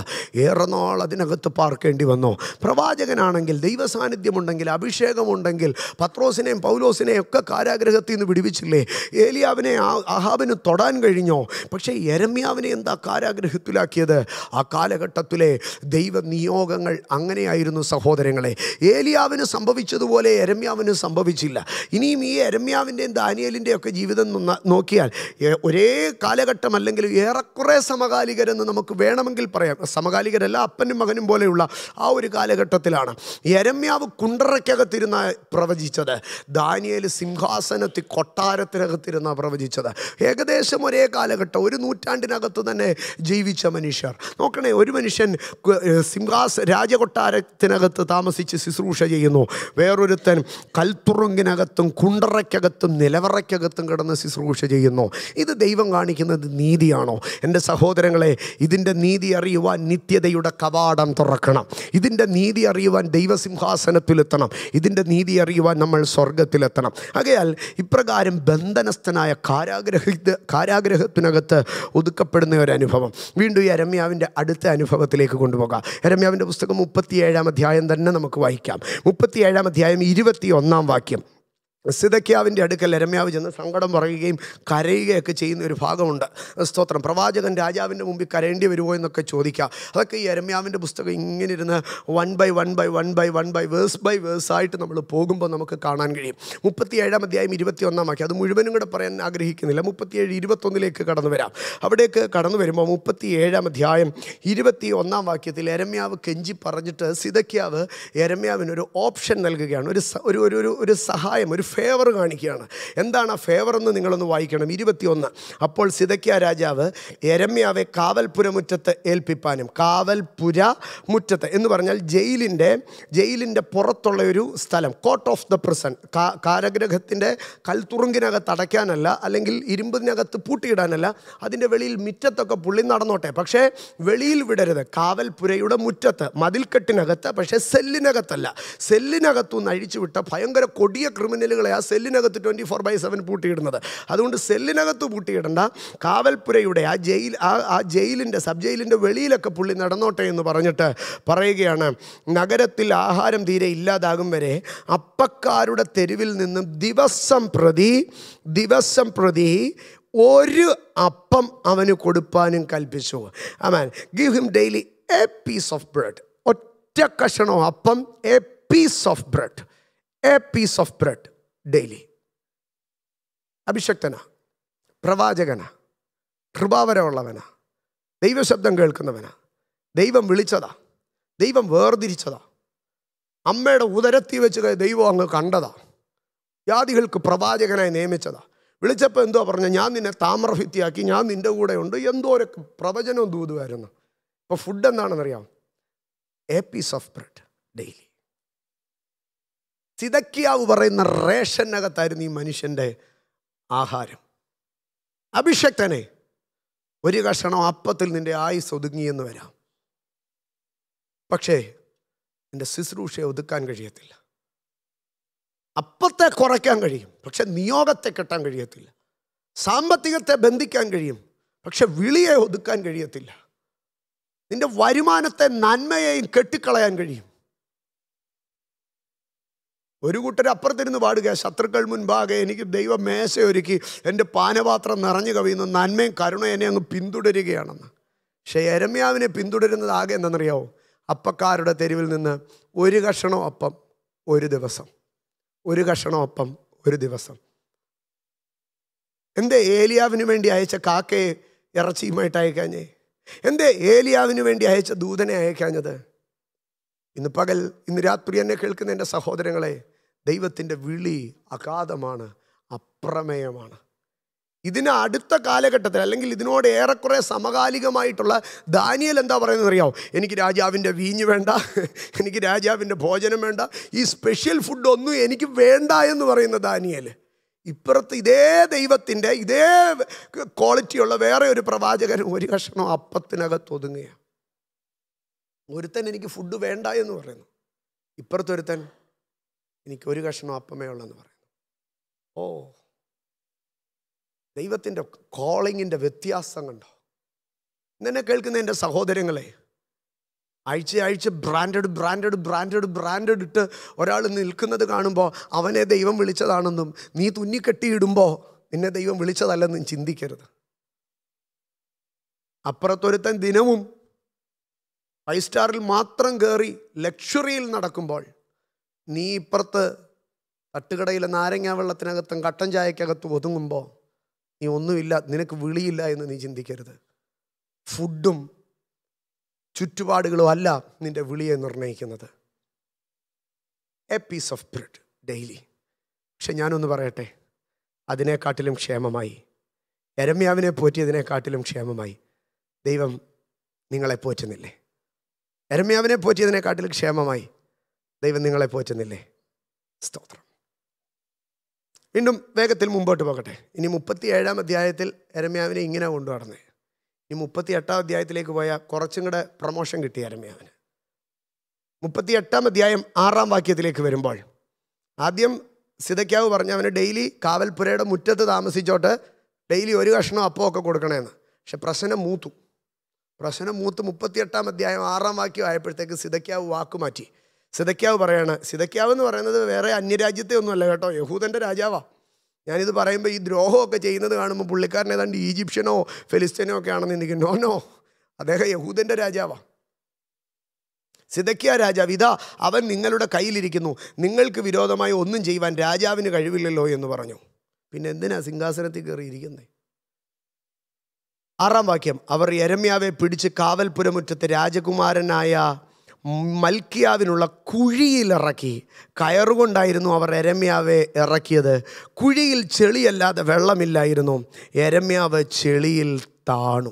ഏറെ നാൾ അതിനകത്ത് പാർക്കേണ്ടി വന്നു. പ്രവാചകനാണെങ്കിൽ ദൈവസാന്നിധ്യമുണ്ടെങ്കിൽ അഭിഷേകമുണ്ടെങ്കിൽ പത്രോസിനെയും പൗലോസിനെയും ഒക്കെ കാരാഗ്രഹത്തിൽ നിന്ന് വിടുവിച്ചില്ലേ? ഏലിയാവിനെ അഹാബിന് തൊടാൻ കഴിഞ്ഞോ? പക്ഷേ യെരമ്യാവിനെ എന്താ കാരാഗ്രഹത്തിലാക്കിയത്? ആ കാലഘട്ടത്തിലെ ദൈവ നിയോഗങ്ങൾ അങ്ങനെയായിരുന്നു സഹോദരങ്ങളെ. ഏലിയാവിന് സംഭവിച്ചതുപോലെ യെരമ്യാവിന് സംഭവിച്ചില്ല. ഇനിയും ഈ യെരമ്യാവിൻ്റെയും ദാനിയേലിൻ്റെയൊക്കെ ജീവിതം നോക്കിയാൽ ഒരേ കാലഘട്ടം അല്ലെങ്കിൽ ഏറെക്കുറെ സമകാലികരെന്ന് നമുക്ക് വേണമെങ്കിൽ പറയാം. സമകാലികരല്ല, അപ്പനും മകനും പോലെയുള്ള ആ ഒരു കാലഘട്ടത്തിലാണ് യെരമ്യാവ് കുണ്ടറയ്ക്കകത്തിരുന്ന പ്രവചിച്ചത്, ദാനിയേൽ സിംഹാസനത്തിൽ കൊട്ടാരത്തിനകത്തിരുന്ന പ്രവചിച്ചത്. ഏകദേശം ഒരേ കാലഘട്ടം, ഒരു നൂറ്റാണ്ടിനകത്ത് തന്നെ ജീവിച്ച മനുഷ്യർ. നോക്കണേ, ഒരു മനുഷ്യൻ രാജകൊട്ടാരത്തിനകത്ത് താമസിച്ച് ശുശ്രൂഷ ചെയ്യുന്നു, വേറൊരുത്തൻ കൽത്തുറുങ്കിനകത്ത് ത്തും കുണ്ടറയ്ക്കകത്തും നിലവറയ്ക്കകത്തും കിടന്ന് ശുശ്രൂഷ ചെയ്യുന്നു. ഇത് ദൈവം കാണിക്കുന്നത് നീതിയാണോ? എൻ്റെ സഹോദരങ്ങളെ, ഇതിൻ്റെ നീതി അറിയുവാൻ നിത്യതയുടെ കവാടം തുറക്കണം. ഇതിൻ്റെ നീതി അറിയുവാൻ ദൈവസിംഹാസനത്തിലെത്തണം. ഇതിൻ്റെ നീതി അറിയുവാൻ നമ്മൾ സ്വർഗത്തിലെത്തണം. ആകയാൽ ഇപ്രകാരം ബന്ധനസ്ഥനായ കാരാഗ്രഹത്തിനകത്ത് ഒതുക്കപ്പെടുന്ന ഒരനുഭവം. വീണ്ടും ഈ യെരമ്യാവിൻ്റെ അടുത്ത അനുഭവത്തിലേക്ക് കൊണ്ടുപോകാം. യെരമ്യാവിൻ്റെ പുസ്തകം 37-ാം അധ്യായം തന്നെ നമുക്ക് വായിക്കാം. 37-ാം അധ്യായം 21-ാം വാക്യം. സിദെക്കീയാവിൻ്റെ അടുക്കൽ യെരമ്യാവ് ചെന്ന് സങ്കടം പറയുകയും കരയുകയൊക്കെ ചെയ്യുന്ന ഒരു ഭാഗമുണ്ട്. സ്തോത്രം. പ്രവാചകൻ രാജാവിൻ്റെ മുമ്പിൽ കരയേണ്ടി വരുമോ എന്നൊക്കെ ചോദിക്കാം. അതൊക്കെ ഈ യെരമ്യാവിൻ്റെ പുസ്തകം ഇങ്ങനെ ഇരുന്ന് വൺ ബൈ വേഴ്സ് ബൈ വേഴ്സായിട്ട് നമ്മൾ പോകുമ്പോൾ നമുക്ക് കാണാൻ കഴിയും. 37-ാം അധ്യായം 21-ാം വാക്യം. അത് മുഴുവനും കൂടെ പറയാൻ ആഗ്രഹിക്കുന്നില്ല. 37:21 കടന്നു വരാം. അവിടേക്ക് കടന്നു വരുമ്പോൾ 37-ാം അധ്യായം 21-ാം വാക്യത്തിൽ യെരമ്യാവ് കെഞ്ചി പറഞ്ഞിട്ട് സിദെക്കീയാവ് യെരമ്യാവിനൊരു ഓപ്ഷൻ നൽകുകയാണ്, ഒരു സഹായം, ഒരു ഫേവർ കാണിക്കുകയാണ്. എന്താണ് ആ ഫേവർ എന്ന് നിങ്ങളൊന്ന് വായിക്കണം. 21. അപ്പോൾ സിദെക്കീയാ രാജാവ് യെരമ്യാവെ കാവൽപുരമുറ്റത്ത് ഏൽപ്പിപ്പാനും. കാവൽപുരമുറ്റത്ത് എന്ന് പറഞ്ഞാൽ ജയിലിൻ്റെ പുറത്തുള്ള ഒരു സ്ഥലം, കോർട്ട് ഓഫ് ദ പ്രിസൺ. കാരാഗ്രഹത്തിൻ്റെ കൽത്തുറുങ്കിനകത്ത് അടയ്ക്കാനല്ല, അല്ലെങ്കിൽ ഇരുമ്പിനകത്ത് പൂട്ടിയിടാനല്ല, അതിൻ്റെ വെളിയിൽ മുറ്റത്തൊക്കെ പുള്ളി നടന്നോട്ടെ, പക്ഷേ വെളിയിൽ വിടരുത്. കാവൽപുരയുടെ മുറ്റത്ത്, മതിൽക്കെട്ടിനകത്ത്, പക്ഷേ സെല്ലിനകത്തല്ല. സെല്ലിനകത്തുനിന്ന് അഴിച്ചുവിട്ട ഭയങ്കര കൊടിയ ക്രിമിനൽ ആ സെല്ലിനകത്ത് 24/7 പൂട്ടിയിടുന്നത്. അതുകൊണ്ട് സെല്ലിനകത്ത് പൂട്ടിയിടണ്ട, കാവൽപുരയുടെ ആ ജയിലിൻ്റെ സബ് ജയിലിൻ്റെ വെളിയിലൊക്കെ പുള്ളി നടന്നോട്ടെ എന്ന് പറയുകയാണ്. നഗരത്തിൽ ആഹാരം തീരെ ഇല്ലാതാകും വരെ അപ്പക്കാരുടെ തെരുവിൽ നിന്നും ദിവസം പ്രതി ഒരു അപ്പം അവന് കൊടുപ്പാനും കൽപ്പിച്ചു. ആമേൻ. Give him daily a piece of bread. ഒറ്റ കഷണോ അപ്പം, a piece of bread, a piece of bread daily. അഭിഷക്തനാ, പ്രവാചകനാ, കൃപാവരമുള്ളവനാ, ദൈവശബ്ദം കേൾക്കുന്നവനാ, ദൈവം വിളിച്ചതാ, ദൈവം വേർതിരിച്ചതാ, അമ്മയുടെ ഉദരത്തിൽ വെച്ച് ദൈവം അങ്ങ് കണ്ടതാ, ജാതികൾക്ക് പ്രവാചകനായി നിയമിച്ചതാ. വിളിച്ചപ്പോൾ എന്തോ പറഞ്ഞു, ഞാൻ നിന്നെ താമ്രഭിത്തിയാക്കി, ഞാൻ നിൻ്റെ കൂടെ ഉണ്ട്. എന്തോ ഒരു പ്രവചനവും ദൂതുമായിരുന്നു. ഇപ്പോൾ ഫുഡ് എന്താണെന്നറിയാം? A piece of bread daily. സിദെക്കീയാവ് പറയുന്ന റേഷനകത്തായിരുന്നു ഈ മനുഷ്യൻ്റെ ആഹാരം. അഭിഷക്തനെ, ഒരു കഷണം അപ്പത്തിൽ നിൻ്റെ ആയുസ് ഒതുങ്ങിയെന്ന് വരാം, പക്ഷേ നിൻ്റെ ശുശ്രൂഷയെ ഒതുക്കാൻ കഴിയത്തില്ല. അപ്പത്തെ കുറയ്ക്കാൻ കഴിയും, പക്ഷെ നിയോഗത്തെ കെട്ടാൻ കഴിയത്തില്ല. സാമ്പത്തികത്തെ ബന്ധിക്കാൻ കഴിയും, പക്ഷെ വിളിയെ ഒതുക്കാൻ കഴിയത്തില്ല. നിൻ്റെ വരുമാനത്തെ നന്മയെയും കെട്ടിക്കളയാൻ കഴിയും, ഒരു കൂട്ടർ അപ്പുറത്തിരുന്ന് പാടുക, ശത്രുക്കൾ മുൻപാകെ എനിക്ക് ദൈവ മേശയൊരുക്കി എൻ്റെ പാനപാത്രം നിറഞ്ഞു കവിയുന്ന നന്മയും കരുണയും എന്നെ അങ്ങ് പിന്തുടരുകയാണെന്ന്. പക്ഷേ എരമ്യാവിനെ പിന്തുടരുന്നത് ആകെ എന്താണെന്നറിയാമോ? അപ്പക്കാരുടെ തെരുവിൽ നിന്ന് ഒരു കഷണം അപ്പം ഒരു ദിവസം, ഒരു കഷണം അപ്പം ഒരു ദിവസം. എന്തേ ഏലിയാവിന് വേണ്ടി അയച്ച കാക്കയെ ഇറച്ചിയുമായിട്ട് അയക്കാഞ്ഞേ? എന്തേ ഏലിയാവിന് വേണ്ടി അയച്ച ദൂതനെ അയക്കാഞ്ഞത്? ഇന്ന് പകൽ, ഇന്ന് രാത്രി എന്നെ കേൾക്കുന്ന എൻ്റെ സഹോദരങ്ങളെ, ദൈവത്തിൻ്റെ വിളി അഗാധമാണ്, അപ്രമേയമാണ്. ഇതിന് അടുത്ത കാലഘട്ടത്തിൽ അല്ലെങ്കിൽ ഇതിനോട് ഏറെക്കുറെ സമകാലികമായിട്ടുള്ള ദാനിയേൽ എന്താ പറയുന്നത് അറിയാമോ? എനിക്ക് രാജാവിൻ്റെ വീഞ്ഞ് വേണ്ട, എനിക്ക് രാജാവിൻ്റെ ഭോജനം വേണ്ട, ഈ സ്പെഷ്യൽ ഫുഡൊന്നും എനിക്ക് വേണ്ട എന്ന് പറയുന്ന ദാനിയേൽ. ഇപ്പുറത്ത് ഇതേ ദൈവത്തിൻ്റെ ഇതേ ക്വാളിറ്റിയുള്ള വേറെ ഒരു പ്രവാചകൻ ഒരു കഷ്ണം അപ്പത്തിനകത്ത് ഒതുങ്ങുകയാണ്. ഒരുത്തൻ എനിക്ക് ഫുഡ് വേണ്ട എന്ന് പറയുന്നു, ഇപ്പുറത്തൊരുത്തൻ എനിക്ക് ഒരു കഷ്ണം അപ്പമേ ഉള്ളെന്ന് പറയുന്നു. ഓ, ദൈവത്തിൻ്റെ കോളിങ്ങിൻ്റെ വ്യത്യാസം കണ്ടോ? എന്നെ കേൾക്കുന്ന എൻ്റെ സഹോദരങ്ങളെ, ആഴ്ചയാഴ്ച ബ്രാൻഡഡ് ഇട്ട് ഒരാൾ നിൽക്കുന്നത് കാണുമ്പോൾ അവനെ ദൈവം വിളിച്ചതാണെന്നും നീ തുന്നിക്കെട്ടിയിടുമ്പോൾ നിന്നെ ദൈവം വിളിച്ചതല്ലെന്നും ചിന്തിക്കരുത്. അപ്പുറത്തൊരുത്തൻ ദിനവും 5 സ്റ്റാറിൽ മാത്രം കയറി ലക്ഷറിയിൽ നടക്കുമ്പോൾ നീ ഇപ്പുറത്ത് തട്ടുകടയിലെ നാരങ്ങ വെള്ളത്തിനകത്തും കട്ടൻ ചായക്കകത്തും ഒതുങ്ങുമ്പോൾ നീ ഒന്നുമില്ല, നിനക്ക് വിളിയില്ല എന്ന് നീ ചിന്തിക്കരുത്. ഫുഡും ചുറ്റുപാടുകളും അല്ല നിൻ്റെ വിളിയെ നിർണ്ണയിക്കുന്നത്. A piece of bread daily. പക്ഷെ ഞാനൊന്ന് പറയട്ടെ, അതിനെക്കാട്ടിലും ക്ഷേമമായി, എരമ്യാവിനെ പോറ്റിയതിനെക്കാട്ടിലും ക്ഷേമമായി ദൈവം നിങ്ങളെ പോറ്റുന്നില്ലേ? എരമ്യാവിനെ പോറ്റിയതിനെക്കാട്ടിലും ക്ഷേമമായി ദൈവം നിങ്ങളെ പോറ്റുന്നില്ലേ? സ്തോത്രം. വീണ്ടും വേഗത്തിൽ മുമ്പോട്ട് പോകട്ടെ. ഇനി 37-ാം അധ്യായത്തിൽ എരമ്യാവിനെ ഇങ്ങനെ കൊണ്ടു നടന്നേ. ഇനി 38-ാം അധ്യായത്തിലേക്ക് പോയാൽ കുറച്ചും കൂടെ പ്രമോഷൻ കിട്ടി എരമ്യാവിന്. 38-ാം അധ്യായം 6-ാം വാക്യത്തിലേക്ക് വരുമ്പോൾ, ആദ്യം സിദെക്കീയാവ് പറഞ്ഞു അവന് ഡെയിലി കാവൽപ്പുരയുടെ മുറ്റത്ത് താമസിച്ചോട്ട് ഡെയിലി ഒരു കഷ്ണം അപ്പമൊക്കെ കൊടുക്കണമെന്ന്. പക്ഷെ പ്രശ്നം മൂത്ത് 38-ാം അധ്യായം 6-ാം വാക്യം ആയപ്പോഴത്തേക്ക് സിദെക്കീയാവ് വാക്കുമാറ്റി. സിദെക്കീയാവ് പറയാണ്, സിദെക്കീയാവ് എന്ന് പറയുന്നത് വേറെ അന്യരാജ്യത്തെ ഒന്നുമല്ല കേട്ടോ, യഹൂദൻ്റെ രാജാവാണ്. ഞാനിത് പറയുമ്പോൾ ഈ ദ്രോഹമൊക്കെ ചെയ്യുന്നത് കാണുമ്പോൾ പുള്ളിക്കാരൻ ഏതാണ്ട് ഈജിപ്ഷ്യനോ ഫെലിസ്തീനോ ഒക്കെ ആണെന്ന് ചിന്തിക്കും. നോ, അദ്ദേഹം യഹൂദൻ്റെ രാജാവാണ്. സിദെക്കീയാ രാജാവ്, ഇതാ അവൻ നിങ്ങളുടെ കയ്യിലിരിക്കുന്നു, നിങ്ങൾക്ക് വിരോധമായി ഒന്നും ചെയ്യുവാൻ രാജാവിന് കഴിവില്ലല്ലോ എന്ന് പറഞ്ഞു. പിന്നെ എന്തിനാ സിംഹാസനത്തിൽ കയറിയിരിക്കുന്നത്? 6-ാം വാക്യം, അവർ എരമ്യാവെ പിടിച്ച് കാവൽപുരമുറ്റത്ത് രാജകുമാരനായ മൽക്കിയാവിനുള്ള കുഴിയിലിറക്കി. കയറുകൊണ്ടായിരുന്നു അവർ എരമ്യാവെ ഇറക്കിയത്. കുഴിയിൽ ചെളിയല്ലാതെ വെള്ളമില്ലായിരുന്നു. എരമ്യാവ് ചെളിയിൽ താണു.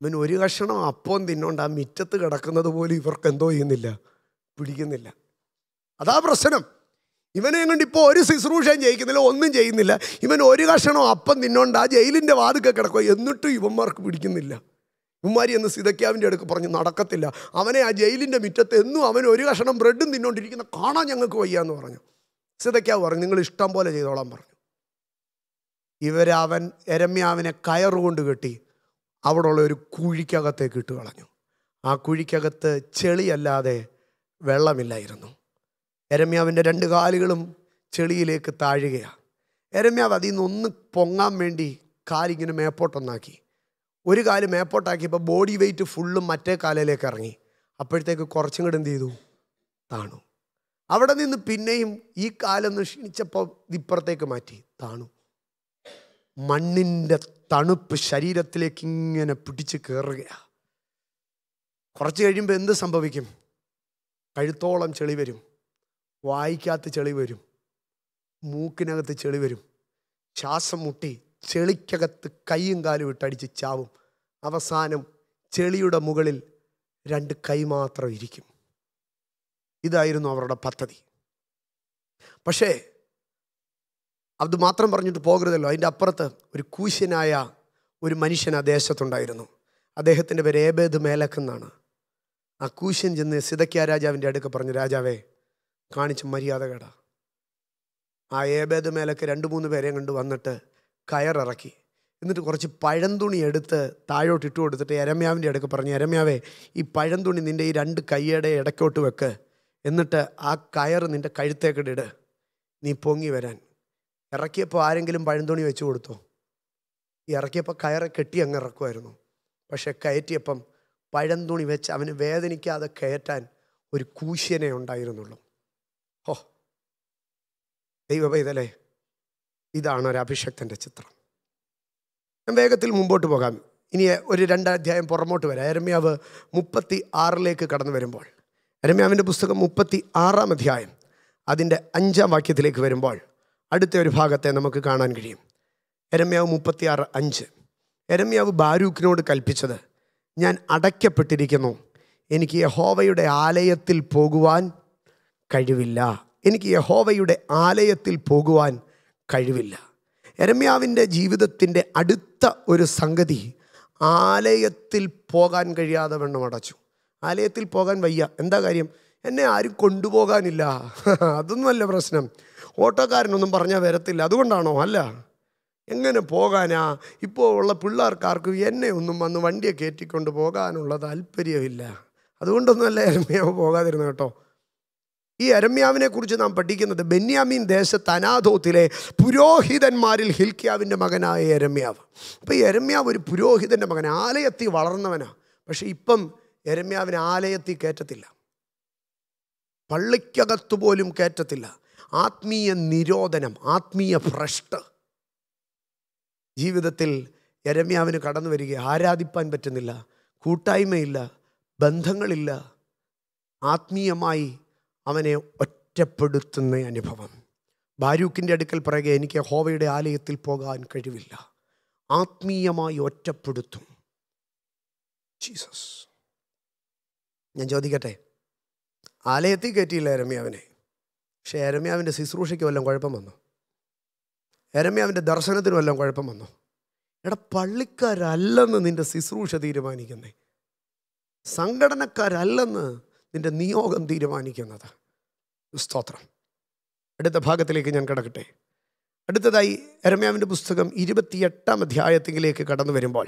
ഇവൻ ഒരു കഷണം അപ്പം തിന്നുകൊണ്ട് ആ മുറ്റത്ത് കിടക്കുന്നത് പോലും ഇവർക്ക് എന്തോ ചെയ്യുന്നില്ല, പിടിക്കുന്നില്ല. അതാ പ്രശ്നം. ഇവനെ കൊണ്ട് ഇപ്പോൾ ഒരു ശുശ്രൂഷയും ചെയ്യിക്കുന്നില്ല, ഒന്നും ചെയ്യുന്നില്ല. ഇവൻ ഒരു കഷണം അപ്പം തിന്നോണ്ട് ആ ജയിലിൻ്റെ വാതിൽക്കെ കിടക്കുക, എന്നിട്ടും ഇവന്മാർക്ക് പിടിക്കുന്നില്ല. ഇവന്മാരി എന്ന് സിദെക്കീയാവിൻ്റെ അടുക്ക് പറഞ്ഞ് നടക്കത്തില്ല, അവനെ ആ ജയിലിൻ്റെ മുറ്റത്ത് എന്നും അവൻ ഒരു കഷണം ബ്രെഡും തിന്നോണ്ടിരിക്കുന്ന കാണാൻ ഞങ്ങൾക്ക് വയ്യ എന്ന് പറഞ്ഞു. സിദെക്കീയാവ് പറഞ്ഞു, നിങ്ങൾ ഇഷ്ടം പോലെ ചെയ്തോളാൻ പറഞ്ഞു. ഇവരവൻ എരമ്യാവിനെ കയറുകൊണ്ട് കെട്ടി അവിടെ ഉള്ള ഒരു കുഴിക്കകത്തേക്ക് ഇട്ട് കളഞ്ഞു. ആ കുഴിക്കകത്ത് ചെളിയല്ലാതെ വെള്ളമില്ലായിരുന്നു. എരമ്യാവിൻ്റെ 2 കാലുകളും ചെളിയിലേക്ക് താഴുകയാണ്. എരമ്യാവ് അതിൽ നിന്നൊന്ന് പൊങ്ങാൻ വേണ്ടി കാലിങ്ങനെ മേപ്പോട്ടൊന്നാക്കി. ഒരു കാല് മേപ്പോട്ടാക്കിയപ്പോൾ ബോഡി വെയ്റ്റ് ഫുള്ളും മറ്റേ കാലിലേക്ക് ഇറങ്ങി. അപ്പോഴത്തേക്ക് കുറച്ചും കൂടെ എന്ത് ചെയ്തു, താണു. അവിടെ നിന്ന് പിന്നെയും ഈ കാലൊന്ന് ക്ഷീണിച്ചപ്പോൾ ഇപ്പുറത്തേക്ക് മാറ്റി, താണു. മണ്ണിൻ്റെ തണുപ്പ് ശരീരത്തിലേക്ക് ഇങ്ങനെ പിടിച്ച് കയറുകയാണ്. കുറച്ച് കഴിയുമ്പോൾ എന്ത് സംഭവിക്കും? കഴുത്തോളം ചെളി വരും, വായിക്കകത്ത് ചെളി വരും, മൂക്കിനകത്ത് ചെളി വരും. ശ്വാസം മുട്ടി ചെളിക്കകത്ത് കൈയും കാലും ഇട്ടടിച്ച് ചാവും. അവസാനം ചെളിയുടെ മുകളിൽ 2 കൈ മാത്രം ഇരിക്കും. ഇതായിരുന്നു അവരുടെ പദ്ധതി. പക്ഷേ അത് മാത്രം പറഞ്ഞിട്ട് പോകരുതല്ലോ. അതിൻ്റെ അപ്പുറത്ത് ഒരു കൂശ്യനായ ഒരു മനുഷ്യൻ ആ ദേശത്തുണ്ടായിരുന്നു. അദ്ദേഹത്തിൻ്റെ പേര് ഏബേദ് മേലക്കെന്നാണ്. ആ കൂശ്യൻ ചെന്ന് സിദെക്കീയാ രാജാവിൻ്റെ അടുക്ക പറഞ്ഞു, രാജാവേ, കാണിച്ച മര്യാദ കേടാ. ആ ഏബേദ് മേലൊക്കെ 2-3 പേരെയും കണ്ട് വന്നിട്ട് കയറിറക്കി. എന്നിട്ട് കുറച്ച് പഴന്തുണി എടുത്ത് താഴോട്ട് ഇട്ട് കൊടുത്തിട്ട് എരമ്യാവിൻ്റെ അടുക്ക പറഞ്ഞു, എരമ്യാവേ, ഈ പഴന്തുണി നിൻ്റെ ഈ 2 കൈയുടെ ഇടയ്ക്കോട്ട് വെക്ക്, എന്നിട്ട് ആ കയർ നിൻ്റെ കഴുത്തേക്കിട്ടിട്ട് നീ പൊങ്ങി വരാൻ. ഇറക്കിയപ്പോൾ ആരെങ്കിലും പഴന്തുണി വെച്ച് കൊടുത്തോ? ഇറക്കിയപ്പോൾ കയറെ കെട്ടി അങ്ങ് ഇറക്കുമായിരുന്നു. പക്ഷെ കയറ്റിയപ്പം പഴന്തുണി വെച്ച് അവന് വേദനിക്കാതെ കയറ്റാൻ ഒരു കൂശ്യനെ ഉണ്ടായിരുന്നുള്ളൂ. ഓ ദൈവമേ, ഇതല്ലേ ഇതാണ് ഒരു അഭിഷക്തൻ്റെ ചിത്രം. ഞാൻ വേഗത്തിൽ മുമ്പോട്ട് പോകാം. ഇനി ഒരു രണ്ടധ്യായം പുറമോട്ട് വരാം. എരമ്യാവ് 36 കടന്നു വരുമ്പോൾ, എരമ്യാവിൻ്റെ പുസ്തകം 36 അതിൻ്റെ 5 വരുമ്പോൾ അടുത്ത ഒരു ഭാഗത്തെ നമുക്ക് കാണാൻ കഴിയും. എരമ്യാവ് 36:5. എരമ്യാവ് ബാരൂക്കിനോട് കൽപ്പിച്ചത്, ഞാൻ അടയ്ക്കപ്പെട്ടിരിക്കുന്നു, എനിക്ക് യഹോവയുടെ ആലയത്തിൽ പോകുവാൻ കഴിവില്ല. എനിക്ക് യഹോവയുടെ ആലയത്തിൽ പോകുവാൻ കഴിവില്ല. എരമ്യാവിൻ്റെ ജീവിതത്തിൻ്റെ അടുത്ത ഒരു സംഗതി ആലയത്തിൽ പോകാൻ കഴിയാതെ വണ്ണം അടച്ചു. ആലയത്തിൽ പോകാൻ വയ്യ. എന്താ കാര്യം? എന്നെ ആരും കൊണ്ടുപോകാനില്ല. അതൊന്നുമല്ല പ്രശ്നം. ഓട്ടോക്കാരനൊന്നും പറഞ്ഞാൽ വരത്തില്ല. അതുകൊണ്ടാണോ? അല്ല. എങ്ങനെ പോകാനാ? ഇപ്പോൾ ഉള്ള പിള്ളേർക്കാർക്കും എന്നെ ഒന്നും വന്ന് വണ്ടിയെ കയറ്റിക്കൊണ്ട് പോകാനുള്ള താല്പര്യമില്ല. അതുകൊണ്ടൊന്നുമല്ല എരമ്യാവ് പോകാതിരുന്നു കേട്ടോ. ഈ എരമ്യാവിനെ കുറിച്ച് നാം പഠിക്കുന്നത് ബെന്യാമീൻ ദേശത്ത് അനാഥോത്തിലെ പുരോഹിതന്മാരിൽ ഹിൽക്കിയാവിൻ്റെ മകനായ എരമ്യാവ്. അപ്പോൾ ഈ എരമ്യാവ് ഒരു പുരോഹിതൻ്റെ മകൻ, ആലയത്തിൽ വളർന്നവനാണ്. പക്ഷെ ഇപ്പം എരമ്യാവിനെ ആലയത്തിൽ കയറ്റത്തില്ല, പള്ളിക്കകത്ത് പോലും കയറ്റത്തില്ല. ആത്മീയ നിരോധനം, ആത്മീയ ഭ്രഷ്ട് ജീവിതത്തിൽ എരമ്യാവിന് കടന്നു വരിക. ആരാധിപ്പാൻ പറ്റുന്നില്ല, കൂട്ടായ്മയില്ല, ബന്ധങ്ങളില്ല. ആത്മീയമായി അവനെ ഒറ്റപ്പെടുത്തുന്ന അനുഭവം. ബാരൂക്കിൻ്റെ അടുക്കൽ പറയുക, എനിക്ക് യഹോവയുടെ ആലയത്തിൽ പോകാൻ കഴിവില്ല. ആത്മീയമായി ഒറ്റപ്പെടുത്തും. ജീസസ്. ഞാൻ ചോദിക്കട്ടെ, ആലയത്തിൽ കയറ്റിയില്ല എരമ്യാവിനെ, പക്ഷേ എരമ്യാവിൻ്റെ ശുശ്രൂഷയ്ക്ക് വല്ലതും കുഴപ്പം വന്നു? എരമ്യാവിൻ്റെ ദർശനത്തിന് വല്ലതും കുഴപ്പം വന്നു? എടാ, പള്ളിക്കാരല്ലെന്ന് നിൻ്റെ ശുശ്രൂഷ തീരുമാനിക്കുന്നേ, സംഘടനക്കാരല്ലെന്ന് നിൻ്റെ നിയോഗം തീരുമാനിക്കുന്നത്. സ്തോത്രം. അടുത്ത ഭാഗത്തിലേക്ക് ഞാൻ കടക്കട്ടെ. അടുത്തതായി എരമ്യാവിൻ്റെ പുസ്തകം 28 കടന്നു വരുമ്പോൾ,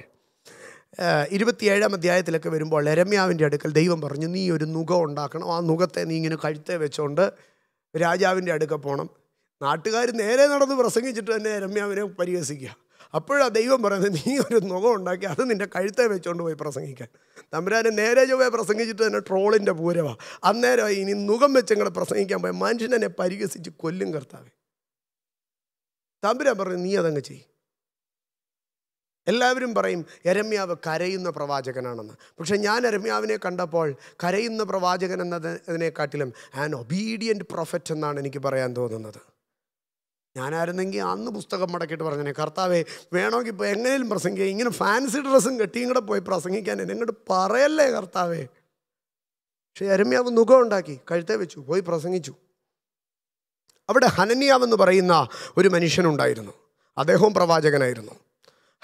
27 വരുമ്പോൾ എരമ്യാവിൻ്റെ അടുക്കൽ ദൈവം പറഞ്ഞു, നീ ഒരു നുകം ഉണ്ടാക്കണം. ആ നുകത്തെ നീ ഇങ്ങനെ കഴുത്തെ വെച്ചുകൊണ്ട് രാജാവിൻ്റെ അടുക്കൽ പോകണം. നാട്ടുകാർ നേരെ നടന്ന് പ്രസംഗിച്ചിട്ട് തന്നെ എരമ്യാവിനെ പരിഹസിക്കുക. അപ്പോഴാണ് ദൈവം പറയുന്നത്, നീ ഒരു നുകം ഉണ്ടാക്കി അത് നിൻ്റെ കഴുത്തെ വെച്ചുകൊണ്ട് പോയി പ്രസംഗിക്കാൻ. തമ്പുരാനെ നേരെ ചൊവ്വേ പ്രസംഗിച്ചിട്ട് തന്നെ ട്രോളിൻ്റെ പൂരമാണ്. അന്നേരം ഇനി നുകം വെച്ചങ്ങളെ പ്രസംഗിക്കാൻ പോയി മനുഷ്യനെ പരിഹസിച്ച് കൊല്ലും കർത്താവേ. തമ്പുരാൻ പറഞ്ഞു, നീ അതങ്ങ് ചെയ്യും. എല്ലാവരും പറയും എരമ്യാവ് കരയുന്ന പ്രവാചകനാണെന്ന്. പക്ഷേ ഞാൻ എരമ്യാവിനെ കണ്ടപ്പോൾ കരയുന്ന പ്രവാചകൻ എന്നതിനെക്കാട്ടിലും ആൻ ഒബീഡിയൻറ്റ് പ്രൊഫറ്റ് എന്നാണ് എനിക്ക് പറയാൻ തോന്നുന്നത്. ഞാനായിരുന്നെങ്കിൽ അന്ന് പുസ്തകം മടക്കിയിട്ട് പറഞ്ഞേ, കർത്താവേ വേണമെങ്കിൽ ഇപ്പോൾ എങ്ങനെയും പ്രസംഗിക്കുക, ഇങ്ങനെ ഫാൻസി ഡ്രസ്സും കെട്ടിയും കൂടെ പോയി പ്രസംഗിക്കാൻ എന്നോട് പറയല്ലേ കർത്താവേ. പക്ഷേ എരമ്യാവ് നുകം ഉണ്ടാക്കി, കഴുത്തെ വെച്ചു, പോയി പ്രസംഗിച്ചു. അവിടെ ഹനന്യാവെന്ന് പറയുന്ന ഒരു മനുഷ്യനുണ്ടായിരുന്നു. അദ്ദേഹവും പ്രവാചകനായിരുന്നു.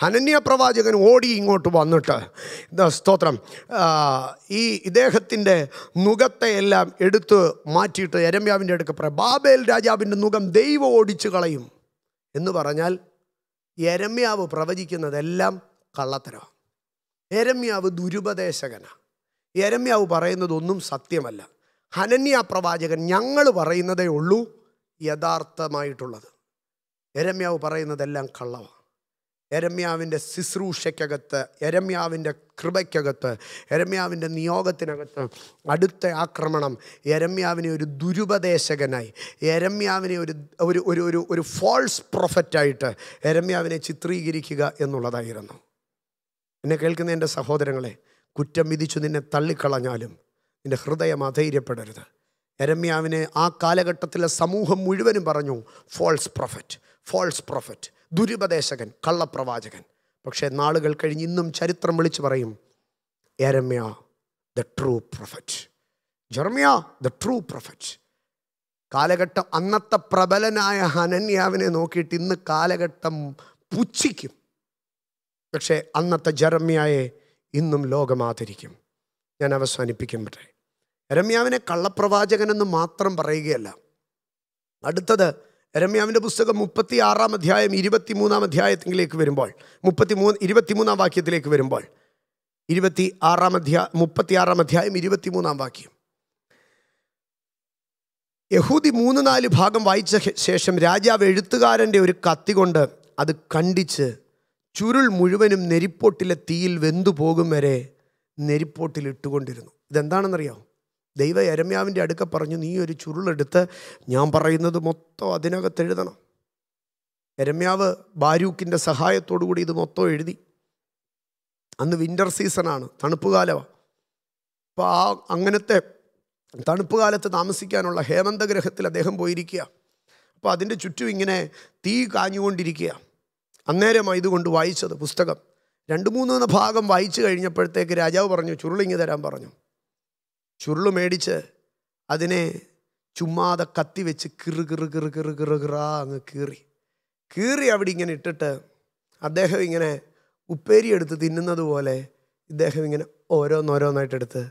ഹനന്യ പ്രവാചകൻ ഓടി ഇങ്ങോട്ട് വന്നിട്ട്, സ്തോത്രം, ഈ ഇദ്ദേഹത്തിൻ്റെ നുഖത്തെ എല്ലാം എടുത്ത് മാറ്റിയിട്ട് എരമ്യാവിൻ്റെ അടുക്ക പറ, ബാബേൽ രാജാവിൻ്റെ നുഖം ദൈവം ഓടിച്ചു കളയും എന്ന് പറഞ്ഞാൽ എരമ്യാവ് പ്രവചിക്കുന്നതെല്ലാം കള്ളത്തരമാണ്. എരമ്യാവ് ദുരുപദേശകനാണ്. എരമ്യാവ് പറയുന്നതൊന്നും സത്യമല്ല. ഹനന്യ പ്രവാചകൻ, ഞങ്ങൾ പറയുന്നതേ ഉള്ളൂ യഥാർത്ഥമായിട്ടുള്ളത്. എരമ്യാവ് പറയുന്നതെല്ലാം കള്ളമാണ്. എരമ്യാവിൻ്റെ ശുശ്രൂഷയ്ക്കകത്ത്, എരമ്യാവിൻ്റെ കൃപയ്ക്കകത്ത്, എരമ്യാവിൻ്റെ നിയോഗത്തിനകത്ത് അടുത്ത ആക്രമണം എരമ്യാവിനെ ഒരു ദുരുപദേശകനായി, എരമ്യാവിനെ ഒരു ഒരു ഒരു ഫാൾസ് പ്രൊഫറ്റായിട്ട് എരമ്യാവിനെ ചിത്രീകരിക്കുക എന്നുള്ളതായിരുന്നു. എന്നെ കേൾക്കുന്ന എൻ്റെ സഹോദരങ്ങളെ, കുറ്റം വിധിച്ചു നിന്നെ തള്ളിക്കളഞ്ഞാലും നിൻ്റെ ഹൃദയം അധൈര്യപ്പെടരുത്. എരമ്യാവിനെ ആ കാലഘട്ടത്തിലെ സമൂഹം മുഴുവനും പറഞ്ഞു, ഫാൾസ് പ്രൊഫറ്റ്, ഫാൾസ് പ്രൊഫറ്റ്, ദുരുപദേശകൻ, കള്ളപ്രവാചകൻ. പക്ഷേ നാളുകൾ കഴിഞ്ഞ് ഇന്നും ചരിത്രം വിളിച്ചു പറയും, Jeremiah the true prophet, Jeremiah the true prophet. കാലഘട്ടം അന്നത്തെ പ്രബലനായ ഹനന്യാവിനെ നോക്കിയിട്ട് ഇന്ന് കാലഘട്ടം പുച്ഛിക്കും. പക്ഷേ അന്നത്തെ ജെറമ്യായെ ഇന്നും ലോകം ആദരിക്കും. ഞാൻ അവസാനിപ്പിക്കുമ്പോഴേ, എരമ്യാവിനെ കള്ളപ്രവാചകനെന്ന് മാത്രം പറയുകയല്ല. അടുത്തത് എരമ്യാവിൻ്റെ പുസ്തകം 36 23 വരുമ്പോൾ, 23 വരുമ്പോൾ, 26 23 വാക്യം, യഹൂദി 3-4 ഭാഗം വായിച്ച ശേഷം രാജാവ് എഴുത്തുകാരൻ്റെ ഒരു കത്തി കൊണ്ട് അത് കണ്ടിച്ച് ചുരുൾ മുഴുവനും നെരിപ്പോട്ടിലെ തീയിൽ വെന്തുപോകും വരെ നെരിപ്പോട്ടിൽ ഇട്ടുകൊണ്ടിരുന്നു. ഇതെന്താണെന്നറിയാമോ? ദൈവ യെരമ്യാവിൻ്റെ അടുക്ക പറഞ്ഞു, നീ ഒരു ചുരുളെടുത്ത് ഞാൻ പറയുന്നത് മൊത്തം അതിനകത്ത് എഴുതണം. യെരമ്യാവ് ബാരൂക്കിൻ്റെ സഹായത്തോടു കൂടി ഇത് മൊത്തം എഴുതി. അന്ന് വിൻ്റർ സീസണാണ്, തണുപ്പ് കാലമാണ്. അപ്പോൾ ആ അങ്ങനത്തെ തണുപ്പ് കാലത്ത് താമസിക്കാനുള്ള ഹേമന്തഗ്രഹത്തിൽ അദ്ദേഹം പോയിരിക്കുക. അപ്പോൾ അതിൻ്റെ ചുറ്റും ഇങ്ങനെ തീ കാഞ്ഞുകൊണ്ടിരിക്കുക. അന്നേരമായി ഇതുകൊണ്ട് വായിച്ചത് പുസ്തകം 2-3 ഭാഗം വായിച്ചു കഴിഞ്ഞപ്പോഴത്തേക്ക് രാജാവ് പറഞ്ഞു, ചുരുളിങ്ങി തരാൻ പറഞ്ഞു. ചുരുള് മേടിച്ച് അതിനെ ചുമ്മാതെ കത്തി വെച്ച് കിറ് കിറ് കിറ് കിറ് കിറ് കിറാ അങ്ങ് കീറി അവിടെ ഇങ്ങനെ ഇട്ടിട്ട് അദ്ദേഹം ഇങ്ങനെ ഉപ്പേരിയെടുത്ത് തിന്നുന്നത് പോലെ ഇദ്ദേഹം ഇങ്ങനെ ഓരോന്നോരോന്നായിട്ടെടുത്ത്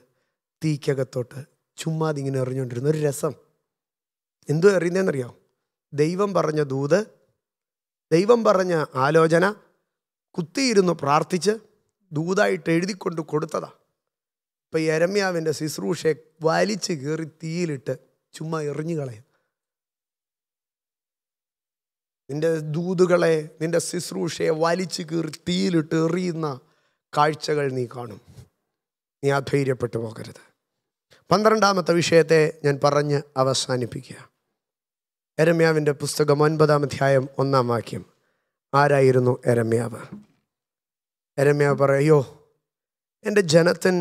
തീക്കകത്തോട്ട് ചുമ്മാതിങ്ങനെ എറിഞ്ഞുകൊണ്ടിരുന്നു. ഒരു രസം. എന്തോ എറിയുന്നതെന്നറിയാമോ? ദൈവം പറഞ്ഞ ദൂത്, ദൈവം പറഞ്ഞ ആലോചന കുത്തിയിരുന്നു പ്രാർത്ഥിച്ച് ദൂതായിട്ട് എഴുതിക്കൊണ്ട് കൊടുത്തതാണ്. ഇപ്പം യെരമ്യാവിൻ്റെ ശുശ്രൂഷയെ വലിച്ച് കയറി തീയിലിട്ട് ചുമ്മാ എറിഞ്ഞു കളയും. നിൻ്റെ ദൂതുകളെ, നിൻ്റെ ശുശ്രൂഷയെ വലിച്ചു കീറി തീയിലിട്ട് എറിയുന്ന കാഴ്ചകൾ നീ കാണും. നീ അധൈര്യപ്പെട്ടു പോകരുത്. 12-ാമത്തെ വിഷയത്തെ ഞാൻ പറഞ്ഞ് അവസാനിപ്പിക്കുക. യെരമ്യാവിൻ്റെ പുസ്തകം 9-ാം അധ്യായം 1-ാം വാക്യം. ആരായിരുന്നു യെരമ്യാവ്? യെരമ്യാവ് പറയോ, എൻ്റെ ജനത്തിൻ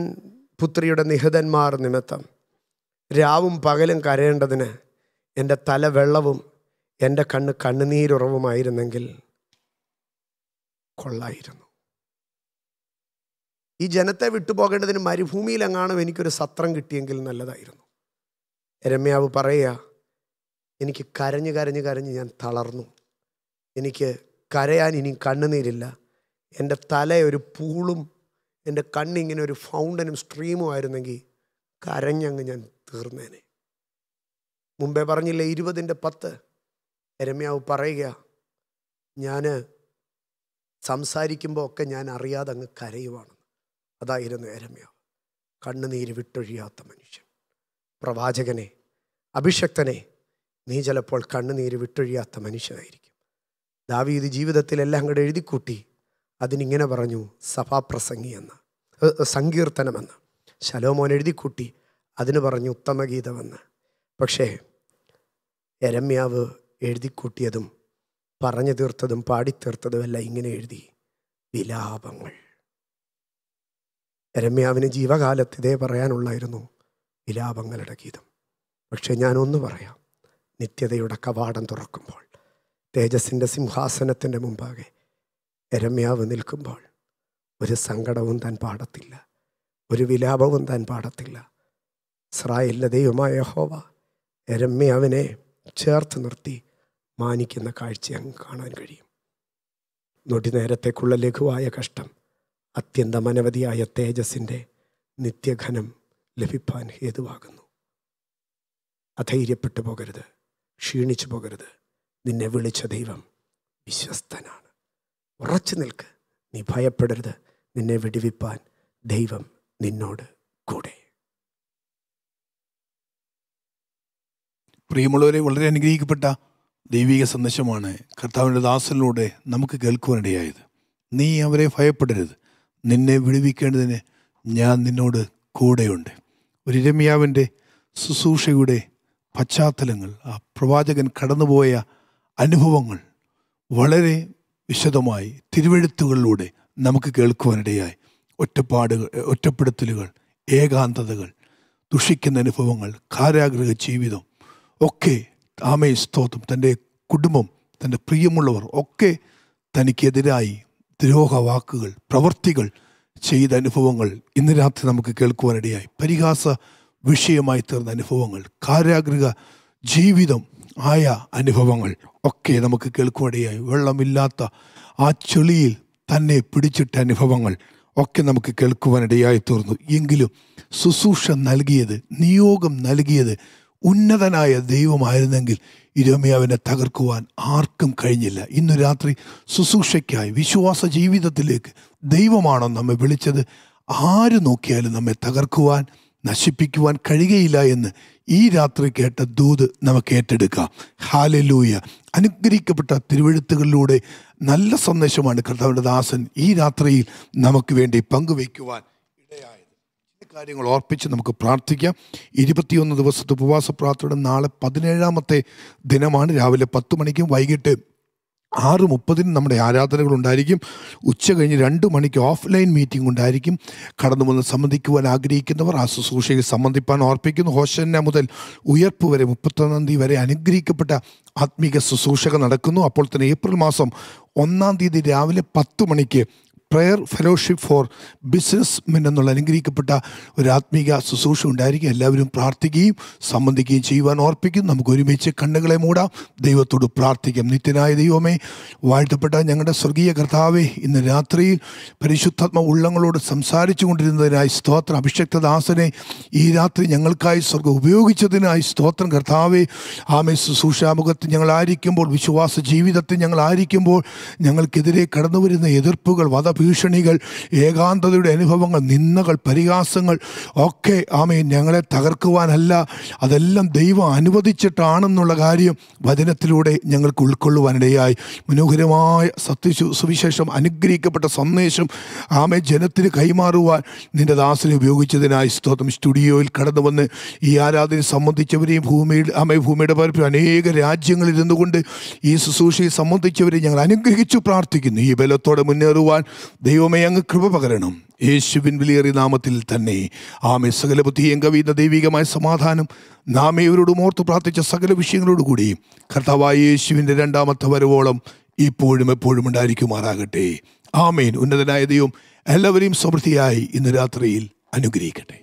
പുത്രിയുടെ നിഹതന്മാർ നിമിത്തം രാവും പകലും കരയേണ്ടതിന് എൻ്റെ തല വെള്ളവും എൻ്റെ കണ്ണ് കണ്ണുനീരുറവുമായിരുന്നെങ്കിൽ കൊള്ളായിരുന്നു. ഈ ജനത്തെ വിട്ടുപോകേണ്ടതിന് മരുഭൂമിയിലെങ്ങാനും എനിക്കൊരു സത്രം കിട്ടിയെങ്കിൽ നല്ലതായിരുന്നു. യെരമ്യാവ് പറയുക, എനിക്ക് കരഞ്ഞ് ഞാൻ തളർന്നു. എനിക്ക് കരയാൻ ഇനി കണ്ണുനീരില്ല. എൻ്റെ തല ഒരു പൂളും എൻ്റെ കണ്ണിങ്ങനെ ഒരു ഫൗണ്ടനും സ്ട്രീമും ആയിരുന്നെങ്കിൽ കരഞ്ഞങ്ങ് ഞാൻ തീർന്നേനെ. മുമ്പേ പറഞ്ഞില്ലേ 20:10 യെരമ്യാവ് പറയുക, ഞാൻ സംസാരിക്കുമ്പോൾ ഒക്കെ ഞാൻ അറിയാതെ അങ്ങ് കരയുവാണ്. അതായിരുന്നു യെരമ്യാവ്, കണ്ണുനീര് വിട്ടൊഴിയാത്ത മനുഷ്യൻ. പ്രവാചകനെ, അഭിഷക്തനെ, നീ ചിലപ്പോൾ കണ്ണുനീര് വിട്ടൊഴിയാത്ത മനുഷ്യനായിരിക്കും. ദാവീദ് ജീവിതത്തിലെല്ലാം കൂടെ എഴുതിക്കൂട്ടി അതിനിങ്ങനെ പറഞ്ഞു, സഭാപ്രസംഗി എന്ന്, സങ്കീർത്തനമെന്ന്. ശലോമോൻ എഴുതിക്കൂട്ടി അതിന് പറഞ്ഞു ഉത്തമഗീതമെന്ന്. പക്ഷേ യെരമ്യാവ് എഴുതിക്കൂട്ടിയതും പറഞ്ഞു തീർത്തതും പാടിത്തീർത്തതുമെല്ലാം ഇങ്ങനെ എഴുതി, വിലാപങ്ങൾ. യെരമ്യാവിന് ജീവകാലത്ത് ഇതേ പറയാനുള്ളായിരുന്നു, വിലാപങ്ങളുടെ ഗീതം. പക്ഷേ ഞാനൊന്ന് പറയാം, നിത്യതയുടെ കവാടം തുറക്കുമ്പോൾ, തേജസ്സിൻ്റെ സിംഹാസനത്തിൻ്റെ മുമ്പാകെ യെരമ്യാവ് നിൽക്കുമ്പോൾ ഒരു സങ്കടവും താൻ പാടത്തില്ല, ഒരു വിലാപവും താൻ പാടത്തില്ല. ഇസ്രായേലിലെ ദൈവമായ യഹോവ യെരമ്യാവിനെ ചേർത്ത് നിർത്തി മാനിക്കുന്ന കാഴ്ച അങ്ങ് കാണാൻ കഴിയും. നൊടി നേരത്തേക്കുള്ള ലഘുവായ കഷ്ടം അത്യന്തമനവധിയായ തേജസ്സിൻ്റെ നിത്യഘനം ലഭിപ്പാൻ ഹേതുവാകുന്നു. അധൈര്യപ്പെട്ടു പോകരുത്, ക്ഷീണിച്ചു പോകരുത്. നിന്നെ വിളിച്ച ദൈവം വിശ്വസ്തനാണ്. ഉറച്ചു നിൽക്ക്, നീ ഭയപ്പെടരുത്. നിന്നെ വിടുവിപ്പാൻ ദൈവം നിന്നോട് കൂടെ. പ്രിയമുള്ളവരെ, വളരെ അനുഗ്രഹിക്കപ്പെട്ട ദൈവിക സന്ദേശമാണ് കർത്താവിൻ്റെ ദാസനിലൂടെ നമുക്ക് കേൾക്കുവാനിടയായത്. നീ അവരെ ഭയപ്പെടരുത്, നിന്നെ വിടുവിക്കേണ്ടതിന് ഞാൻ നിന്നോട് കൂടെയുണ്ട്. ഒരു യെരമ്യാവിൻ്റെ ശുശ്രൂഷയുടെ പശ്ചാത്തലങ്ങൾ, ആ പ്രവാചകൻ കടന്നുപോയ അനുഭവങ്ങൾ വളരെ വിശദമായി തിരുവെഴുത്തുകളിലൂടെ നമുക്ക് കേൾക്കുവാനിടയായി. ഒറ്റപ്പെടുത്തലുകൾ, ഏകാന്തതകൾ, ദുഷിക്കുന്ന അനുഭവങ്ങൾ, കാരാഗ്രഹ ജീവിതം ഒക്കെ, ആമേ സ്തോത്രം, തൻ്റെ കുടുംബം, തൻ്റെ പ്രിയമുള്ളവർ ഒക്കെ തനിക്കെതിരായി ദ്രോഹവാക്കുകൾ, പ്രവൃത്തികൾ ചെയ്ത അനുഭവങ്ങൾ ഇന്ന് രാത്രി നമുക്ക് കേൾക്കുവാനിടയായി. പരിഹാസ വിഷയമായി തീർന്ന അനുഭവങ്ങൾ, കാരാഗ്രഹ ജീവിതം ആയ അനുഭവങ്ങൾ ഒക്കെ നമുക്ക് കേൾക്കുവാനിടയായി. വെള്ളമില്ലാത്ത ആ ചെളിയിൽ തന്നെ പിടിച്ചിട്ട അനുഭവങ്ങൾ ഒക്കെ നമുക്ക് കേൾക്കുവാനിടയായി തീർന്നു. എങ്കിലും ശുശ്രൂഷ നൽകിയത്, നിയോഗം നൽകിയത് ഉന്നതനായ ദൈവമായിരുന്നെങ്കിൽ യെരമ്യാവിനെ തകർക്കുവാൻ ആർക്കും കഴിഞ്ഞില്ല. ഇന്ന് രാത്രി ശുശ്രൂഷയ്ക്കായി, വിശ്വാസ ജീവിതത്തിലേക്ക് ദൈവമാണോ നമ്മെ വിളിച്ചത്? ആര് നോക്കിയാലും നമ്മെ തകർക്കുവാൻ, നശിപ്പിക്കുവാൻ കഴിയുകയില്ല എന്ന് ഈ രാത്രി കേട്ട ദൂത് നമുക്ക് ഏറ്റെടുക്കാം. ഹാലലൂയ. അനുഗ്രഹിക്കപ്പെട്ട തിരുവെഴുത്തുകളിലൂടെ നല്ല സന്ദേശമാണ് കർത്താവിൻ്റെ ദാസൻ ഈ രാത്രിയിൽ നമുക്ക് വേണ്ടി പങ്കുവയ്ക്കുവാൻ ഇടയായത്. ഈ കാര്യങ്ങൾ ഓർപ്പിച്ച് നമുക്ക് പ്രാർത്ഥിക്കാം. 21 ദിവസത്തെ ഉപവാസ പ്രാർത്ഥനയുടെ നാളെ 17-ാമത്തെ ദിനമാണ്. രാവിലെ 10 മണിക്കും വൈകിട്ട് 6:30 നമ്മുടെ ആരാധനകൾ ഉണ്ടായിരിക്കും. ഉച്ച കഴിഞ്ഞ് 2 മണിക്ക് ഓഫ്ലൈൻ മീറ്റിംഗ് ഉണ്ടായിരിക്കും. കടന്നു വന്ന് സംബന്ധിക്കുവാൻ ആഗ്രഹിക്കുന്നവർ ആ ശുശ്രൂഷയിൽ സംബന്ധിപ്പാൻ ഓർപ്പിക്കുന്നു. ഹോശന്ന മുതൽ ഉയർപ്പ് വരെ 31 തീയതി വരെ അനുഗ്രഹിക്കപ്പെട്ട ആത്മീക ശുശ്രൂഷ നടക്കുന്നു. അപ്പോൾ തന്നെ ഏപ്രിൽ മാസം 1-ാം തീയതി രാവിലെ 10 മണിക്ക് prayer fellowship for business men എന്നുള്ള അനുഗ്രഹിക്കപ്പെട്ട ഒരു ആത്മീക ശുശ്രൂഷ ഉണ്ടായിരിക്കും. എല്ലാവരും പ്രാർത്ഥിക്കുകയും സംബന്ധിക്കുകയും ചെയ്യുവാൻ ഓർപ്പിക്കും. നമുക്ക് ഒരുമിച്ച് കണ്ണുകളെ മൂടാം, ദൈവത്തോട് പ്രാർത്ഥിക്കാം. നിത്യനായ ദൈവമേ, വാഴ്ത്തപ്പെട്ട ഞങ്ങളുടെ സ്വർഗീയ കർത്താവേ, ഇന്ന് രാത്രിയിൽ പരിശുദ്ധാത്മ ഉള്ളങ്ങളോട് സംസാരിച്ചു കൊണ്ടിരുന്നതിനായി സ്തോത്രം. അഭിഷക്തദാസനെ ഈ രാത്രി ഞങ്ങൾക്കായി സ്വർഗം ഉപയോഗിച്ചതിനായി സ്തോത്രം കർത്താവേ. ആമേ. ശുശ്രൂഷാമുഖത്ത് ഞങ്ങളായിരിക്കുമ്പോൾ, വിശ്വാസ ജീവിതത്തിൽ ഞങ്ങളായിരിക്കുമ്പോൾ, ഞങ്ങൾക്കെതിരെ കടന്നുവരുന്ന എതിർപ്പുകൾ, ഭീഷണികൾ, ഏകാന്തതയുടെ അനുഭവങ്ങൾ, നിന്ദകൾ, പരിഹാസങ്ങൾ ഒക്കെ ആമേൻ ഞങ്ങളെ തകർക്കുവാനല്ല, അതെല്ലാം ദൈവം അനുവദിച്ചിട്ടാണെന്നുള്ള കാര്യം വചനത്തിലൂടെ ഞങ്ങൾക്ക് ഉൾക്കൊള്ളുവാനിടയായി. മനോഹരമായ സത്യസുവിശേഷം, അനുഗ്രഹിക്കപ്പെട്ട സന്ദേശം ആമേൻ ജനത്തിന് കൈമാറുവാൻ നിൻ്റെ ദാസനെ ഉപയോഗിച്ചതിനായി സ്തോത്രം. സ്റ്റുഡിയോയിൽ കടന്നു വന്ന് ഈ ആരാധനയെ സംബന്ധിച്ചവരെയും ഭൂമിയുടെ പരപ്പിൽ അനേക രാജ്യങ്ങളിൽ ഇരുന്നു കൊണ്ട് ഈ ശുശ്രൂഷയെ സംബന്ധിച്ചവരെയും ഞങ്ങൾ അനുഗ്രഹിച്ചു പ്രാർത്ഥിക്കുന്നു. ഈ ബലത്തോടെ മുന്നേറുവാൻ ദൈവമേ അങ്ങ് കൃപ പകരണം. യേശുവിൻ വിലയേറിയ നാമത്തിൽ തന്നെ ആമേ. സകല ബുദ്ധിയും കവിയുന്ന ദൈവികമായ സമാധാനം നാം ഇവരോടും ഓർത്ത് പ്രാർത്ഥിച്ച സകല വിഷയങ്ങളോടുകൂടി കർത്താവായ യേശുവിൻ്റെ രണ്ടാമത്തെ വരവോളം ഇപ്പോഴും എപ്പോഴും ഉണ്ടായിരിക്കുമാറാകട്ടെ. ആമേൻ. ഉന്നതനായ ദൈവം എല്ലാവരെയും സമൃദ്ധിയായി ഇന്ന് രാത്രിയിൽ അനുഗ്രഹിക്കട്ടെ.